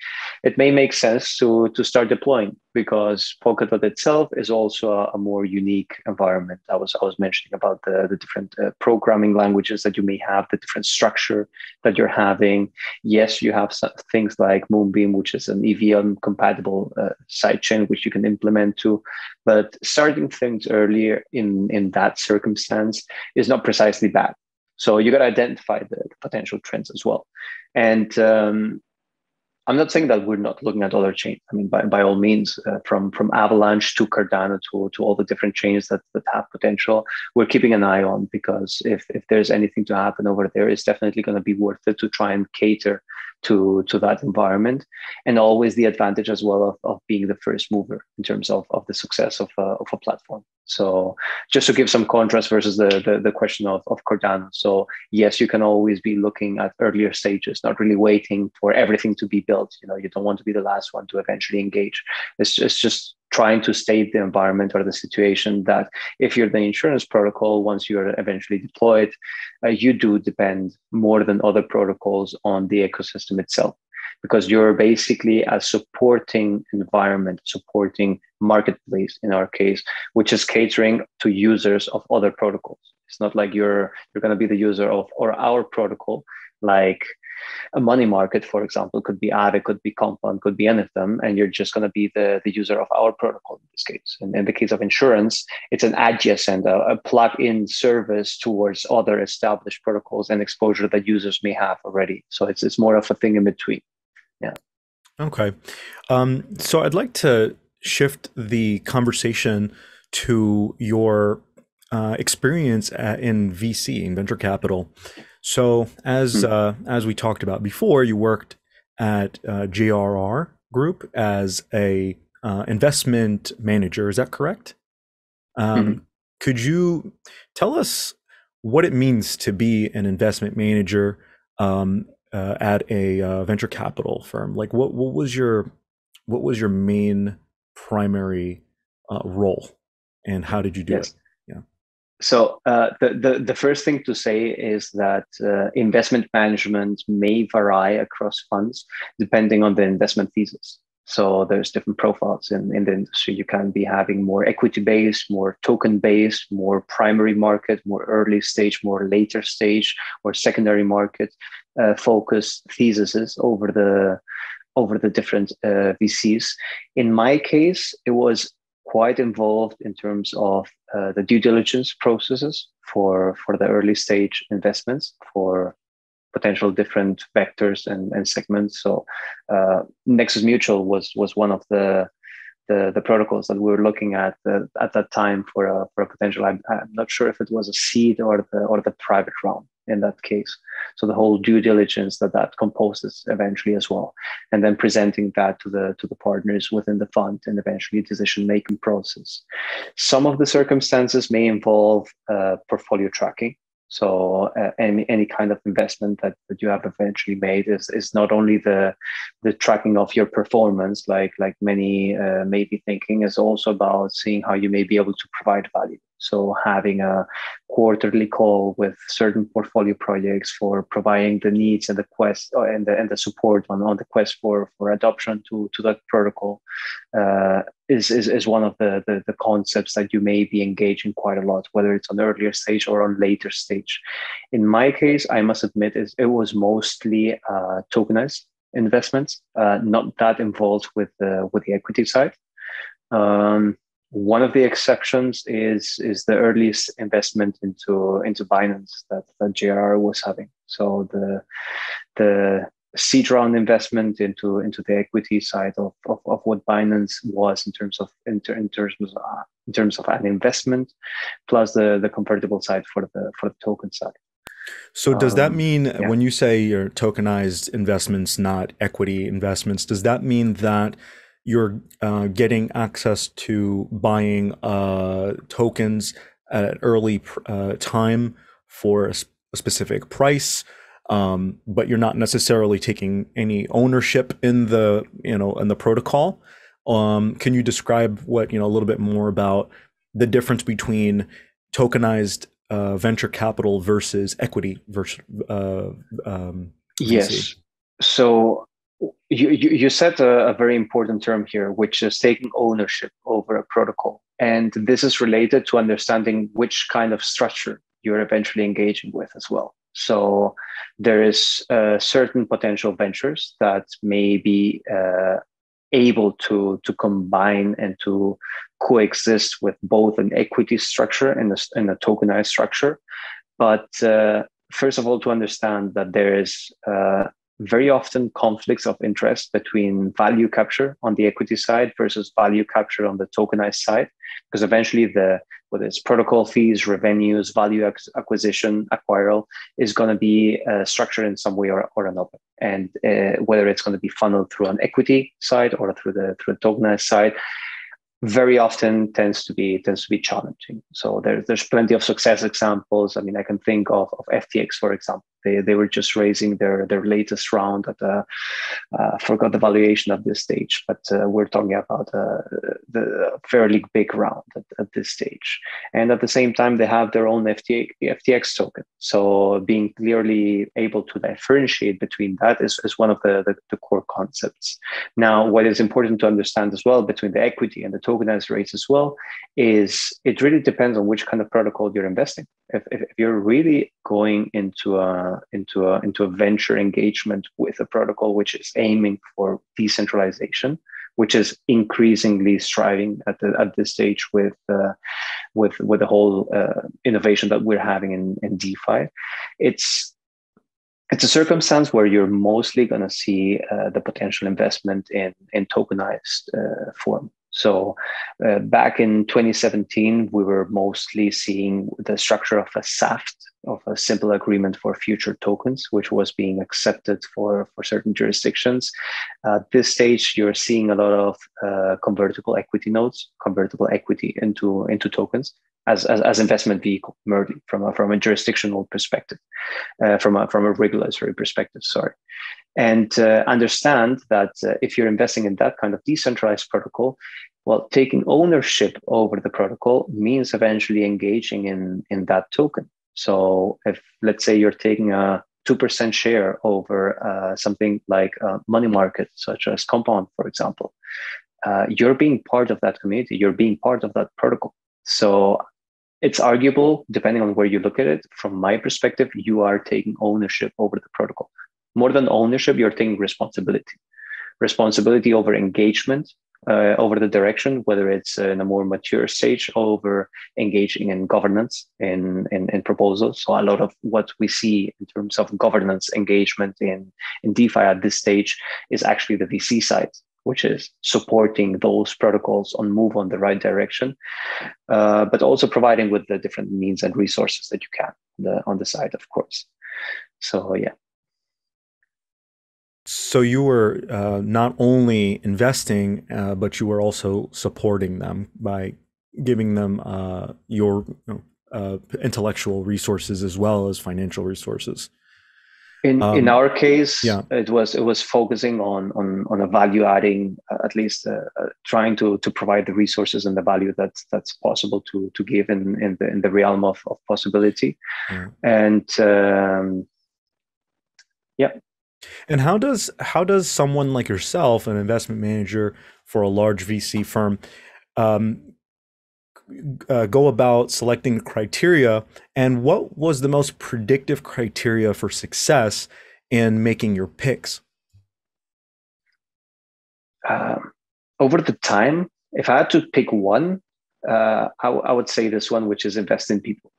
It may make sense to, to start deploying, because Polkadot itself is also a, a more unique environment. I was, I was mentioning about the, the different uh, programming languages that you may have, the different structure that you're having. Yes, you have some things like Moonbeam, which is an E V M compatible uh, sidechain, which you can implement to, but starting things earlier in, in that circumstance is not precisely bad. So you got to identify the potential trends as well. And um, I'm not saying that we're not looking at other chains. I mean, by, by all means, uh, from, from Avalanche to Cardano to, to all the different chains that, that have potential, we're keeping an eye on, because if, if there's anything to happen over there, it's definitely going to be worth it to try and cater to, to that environment, and always the advantage as well of, of being the first mover in terms of, of the success of a, of a platform. So just to give some contrast versus the, the, the question of, of Cardano. So yes, you can always be looking at earlier stages, not really waiting for everything to be built. You know, you don't want to be the last one to eventually engage. It's just, it's just trying to state the environment or the situation that if you're the insurance protocol, once you're eventually deployed, uh, you do depend more than other protocols on the ecosystem itself, because you're basically a supporting environment, supporting marketplace in our case, which is catering to users of other protocols. It's not like you're you're going to be the user of or our protocol, like a money market, for example, could be Aave, could be Compound, could be any of them, and you're just going to be the, the user of our protocol in this case. And in the case of insurance, it's an adjacent, a, a plug-in service towards other established protocols and exposure that users may have already. So it's, it's more of a thing in between. Yeah. Okay. Um, so I'd like to shift the conversation to your uh, experience at, in V C, in venture capital. So as uh, as we talked about before, you worked at uh, J R R Group as a uh, investment manager. Is that correct? Um, mm-hmm. Could you tell us what it means to be an investment manager um, uh, at a uh, venture capital firm? Like, what what was your what was your main primary uh, role, and how did you do yes. it? So uh, the, the, the first thing to say is that uh, investment management may vary across funds depending on the investment thesis. So there's different profiles in, in the industry. You can be having more equity-based, more token-based, more primary market, more early stage, more later stage, or secondary market uh, focused theses over the over the different uh, V Cs. In my case, it was quite involved in terms of uh, the due diligence processes for, for the early stage investments for potential different vectors and, and segments. So uh, Nexus Mutual was was one of the the, the protocols that we were looking at uh, at that time for a, for a potential, I'm, I'm not sure if it was a seed or the, or the private round in that case. So the whole due diligence that that composes eventually as well, and then presenting that to the to the partners within the fund and eventually decision-making process. Some of the circumstances may involve uh, portfolio tracking. So uh, any any kind of investment that, that you have eventually made is, is not only the the tracking of your performance, like like many uh, may be thinking, is also about seeing how you may be able to provide value. So having a quarterly call with certain portfolio projects for providing the needs and the quest and the and the support on, on the quest for for adoption to to that protocol uh, is, is is one of the, the the concepts that you may be engaging quite a lot, whether it's on earlier stage or on later stage. In my case, I must admit, is it was mostly uh, tokenized investments, uh, not that involved with the with the equity side. Um, One of the exceptions is is the earliest investment into into Binance that, that J R R was having. So the the seed round investment into into the equity side of, of, of what Binance was in terms of in, in terms of uh, in terms of an investment, plus the the convertible side for the for the token side. So does that mean um, yeah. when you say your tokenized investments, not equity investments, does that mean that you're uh, getting access to buying uh, tokens at an early pr uh, time for a, sp a specific price, um, but you're not necessarily taking any ownership in the you know in the protocol? Um, can you describe what you know a little bit more about the difference between tokenized uh, venture capital versus equity versus? Uh, um, yes. So. You, you, you said a, a very important term here, which is taking ownership over a protocol. And this is related to understanding which kind of structure you're eventually engaging with as well. So there is uh, certain potential ventures that may be uh, able to, to combine and to coexist with both an equity structure and a, and a tokenized structure. But uh, first of all, to understand that there is... Uh, very often conflicts of interest between value capture on the equity side versus value capture on the tokenized side, because eventually the whether it's protocol fees, revenues, value acquisition, acquiral is going to be uh, structured in some way or, or another. And uh, whether it's going to be funneled through an equity side or through the through the tokenized side, very often tends to be tends to be challenging. So there, there's plenty of success examples. I mean, I can think of, of F T X, for example. They they were just raising their their latest round at the uh, forgot the valuation at this stage, but uh, we're talking about uh, the fairly big round at, at this stage. And at the same time, they have their own F T X token. So being clearly able to differentiate between that is is one of the, the the core concepts. Now, what is important to understand as well between the equity and the token tokenized rates as well is it really depends on which kind of protocol you're investing. If, if, if you're really going into a into a into a venture engagement with a protocol which is aiming for decentralization, which is increasingly striving at the, at this stage with uh, with with the whole uh, innovation that we're having in, in DeFi, it's It's a circumstance where you're mostly going to see uh, the potential investment in, in tokenized uh, form. So uh, back in twenty seventeen, we were mostly seeing the structure of a S A F T, of a simple agreement for future tokens, which was being accepted for, for certain jurisdictions. At uh, this stage, you're seeing a lot of uh, convertible equity notes, convertible equity into, into tokens. As, as as investment vehicle merging from a, from a jurisdictional perspective, uh, from a from a regulatory perspective, sorry, and uh, understand that uh, if you're investing in that kind of decentralized protocol, well, taking ownership over the protocol means eventually engaging in in that token. So if let's say you're taking a two percent share over uh, something like uh, money market, such as Compound, for example, uh, you're being part of that community. You're being part of that protocol. So it's arguable, depending on where you look at it. From my perspective, you are taking ownership over the protocol. More than ownership, you're taking responsibility. Responsibility over engagement, uh, over the direction, whether it's in a more mature stage, over engaging in governance, in, in, in proposals. So a lot of what we see in terms of governance engagement in, in DeFi at this stage is actually the V C side, which is supporting those protocols on move on the right direction, uh, but also providing with the different means and resources that you can the, on the side, of course. So, yeah. So you were uh, not only investing, uh, but you were also supporting them by giving them uh, your you know, uh, intellectual resources as well as financial resources. In um, in our case, yeah. it was it was focusing on on on a value adding, uh, at least uh, uh, trying to to provide the resources and the value that that's possible to to give in in the in the realm of of possibility, yeah. and um, yeah. And how does how does someone like yourself, an investment manager for a large V C firm, um, uh, go about selecting the criteria? And what was the most predictive criteria for success in making your picks? Uh, over the time, if I had to pick one, uh, I, I would say this one, which is invest in people.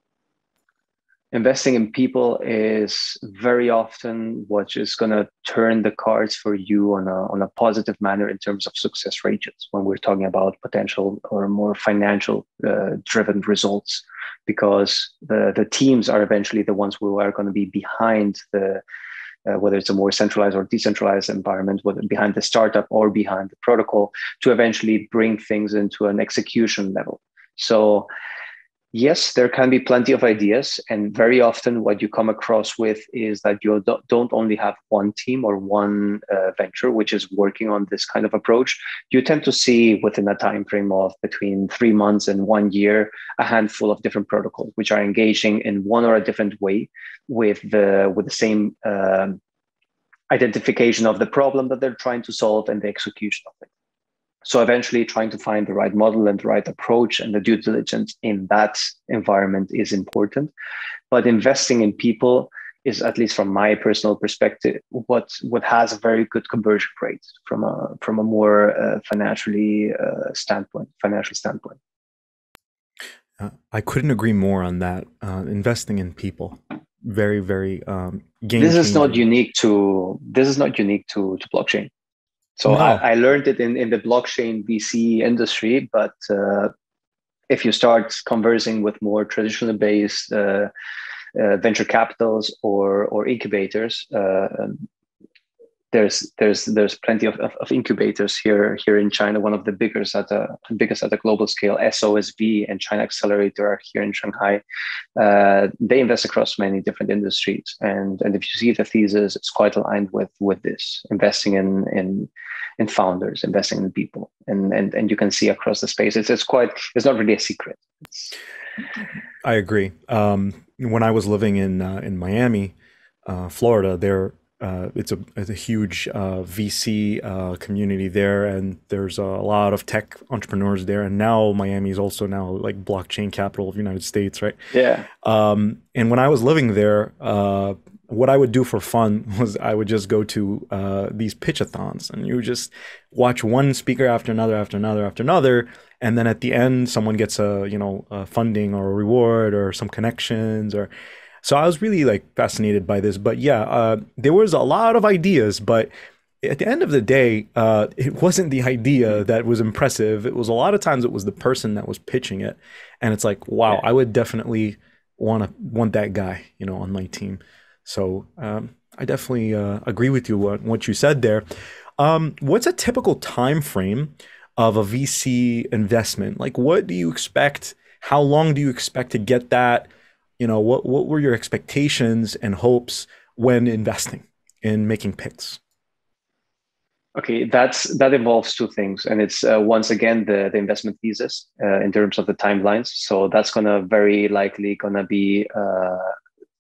Investing in people is very often what is going to turn the cards for you on a, on a positive manner in terms of success rates when we're talking about potential or more financial uh, driven results, because the, the teams are eventually the ones who are going to be behind the, uh, whether it's a more centralized or decentralized environment, whether behind the startup or behind the protocol, to eventually bring things into an execution level. So yes, there can be plenty of ideas, and very often what you come across with is that you don't only have one team or one uh, venture which is working on this kind of approach. You tend to see within a time frame of between three months and one year a handful of different protocols which are engaging in one or a different way with the with the same um, identification of the problem that they're trying to solve and the execution of it. So eventually trying to find the right model and the right approach and the due diligence in that environment is important. But investing in people is, at least from my personal perspective, what, what has a very good conversion rate from a, from a more uh, financially uh, standpoint, financial standpoint. Uh, I couldn't agree more on that. Uh, investing in people. Very, very um, game changer. This is not unique to, this is not unique to, to blockchain. So no. I, I learned it in, in the blockchain V C industry, but uh, if you start conversing with more traditional based uh, uh, venture capitals or or incubators, uh, there's there's there's plenty of, of, of incubators here here in China. One of the biggest at a biggest at a global scale, S O S V and China Accelerator, are here in Shanghai. Uh, they invest across many different industries, and and if you see the thesis, it's quite aligned with with this investing in in in founders, investing in people, and and and you can see across the space. It's it's quite it's not really a secret. It's... I agree. Um, when I was living in uh, in Miami, uh, Florida, there. Uh, it's a it's a huge uh, V C uh, community there, and there's a lot of tech entrepreneurs there. And now Miami is also now like blockchain capital of the United States, right? Yeah. Um, and when I was living there, uh, what I would do for fun was I would just go to uh, these pitch-a-thons, and you would just watch one speaker after another, after another, after another, and then at the end, someone gets a you know a funding or a reward or some connections or. So I was really like fascinated by this, but yeah, uh, there was a lot of ideas, but at the end of the day, uh, it wasn't the idea that was impressive. It was a lot of times it was the person that was pitching it. And it's like, wow, I would definitely want to want that guy, you know, on my team. So um, I definitely uh, agree with you on what you said there. Um, what's a typical time frame of a V C investment? Like, what do you expect? How long do you expect to get that? You know, what, what were your expectations and hopes when investing in making picks? Okay, that's that involves two things. And it's uh, once again, the, the investment thesis uh, in terms of the timelines. So that's going to very likely going to be uh,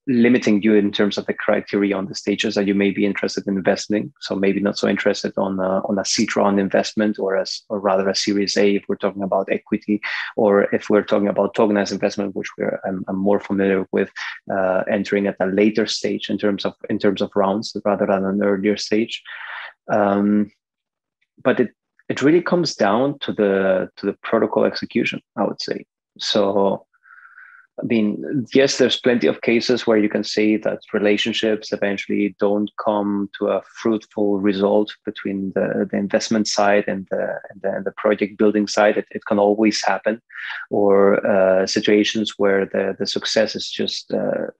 limiting you in terms of the criteria on the stages that you may be interested in investing. So maybe not so interested on a, on a seed round investment, or as or rather a Series A if we're talking about equity, or if we're talking about tokenized investment, which we're I'm, I'm more familiar with, uh, entering at a later stage in terms of in terms of rounds rather than an earlier stage. Um, but it it really comes down to the to the protocol execution, I would say. So, I mean, yes, there's plenty of cases where you can say that relationships eventually don't come to a fruitful result between the, the investment side and the, and the and the project building side. It, it can always happen, or uh, situations where the, the success is just uh,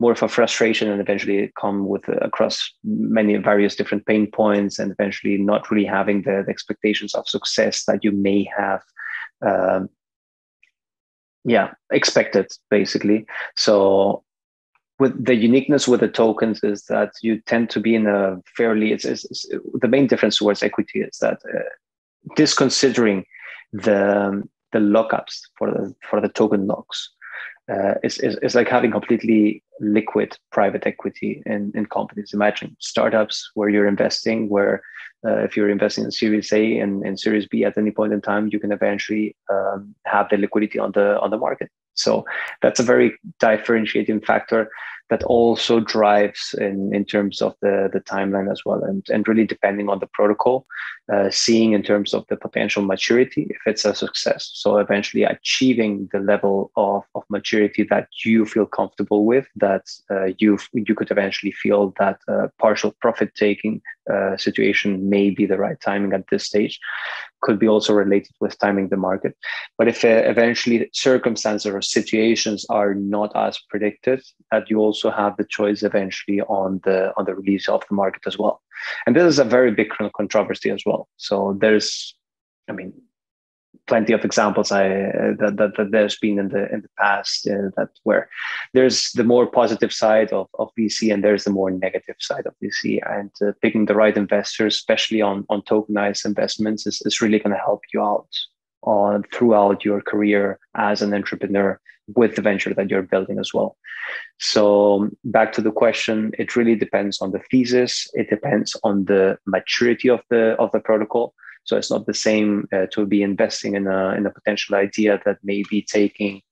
more of a frustration, and eventually come with uh, across many various different pain points, and eventually not really having the, the expectations of success that you may have. Um, Yeah, expected, basically. So with the uniqueness with the tokens is that you tend to be in a fairly, it's, it's, it's the main difference towards equity is that uh, disconsidering the the lockups for the, for the token locks uh, is, is, is like having completely liquid private equity in, in companies. Imagine startups where you're investing, where uh, if you're investing in Series A and, and Series B at any point in time, you can eventually um, have the liquidity on the on the market. So that's a very differentiating factor that also drives in, in terms of the, the timeline as well, and, and really depending on the protocol, uh, seeing in terms of the potential maturity, if it's a success. So eventually achieving the level of, of maturity that you feel comfortable with, that uh, you you could eventually feel that uh, partial profit-taking uh, situation may be the right timing at this stage, could be also related with timing the market. But if uh, eventually circumstances or situations are not as predicted, that you also have the choice eventually on the on the release of the market as well. And this is a very big controversy as well. So there's, I mean, plenty of examples I uh, that, that that there's been in the in the past uh, that where there's the more positive side of, of V C and there's the more negative side of V C, and uh, picking the right investors, especially on on tokenized investments, is, is really going to help you out on throughout your career as an entrepreneur with the venture that you're building as well. So back to the question, it really depends on the thesis. It depends on the maturity of the of the protocol. So it's not the same uh, to be investing in a in a potential idea that may be taking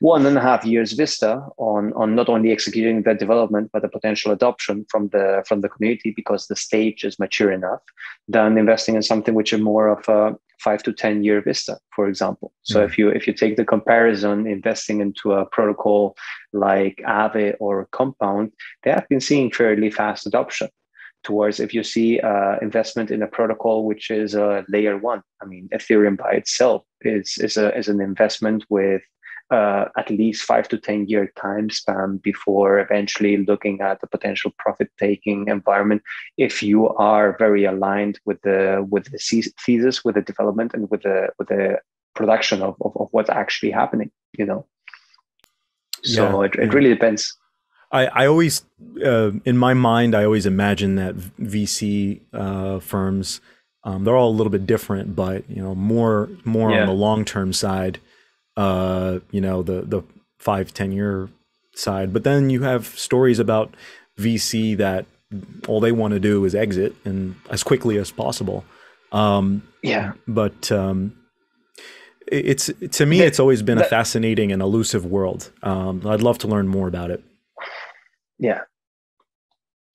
one and a half years vista on on not only executing the development but the potential adoption from the from the community, because the stage is mature enough, than investing in something which is more of a five to ten year vista, for example. So mm-hmm. if you if you take the comparison, investing into a protocol like Aave or Compound, they have been seeing fairly fast adoption. Towards if you see uh, investment in a protocol which is a uh, layer one, I mean, Ethereum by itself is is a is an investment with Uh, at least five to ten year time span before eventually looking at the potential profit-taking environment, if you are very aligned with the with the thesis, with the development, and with the with the production of of, of what's actually happening, you know. So yeah, it it yeah. really depends. I I always uh, in my mind I always imagine that V C uh, firms um, they're all a little bit different, but you know more more yeah. on the long-term side. Uh, you know, the, the five, ten year side. But then you have stories about V C that all they want to do is exit, and as quickly as possible. Um, yeah. But um, it's, to me, it's always been a fascinating and elusive world. Um, I'd love to learn more about it. Yeah.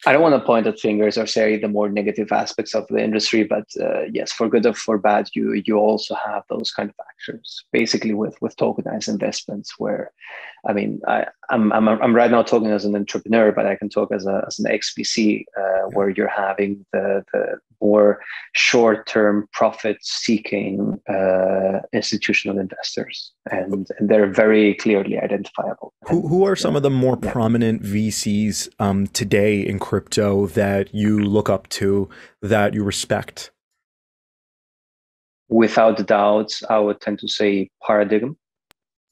I don't want to point at fingers or say the more negative aspects of the industry, but uh, yes, for good or for bad, you you also have those kind of actions, basically with with tokenized investments. Where, I mean, I, I'm I'm I'm right now talking as an entrepreneur, but I can talk as a as an ex V C, uh, yeah. where you're having the the more short-term profit-seeking uh, institutional investors, and, and they're very clearly identifiable. Who who are some yeah. of the more yeah. prominent V Cs um, today in crypto that you look up to, that you respect? Without a doubt, I would tend to say Paradigm.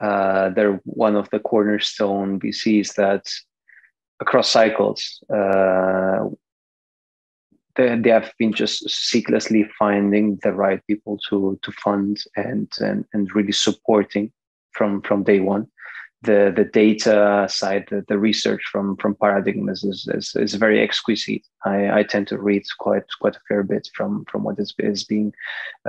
Uh, they're one of the cornerstone V Cs that across cycles, uh, they, they have been just ceaselessly finding the right people to to fund and and, and really supporting from, from day one. the the data side, the, the research from from Paradigm is is, is very exquisite. I, I tend to read quite quite a fair bit from from what is is being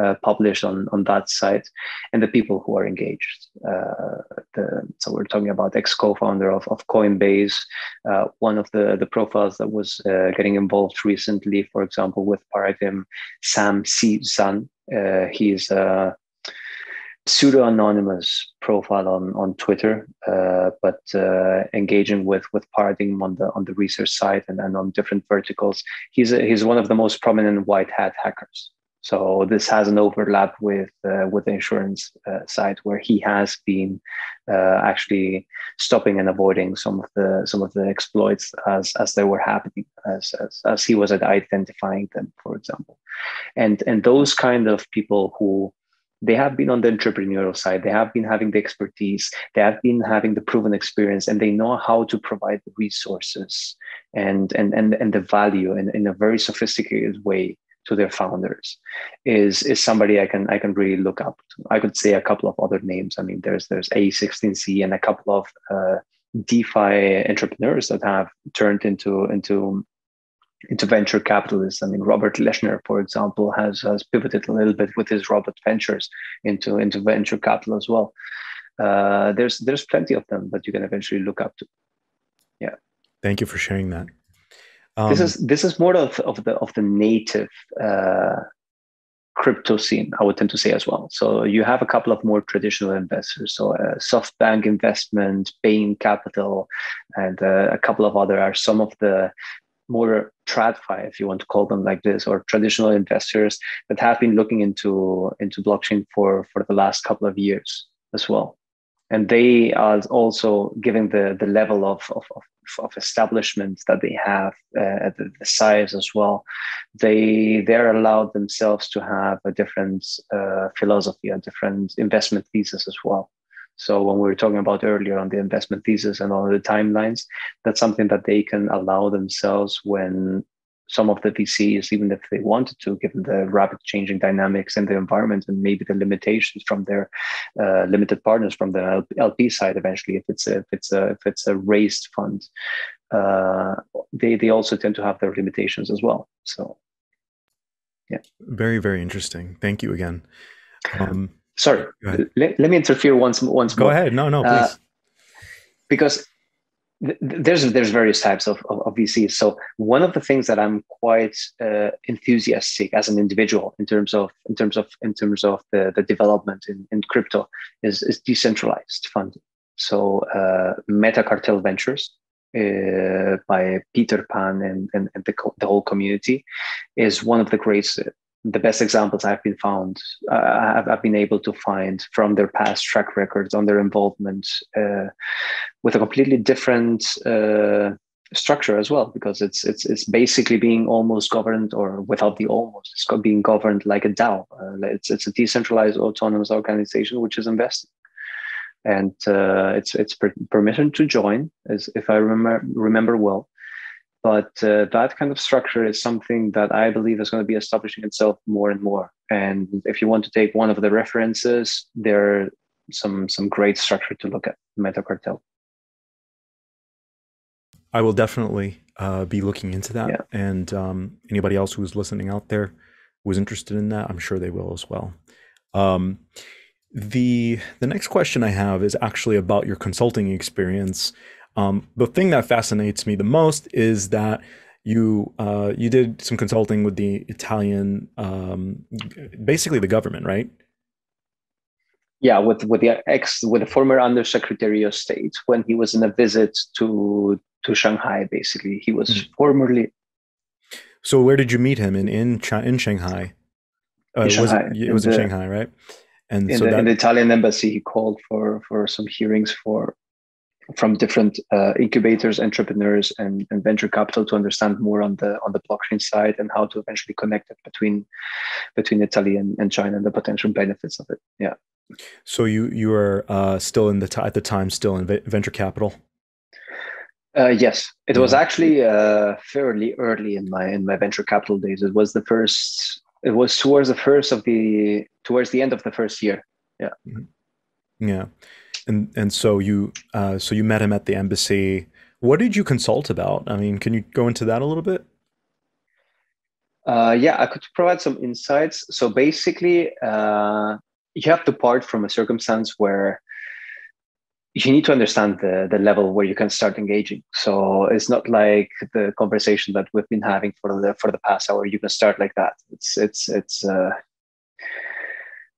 uh, published on on that site, and the people who are engaged. Uh, the, so we're talking about ex-co-founder of of Coinbase, uh, one of the the profiles that was uh, getting involved recently, for example, with Paradigm, Sam C. Zan. Uh, he's a pseudo-anonymous profile on on Twitter, uh, but uh, engaging with with Paradigm on the on the research side and, and on different verticals. He's a, he's one of the most prominent white hat hackers. So this has an overlap with uh, with the insurance uh, side, where he has been uh, actually stopping and avoiding some of the some of the exploits as as they were happening, as as, as he was identifying them, for example. And and those kind of people who, they have been on the entrepreneurial side, they have been having the expertise, they have been having the proven experience, and they know how to provide the resources and and and, and the value in, in a very sophisticated way to their founders, is is somebody I can I can really look up to. I could say a couple of other names. I mean, there's there's A sixteen C and a couple of uh, DeFi entrepreneurs that have turned into into into venture capitalists. I mean, Robert Leshner, for example, has has pivoted a little bit with his Robert Ventures into into venture capital as well. Uh, there's there's plenty of them that you can eventually look up to. Yeah. Thank you for sharing that. Um, this is this is more of, of the of the native uh, crypto scene, I would tend to say as well. So you have a couple of more traditional investors, so uh, SoftBank Investment, Bain Capital, and uh, a couple of other are some of the more TradFi, if you want to call them like this, or traditional investors that have been looking into into blockchain for for the last couple of years as well. And they are also, given the, the level of, of, of establishments that they have, uh, the, the size as well, they they're allowed themselves to have a different uh, philosophy, a different investment thesis as well. So when we were talking about earlier on the investment thesis and all the timelines, that's something that they can allow themselves when some of the V Cs, even if they wanted to, given the rapid changing dynamics in the environment and maybe the limitations from their uh, limited partners from the L P side, eventually, if it's a, if it's a, if it's a raised fund, uh, they they also tend to have their limitations as well. So, yeah, very very interesting. Thank you again. Um, Sorry, let, let me interfere once once more. Go ahead. No, no, please. Uh, because There's there's various types of, of, of V Cs. So one of the things that I'm quite uh, enthusiastic as an individual in terms of in terms of in terms of the, the development in, in crypto is, is decentralized funding. So uh, Meta Cartel Ventures uh, by Peter Pan and and, and the, the whole community is one of the greats. The best examples I've been found, uh, I've, I've been able to find from their past track records on their involvement uh, with a completely different uh, structure as well, because it's it's it's basically being almost governed, or without the almost, it's being governed like a DAO. Uh, it's it's a decentralized autonomous organization which is investing, and uh, it's it's per permission to join, as if I remember remember well. But uh, that kind of structure is something that I believe is going to be establishing itself more and more. And if you want to take one of the references, there are some some great structure to look at, Meta Cartel. I will definitely uh, be looking into that. Yeah. And um, anybody else who's listening out there who's interested in that, I'm sure they will as well. Um, the the next question I have is actually about your consulting experience. Um, the thing that fascinates me the most is that you uh, you did some consulting with the Italian, um, basically the government, right? Yeah, with with the ex with the former Undersecretary of State when he was in a visit to to Shanghai. Basically, he was mm-hmm. formerly. So where did you meet him in in in Shanghai? Uh, in Shanghai. Was it, it was in, in the, Shanghai, right? And in, so the, that, in the Italian embassy, he called for for some hearings for. From different uh, incubators, entrepreneurs, and, and venture capital to understand more on the on the blockchain side and how to eventually connect it between between Italy and, and China and the potential benefits of it. Yeah. So you you are uh, still in the t at the time still in venture capital. Uh, yes, it was actually uh, fairly early in my in my venture capital days. It was the first. It was towards the first of the towards the end of the first year. Yeah. Yeah. And and so you uh, so you met him at the embassy. What did you consult about? I mean, can you go into that a little bit? Uh, yeah, I could provide some insights. So basically, uh, you have to part from a circumstance where you need to understand the, the level where you can start engaging. So it's not like the conversation that we've been having for the for the past hour. You can start like that. It's it's it's uh,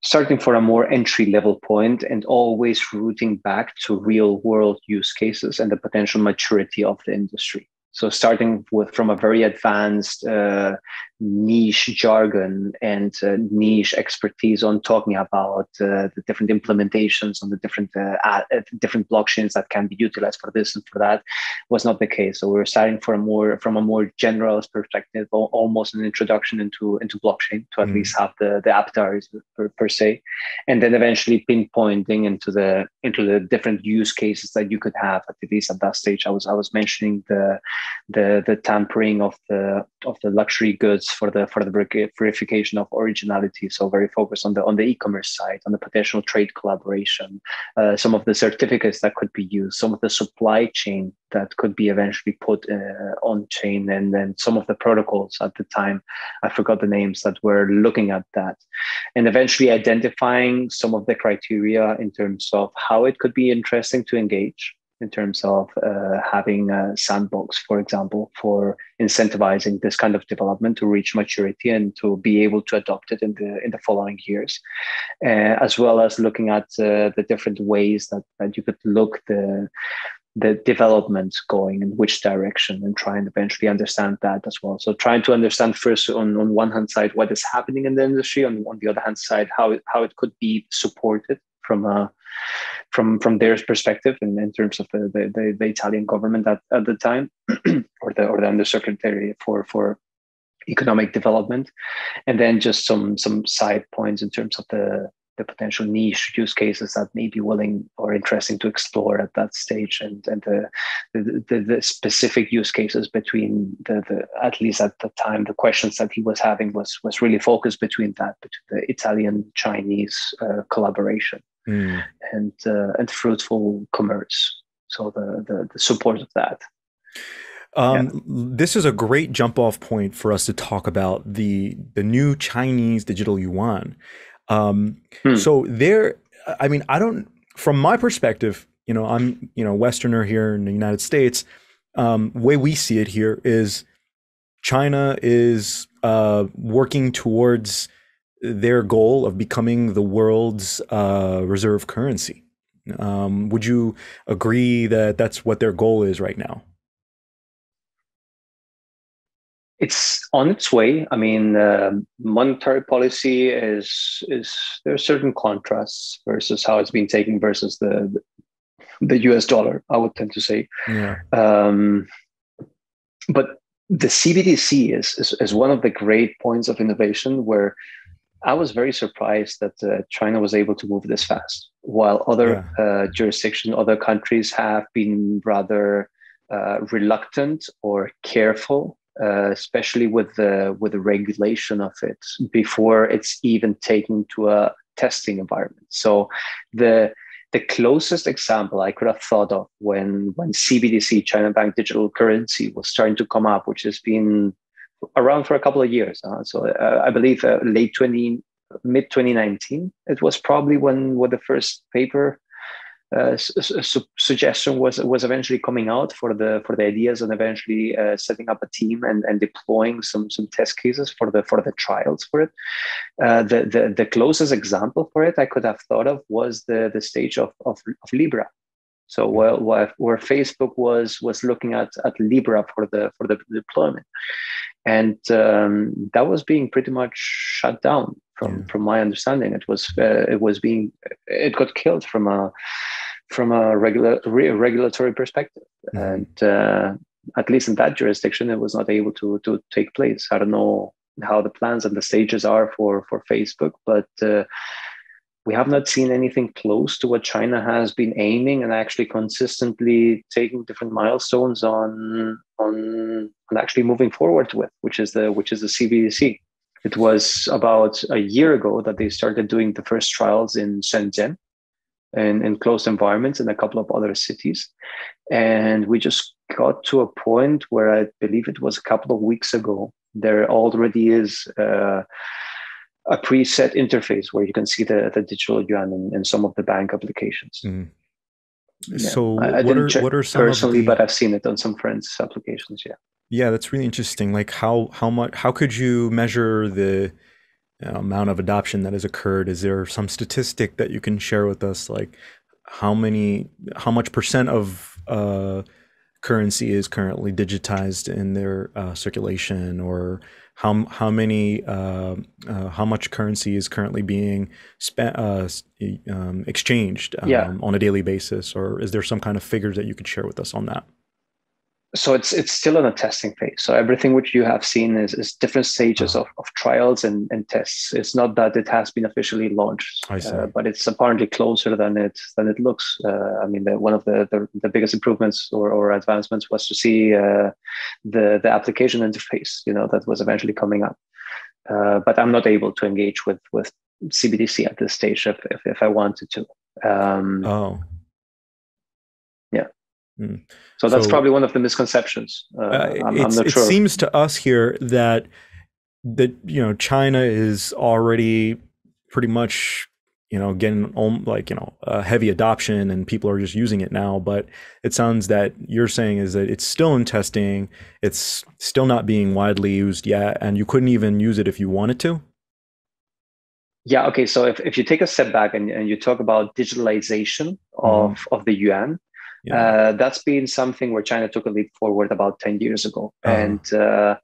starting for a more entry level point and always rooting back to real world use cases and the potential maturity of the industry. So starting with from a very advanced uh, niche jargon and uh, niche expertise on talking about uh, the different implementations on the different uh, uh, different blockchains that can be utilized for this and for that was not the case. So we were starting from a more from a more generalist perspective, almost an introduction into into blockchain to at mm. least have the the avatar per, per se, and then eventually pinpointing into the into the different use cases that you could have at least at that stage. I was I was mentioning the the the tampering of the of the luxury goods for the for the verification of originality, so very focused on the on the e-commerce side, on the potential trade collaboration, uh, some of the certificates that could be used, some of the supply chain that could be eventually put uh, on chain, and then some of the protocols at the time, I forgot the names, that were looking at that, and eventually identifying some of the criteria in terms of how it could be interesting to engage in terms of uh, having a sandbox, for example, for incentivizing this kind of development to reach maturity and to be able to adopt it in the in the following years, uh, as well as looking at uh, the different ways that, that you could look the the development going in which direction and try and eventually understand that as well. So trying to understand first on, on one hand side what is happening in the industry, and on the other hand side how it, how it could be supported from a From from their perspective, and in, in terms of the, the, the Italian government at, at the time, or the or the undersecretary for for economic development, and then just some some side points in terms of the the potential niche use cases that may be willing or interesting to explore at that stage, and and the the, the, the specific use cases between the, the at least at the time the questions that he was having was was really focused between that between the Italian-Chinese uh, collaboration. Mm. And uh, and fruitful commerce, so the the, the support of that. Um, yeah. This is a great jump off point for us to talk about the the new Chinese digital yuan. Um, hmm. So there, I mean, I don't. From my perspective, you know, I'm you know Westerner here in the United States. Um, way we see it here is China is uh, working towards their goal of becoming the world's uh, reserve currency. Um, would you agree that that's what their goal is right now? It's on its way. I mean, uh, monetary policy is is there are certain contrasts versus how it's been taken versus the the U S dollar, I would tend to say. Yeah. Um, but the C B D C is, is is one of the great points of innovation where I was very surprised that uh, China was able to move this fast, while other yeah. uh, jurisdictions, other countries have been rather uh, reluctant or careful, uh, especially with the with the regulation of it before it's even taken to a testing environment. So the the closest example I could have thought of when when C B D C, China Bank Digital Currency, was starting to come up, which has been around for a couple of years. Huh? So uh, I believe uh, late twenty, mid twenty nineteen, it was probably when, when the first paper uh, su su suggestion was was eventually coming out for the for the ideas, and eventually uh, setting up a team and, and deploying some some test cases for the for the trials for it. Uh, the, the the closest example for it I could have thought of was the the stage of of, of Libra. So while, while, where Facebook was was looking at at Libra for the for the deployment, and um, that was being pretty much shut down from yeah. from my understanding. It was uh, it was being it got killed from a from a regular re regulatory perspective, mm. and uh, at least in that jurisdiction, it was not able to to take place. I don't know how the plans and the stages are for for Facebook, but. Uh, We have not seen anything close to what China has been aiming and actually consistently taking different milestones on, on, on actually moving forward with, which is the which is the C B D C. It was about a year ago that they started doing the first trials in Shenzhen, in, in closed environments in a couple of other cities. And we just got to a point where I believe it was a couple of weeks ago, there already is uh, a preset interface where you can see the, the digital yuan in, in some of the bank applications. Mm. Yeah. So I, I what, didn't are, check what are some personally, of the... but I've seen it on some friends' applications. Yeah. Yeah, that's really interesting. Like how, how much, how could you measure the amount of adoption that has occurred? Is there some statistic that you can share with us? Like how many, how much percent of uh, currency is currently digitized in their uh, circulation, or how, how many, uh, uh, how much currency is currently being spent, uh, um, exchanged um, yeah. on a daily basis? Or is there some kind of figures that you could share with us on that? So it's it's still in a testing phase. So everything which you have seen is, is different stages oh. of, of trials and, and tests. It's not that it has been officially launched, uh, but it's apparently closer than it than it looks. Uh, I mean, the, one of the, the, the biggest improvements or, or advancements was to see uh, the the application interface, you know, that was eventually coming up. Uh, but I'm not able to engage with with C B D C at this stage if if, if I wanted to. Um, oh. So that's so, probably one of the misconceptions. Uh, uh, I'm, I'm not sure. It seems to us here that that you know China is already pretty much you know getting like you know uh, heavy adoption and people are just using it now. But it sounds that you're saying is that it's still in testing, it's still not being widely used yet, and you couldn't even use it if you wanted to. Yeah. Okay. So if if you take a step back and, and you talk about digitalization of mm. of the yuan. Yeah. Uh, that's been something where China took a leap forward about ten years ago. Uh-huh. And uh,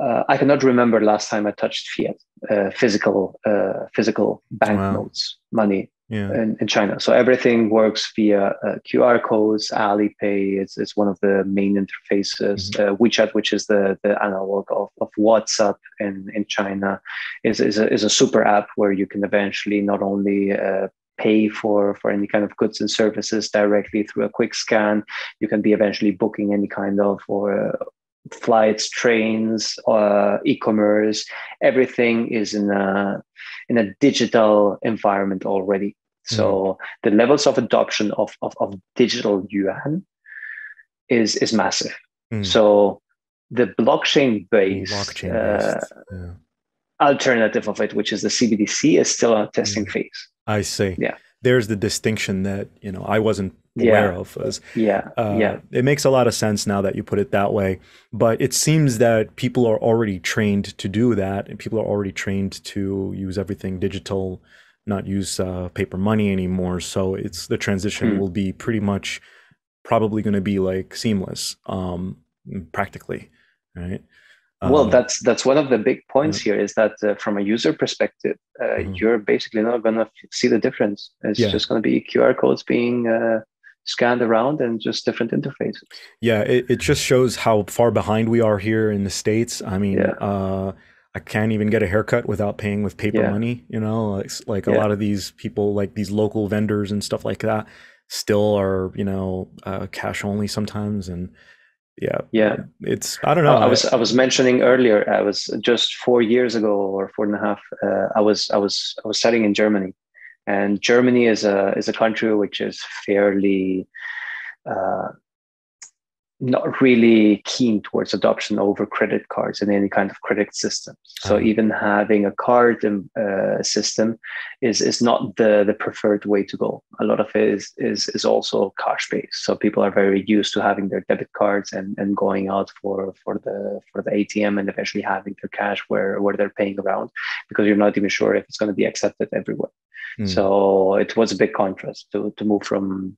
uh, I cannot remember last time I touched fiat, uh, physical uh, physical banknotes, wow. money yeah. in, in China. So everything works via uh, Q R codes, Alipay. It's, it's one of the main interfaces. Mm-hmm. uh, WeChat, which is the, the analog of, of WhatsApp in, in China, is, is, a, is a super app where you can eventually not only uh, pay for for any kind of goods and services directly through a quick scan. You can be eventually booking any kind of or uh, flights, trains, uh, e-commerce. Everything is in a in a digital environment already. Mm-hmm. So the levels of adoption of of, of digital yuan is is massive. Mm-hmm. So the blockchain based, blockchain based uh, yeah. alternative of it, which is the C B D C, is still a testing mm-hmm. phase. I see. Yeah. There's the distinction that, you know, I wasn't aware yeah. of. As, yeah. Uh, yeah. It makes a lot of sense now that you put it that way. But it seems that people are already trained to do that. And people are already trained to use everything digital, not use uh, paper money anymore. So it's the transition hmm. will be pretty much probably going to be like seamless, um, practically. Right. Well, that's that's one of the big points mm-hmm. here is that uh, from a user perspective, uh, mm-hmm. you're basically not going to see the difference. It's yeah. just going to be Q R codes being uh, scanned around and just different interfaces. Yeah, it, it just shows how far behind we are here in the States. I mean, yeah. uh, I can't even get a haircut without paying with paper yeah. money. You know, it's like a yeah. lot of these people, like these local vendors and stuff like that, still are, you know, uh, cash only sometimes. And yeah, yeah, it's I don't know. I was I was mentioning earlier. I was just four years ago or four and a half. Uh, I was I was I was studying in Germany, and Germany is a is a country which is fairly uh, not really keen towards adoption over credit cards and any kind of credit systems. So mm-hmm. even having a card uh, system is is not the the preferred way to go. A lot of it is is is also cash based. So people are very used to having their debit cards and, and going out for for the for the A T M and eventually having their cash where where they're paying around, because you're not even sure if it's going to be accepted everywhere. Mm. So it was a big contrast to to move from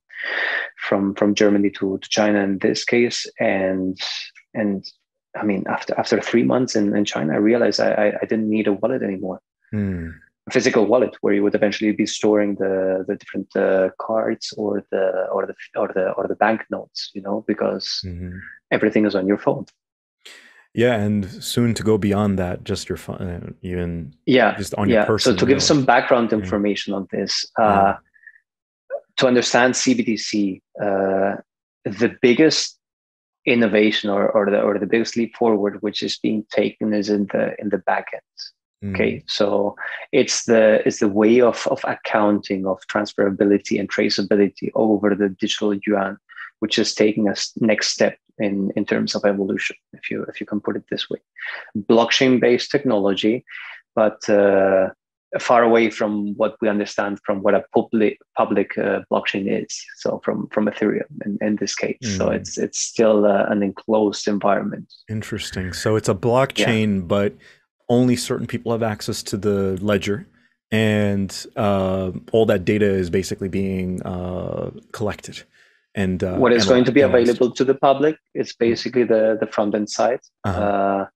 from from Germany to, to China in this case. And and I mean, after after three months in, in China, I realized I, I didn't need a wallet anymore, mm. a physical wallet where you would eventually be storing the the different uh, cards or the or the or the or the banknotes, you know, because mm-hmm. everything is on your phone. Yeah, and soon to go beyond that, just your phone, even yeah, just on yeah. your person. So to give some background information yeah. on this, uh, yeah. to understand C B D C, uh, the biggest innovation or or the or the biggest leap forward which is being taken is in the in the back end. Mm. Okay, so it's the it's the way of, of accounting of transferability and traceability over the digital yuan, which is taking a next step in, in terms of evolution, if you if you can put it this way. Blockchain-based technology, but uh, far away from what we understand from what a public public uh, blockchain is. So from from Ethereum in, in this case. Mm. So it's it's still uh, an enclosed environment. Interesting. So it's a blockchain, yeah. but only certain people have access to the ledger, and uh, all that data is basically being uh, collected. And uh, what is going to be available to the public is basically the the front end side. Uh-huh. Uh,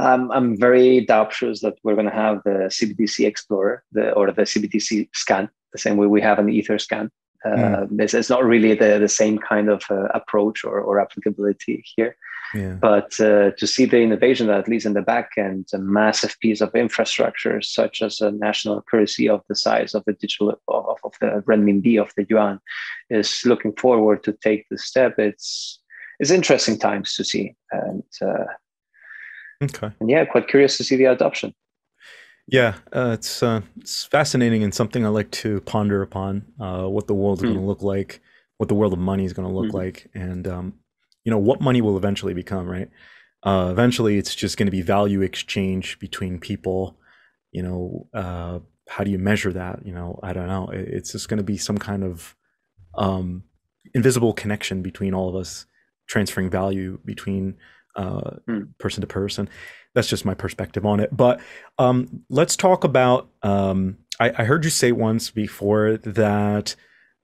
I'm I'm very doubtful that we're going to have the C B D C Explorer, the or the C B D C scan, the same way we have an Ether scan. Uh, mm. it's, it's not really the, the same kind of uh, approach or, or applicability here. Yeah. But uh, to see the innovation that, at least in the back end, a massive piece of infrastructure, such as a national currency of the size of the digital of, of the renminbi, of the yuan, is looking forward to take this step. It's it's interesting times to see, and uh, okay, and yeah, quite curious to see the adoption. Yeah, uh, it's uh, it's fascinating and something I like to ponder upon. Uh, what the world is mm. going to look like, what the world of money is going to look mm. like, and um, you know, what money will eventually become, right? Uh, eventually, it's just going to be value exchange between people. You know, uh, how do you measure that? You know, I don't know. It's just going to be some kind of um, invisible connection between all of us, transferring value between uh, mm. person to person. That's just my perspective on it. But um, let's talk about, um, I, I heard you say once before that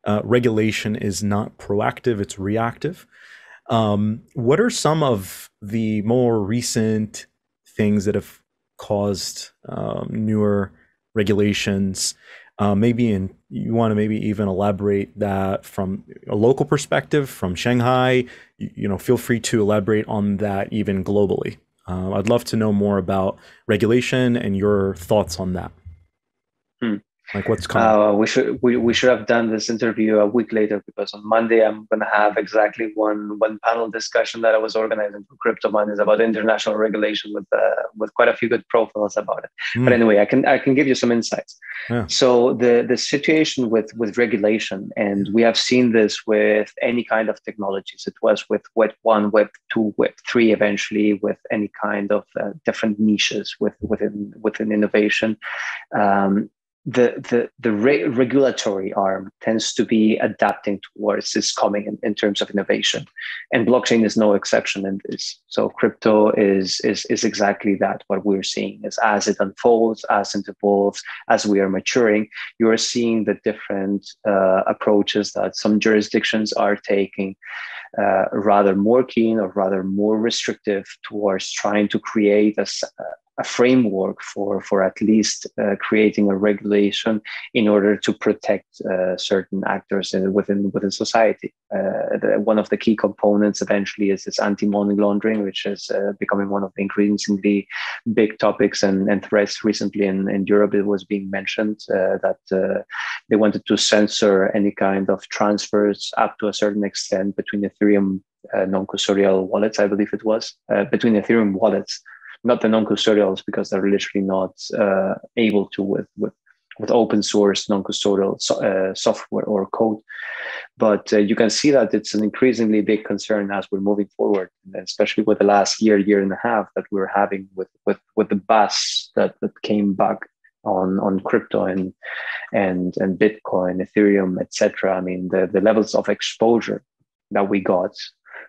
uh, regulation is not proactive, it's reactive. Um, what are some of the more recent things that have caused um, newer regulations? Uh, maybe in, you want to maybe even elaborate that from a local perspective, from Shanghai, you, you know, feel free to elaborate on that even globally. Uh, I'd love to know more about regulation and your thoughts on that. Hmm. Like what's coming? Uh, we should we, we should have done this interview a week later, because on Monday I'm going to have exactly one one panel discussion that I was organizing for Crypto Mondays about international regulation with uh, with quite a few good profiles about it. Mm. But anyway, I can I can give you some insights. Yeah. So the the situation with with regulation, and we have seen this with any kind of technologies. It was with Web one, Web two, Web three, eventually with any kind of uh, different niches with within within innovation. Um, the the, the re regulatory arm tends to be adapting towards this coming in, in terms of innovation. And blockchain is no exception in this. So crypto is, is, is exactly that. What we're seeing is as it unfolds, as it evolves, as we are maturing, you are seeing the different uh, approaches that some jurisdictions are taking, uh, rather more keen or rather more restrictive towards trying to create a uh, a framework for, for at least uh, creating a regulation in order to protect uh, certain actors in, within within society. Uh, the, one of the key components eventually is this anti-money laundering, which is uh, becoming one of the increasingly big topics and, and threats recently in, in Europe. It was being mentioned uh, that uh, they wanted to censor any kind of transfers up to a certain extent between Ethereum uh, non-custodial wallets, I believe it was, uh, between Ethereum wallets. Not the non-custodials, because they're literally not uh, able to with, with with open source non-custodial so, uh, software or code. But uh, you can see that it's an increasingly big concern as we're moving forward, especially with the last year, year and a half that we're having with with, with the buzz that, that came back on on crypto and and and Bitcoin, Ethereum, et cetera. I mean, the, the levels of exposure that we got,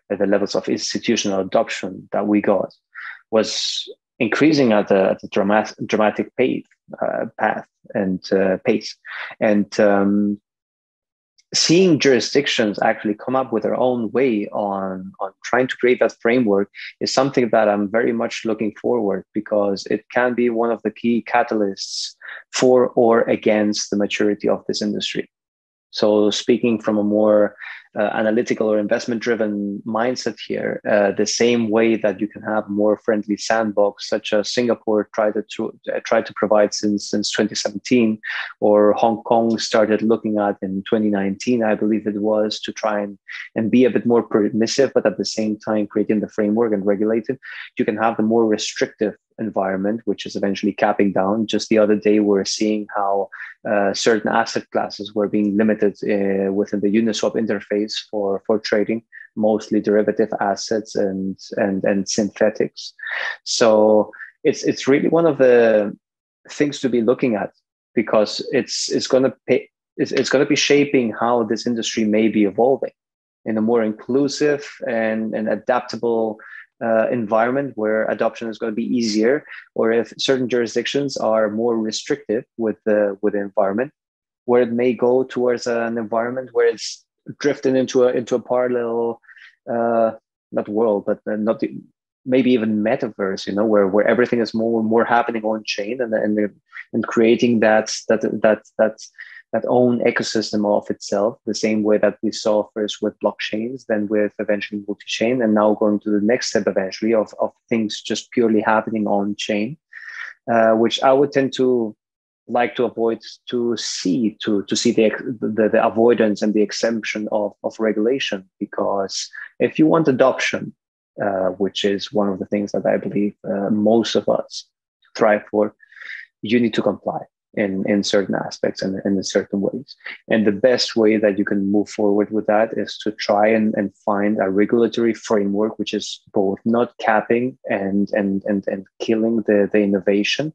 the levels of institutional adoption that we got, was increasing at a, at a dramatic dramatic pace, uh, path and uh, pace, and um, seeing jurisdictions actually come up with their own way on on trying to create that framework is something that I'm very much looking forward, because it can be one of the key catalysts for or against the maturity of this industry. So speaking from a more Uh, analytical or investment-driven mindset here, uh, the same way that you can have more friendly sandbox, such as Singapore tried to uh, tried to provide since since twenty seventeen, or Hong Kong started looking at in twenty nineteen, I believe it was, to try and, and be a bit more permissive, but at the same time creating the framework and regulated. You can have the more restrictive environment, which is eventually capping down. Just the other day, we were seeing how uh, certain asset classes were being limited uh, within the Uniswap interface for, for trading, mostly derivative assets and, and, and synthetics. So it's, it's really one of the things to be looking at, because it's, it's going to pay, it's, it's going to be shaping how this industry may be evolving in a more inclusive and, and adaptable Uh, environment where adoption is going to be easier, or if certain jurisdictions are more restrictive with the with the environment, where it may go towards an environment where it's drifting into a into a parallel, uh, not world, but not the, maybe even metaverse. You know, where where everything is more more happening on chain and and and creating that that that that. that own ecosystem of itself, the same way that we saw first with blockchains, then with eventually multi-chain, and now going to the next step eventually of, of things just purely happening on chain, uh, which I would tend to like to avoid to see, to, to see the, the, the avoidance and the exemption of, of regulation. Because if you want adoption, uh, which is one of the things that I believe uh, most of us thrive for, you need to comply. In, in certain aspects and, and in certain ways. And the best way that you can move forward with that is to try and, and find a regulatory framework which is both not capping and and and, and killing the, the innovation,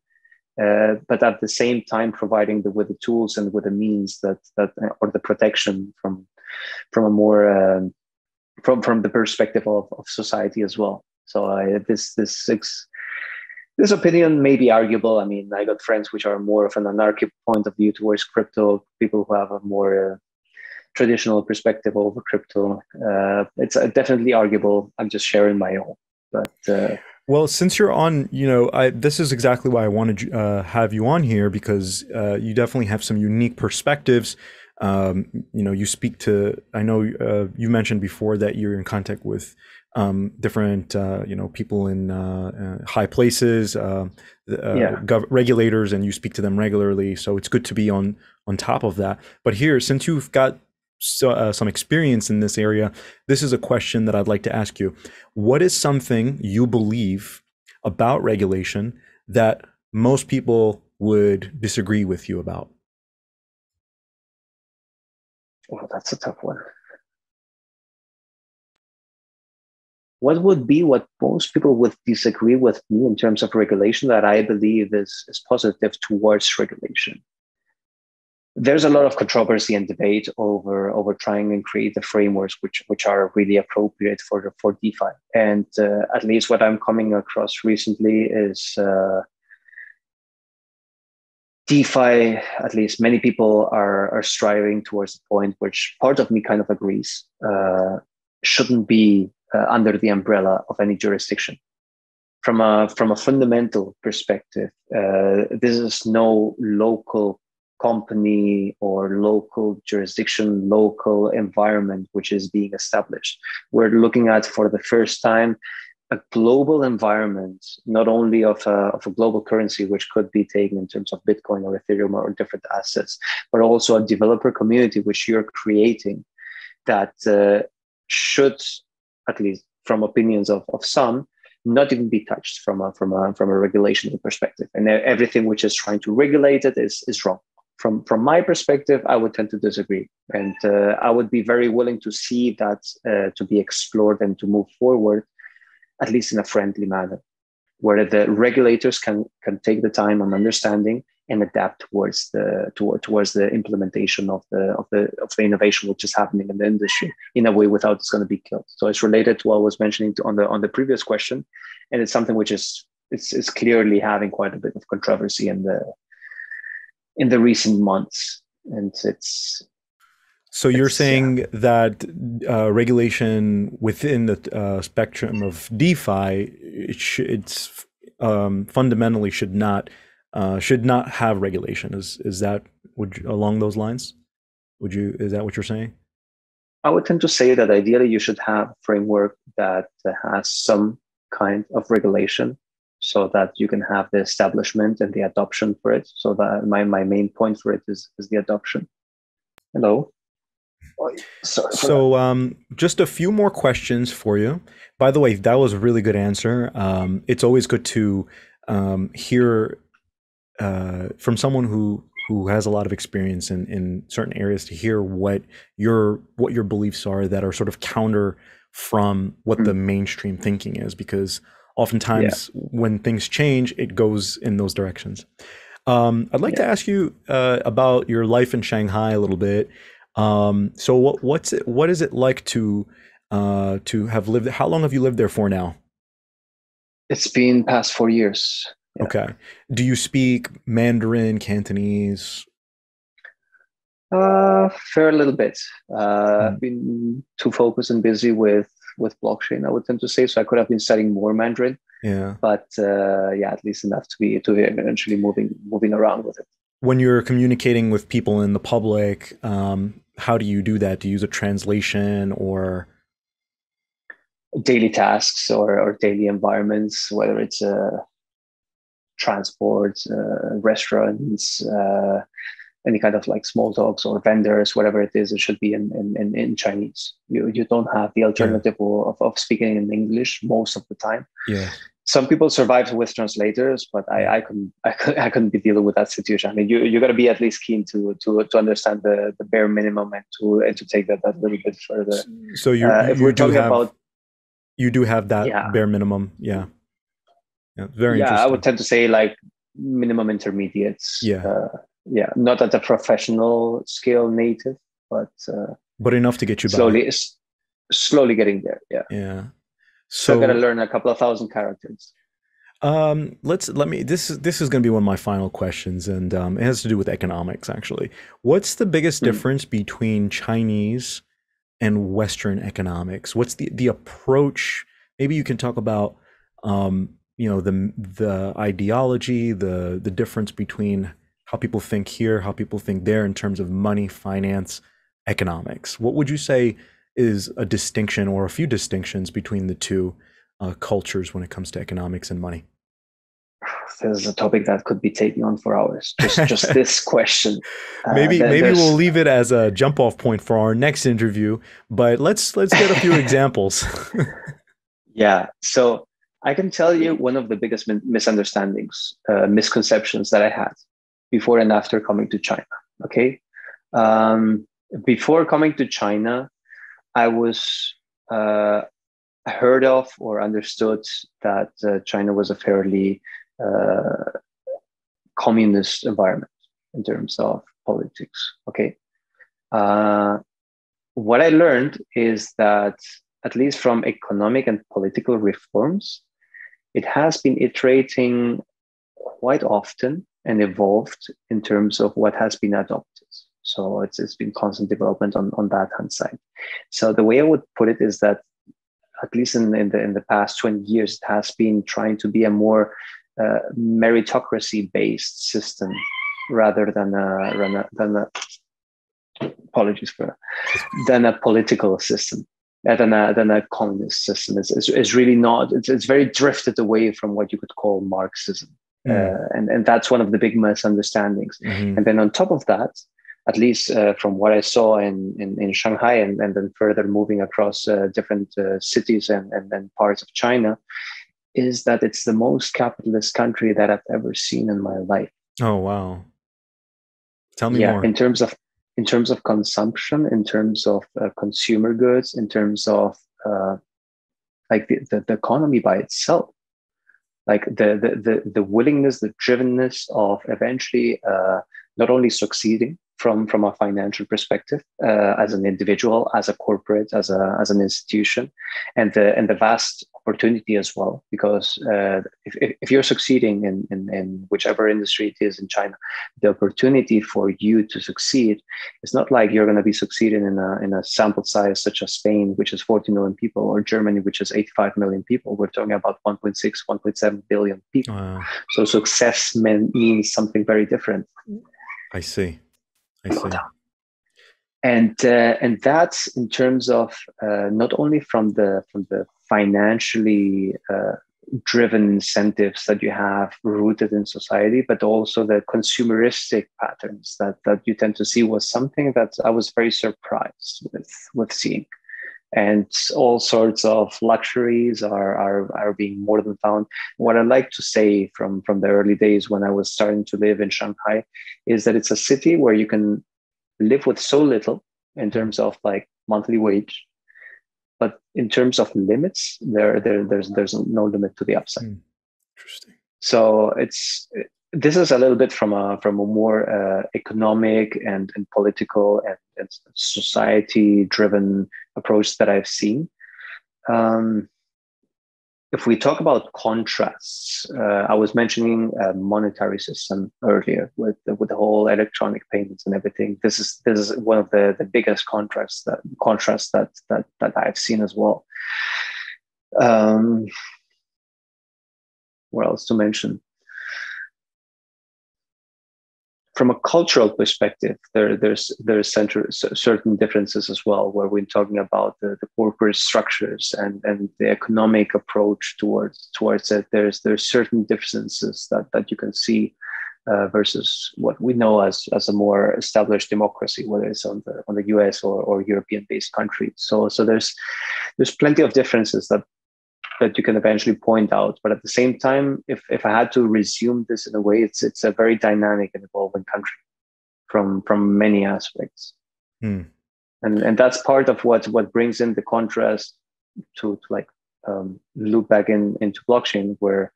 uh, but at the same time providing the, with the tools and with the means that that or the protection from from a more um, from from the perspective of, of society as well. So uh, this this six. This opinion may be arguable. I mean, I got friends which are more of an anarchic point of view towards crypto, people who have a more uh, traditional perspective over crypto. Uh, it's uh, definitely arguable. I'm just sharing my own. But uh, well, since you're on, you know, I, this is exactly why I wanted to uh, have you on here, because uh, you definitely have some unique perspectives. Um, you know, you speak to, I know uh, you mentioned before that you're in contact with Um, different, uh, you know, people in uh, uh, high places, uh, uh, yeah. gov regulators, and you speak to them regularly. So it's good to be on on top of that. But here, since you've got so, uh, some experience in this area, this is a question that I'd like to ask you. What is something you believe about regulation that most people would disagree with you about? Well, that's a tough one. What would be what most people would disagree with me in terms of regulation that I believe is, is positive towards regulation? There's a lot of controversy and debate over, over trying and create the frameworks which, which are really appropriate for, for DeFi. And uh, at least what I'm coming across recently is uh, DeFi, at least many people are, are striving towards the point which part of me kind of agrees, uh, shouldn't be Uh, under the umbrella of any jurisdiction. From a, from a fundamental perspective, uh, this is no local company or local jurisdiction, local environment which is being established. We're looking at, for the first time, a global environment, not only of a, of a global currency, which could be taken in terms of Bitcoin or Ethereum or different assets, but also a developer community which you're creating that uh, should, at least from opinions of, of some, not even be touched from a, from a, from a regulatory perspective. And everything which is trying to regulate it is, is wrong. From, from my perspective, I would tend to disagree. And uh, I would be very willing to see that uh, to be explored and to move forward, at least in a friendly manner, where the regulators can, can take the time on understanding and adapt towards the toward, towards the implementation of the of the of the innovation which is happening in the industry in a way without it's going to be killed. So it's related to what I was mentioning on the on the previous question, and it's something which is it's it's clearly having quite a bit of controversy in the in the recent months, and it's. So you're it's, saying yeah. that uh, regulation within the uh, spectrum of DeFi, it sh it's um, fundamentally should not. Uh, should not have regulation. Is is that would you, along those lines? Would you is that what you're saying? I would tend to say that ideally you should have a framework that has some kind of regulation, so that you can have the establishment and the adoption for it. So that my my main point for it is is the adoption. Hello. Sorry so um, just a few more questions for you. By the way, that was a really good answer. Um, it's always good to um, hear uh, from someone who who has a lot of experience in, in certain areas, to hear what your what your beliefs are that are sort of counter from what mm. the mainstream thinking is, because oftentimes yeah. when things change, it goes in those directions. Um, I'd like yeah. to ask you uh, about your life in Shanghai a little bit. Um, so what what's it, what is it like to uh, to have lived? How long have you lived there for now? It's been past four years. Yeah. Okay. Do you speak Mandarin, Cantonese? Uh, fair little bit. Uh, mm. I've been too focused and busy with with blockchain, I would tend to say, so I could have been studying more Mandarin. Yeah. But uh, yeah, at least enough to be to be eventually moving moving around with it. When you're communicating with people in the public, um, how do you do that? Do you use a translation or daily tasks or, or daily environments, whether it's uh, transport, uh, restaurants, uh, any kind of like small talks or vendors, whatever it is, it should be in in, in Chinese. You you don't have the alternative yeah. of, of speaking in English most of the time. Yeah. Some people survive with translators, but I, I couldn't I couldn't, I couldn't be dealing with that situation. I mean, you you got to be at least keen to to to understand the, the bare minimum and to and to take that that little bit further. So you uh, if you we're talking have, about you do have that yeah. bare minimum, yeah. yeah very yeah, interesting. I would tend to say like minimum intermediates. Yeah. Uh, yeah, not at a professional scale native, but uh, but enough to get you slowly by. S- slowly getting there. Yeah. Yeah. So, so I've got to learn a couple of thousand characters. Um, let's let me. This is this is going to be one of my final questions, and um, it has to do with economics. Actually, what's the biggest mm-hmm. difference between Chinese and Western economics? What's the the approach? Maybe you can talk about um, you know the the ideology, the the difference between how people think here, how people think there in terms of money, finance, economics. What would you say is a distinction or a few distinctions between the two uh, cultures when it comes to economics and money? This is a topic that could be taken on for hours. Just just this question. Uh, maybe there, maybe there's... we'll leave it as a jump off point for our next interview, but let's let's get a few examples. Yeah. So I can tell you one of the biggest misunderstandings, uh, misconceptions that I had before and after coming to China. Okay. Um, before coming to China, I was uh, heard of or understood that uh, China was a fairly uh, communist environment in terms of politics. Okay. Uh, what I learned is that, at least from economic and political reforms, it has been iterating quite often and evolved in terms of what has been adopted. So it's it's been constant development on, on that hand side. So the way I would put it is that, at least in, in the in the past twenty years, it has been trying to be a more uh, meritocracy-based system rather than a, than a, than a apologies for than a political system, than a than a communist system. It's it's, it's really not. It's it's very drifted away from what you could call Marxism, mm. uh, and and that's one of the big misunderstandings. Mm-hmm. And then on top of that, at least uh, from what I saw in, in, in Shanghai and, and then further moving across uh, different uh, cities and, and, and parts of China, is that it's the most capitalist country that I've ever seen in my life. Oh, wow. Tell me yeah, more. In terms of, in terms of consumption, in terms of uh, consumer goods, in terms of uh, like the, the, the economy by itself. Like the, the, the, the willingness, the drivenness of eventually uh, not only succeeding, From, from a financial perspective, uh, as an individual, as a corporate, as a as an institution, and the and the vast opportunity as well. Because uh, if if you're succeeding in, in in whichever industry it is in China, the opportunity for you to succeed is not like you're going to be succeeding in a in a sample size such as Spain, which is forty million people, or Germany, which is eighty-five million people. We're talking about one point six, one point seven billion people. Wow. So success mean, means something very different. I see. I see. And uh, and that's in terms of uh, not only from the from the financially uh, driven incentives that you have rooted in society, but also the consumeristic patterns that that you tend to see was something that I was very surprised with with seeing and all sorts of luxuries are, are, are being more than found. What I like to say from, from the early days when I was starting to live in Shanghai is that it's a city where you can live with so little in terms of like monthly wage, but in terms of limits, there, there there's there's no limit to the upside. Mm, interesting. So it's this is a little bit from a from a more uh, economic and, and political and, and society-driven approach that I've seen. Um, if we talk about contrasts, uh, I was mentioning a monetary system earlier with the, with the whole electronic payments and everything. This is this is one of the, the biggest contrasts that contrasts that that that I've seen as well. Um, what else to mention? From a cultural perspective, there, there's there's center, certain differences as well, where we're talking about the, the corporate structures and, and the economic approach towards towards it. There's there's certain differences that, that you can see uh, versus what we know as as a more established democracy, whether it's on the on the U S or, or European based countries. So so there's there's plenty of differences that that you can eventually point out. But at the same time, if, if I had to resume this in a way, it's it's a very dynamic and evolving country from from many aspects. Mm. And and that's part of what, what brings in the contrast to, to like um, loop back in into blockchain, where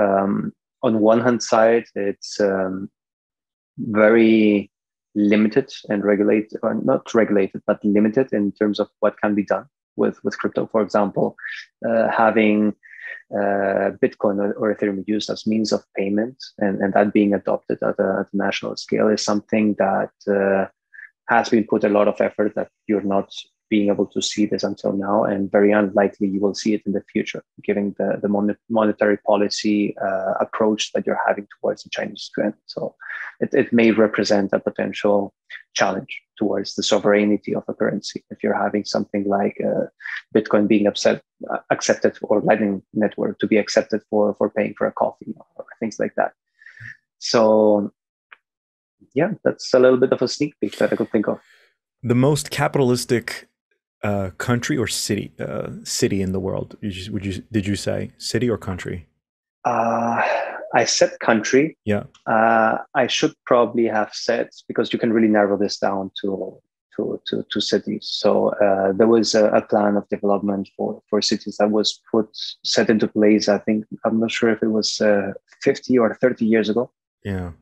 um, on one hand side, it's um, very limited and regulated, or not regulated, but limited in terms of what can be done with with crypto. For example, uh, having uh, Bitcoin or, or Ethereum used as means of payment and, and that being adopted at a, at a national scale is something that uh, has been put a lot of effort that you're not being able to see this until now, and very unlikely you will see it in the future, given the, the mon monetary policy uh, approach that you're having towards the Chinese trend. So it, it may represent a potential challenge towards the sovereignty of a currency if you're having something like uh, Bitcoin being upset, uh, accepted, or Lightning Network to be accepted for, for paying for a coffee or things like that. So yeah, that's a little bit of a sneak peek that I could think of. The most capitalistic uh, country or city uh, city in the world, would you, would you, did you say city or country? Uh, I said country. Yeah. Uh, I should probably have said, because you can really narrow this down to to to, to cities. So uh, there was a, a plan of development for, for cities that was put set into place. I think I'm not sure if it was uh, fifty or thirty years ago. Yeah.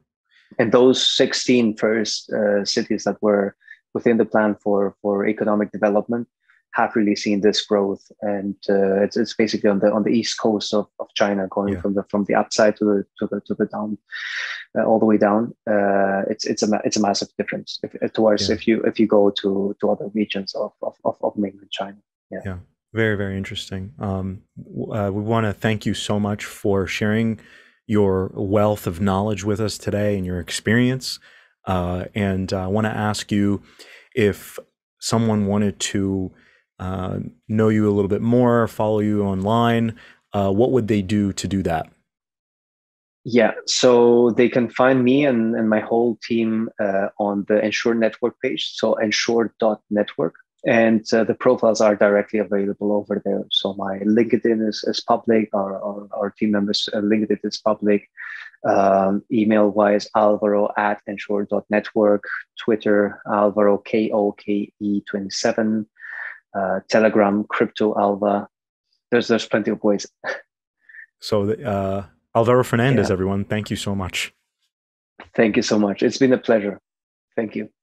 And those sixteen first uh, cities that were within the plan for for economic development have really seen this growth, and uh, it's it's basically on the on the east coast of, of China, going yeah. from the from the upside to the to the to the down, uh, all the way down. Uh, it's it's a it's a massive difference if, towards yeah. if you if you go to to other regions of of of, of mainland China. Yeah. yeah, very very interesting. Um, uh, we want to thank you so much for sharing your wealth of knowledge with us today and your experience. Uh, and I want to ask you, if someone wanted to uh, know you a little bit more, follow you online, uh, what would they do to do that? Yeah, so they can find me and, and my whole team uh, on the Nsure Network page, so nsure dot network. And uh, the profiles are directly available over there. So my LinkedIn is, is public, our, our, our team members' uh, LinkedIn is public. Um, email-wise, alvaro at nsure dot network. Twitter, Alvaro, K O K E twenty-seven. Uh, Telegram, Crypto Alva. There's, there's plenty of ways. So the, uh, Alvaro Fernandez, yeah. everyone, thank you so much. Thank you so much. It's been a pleasure. Thank you.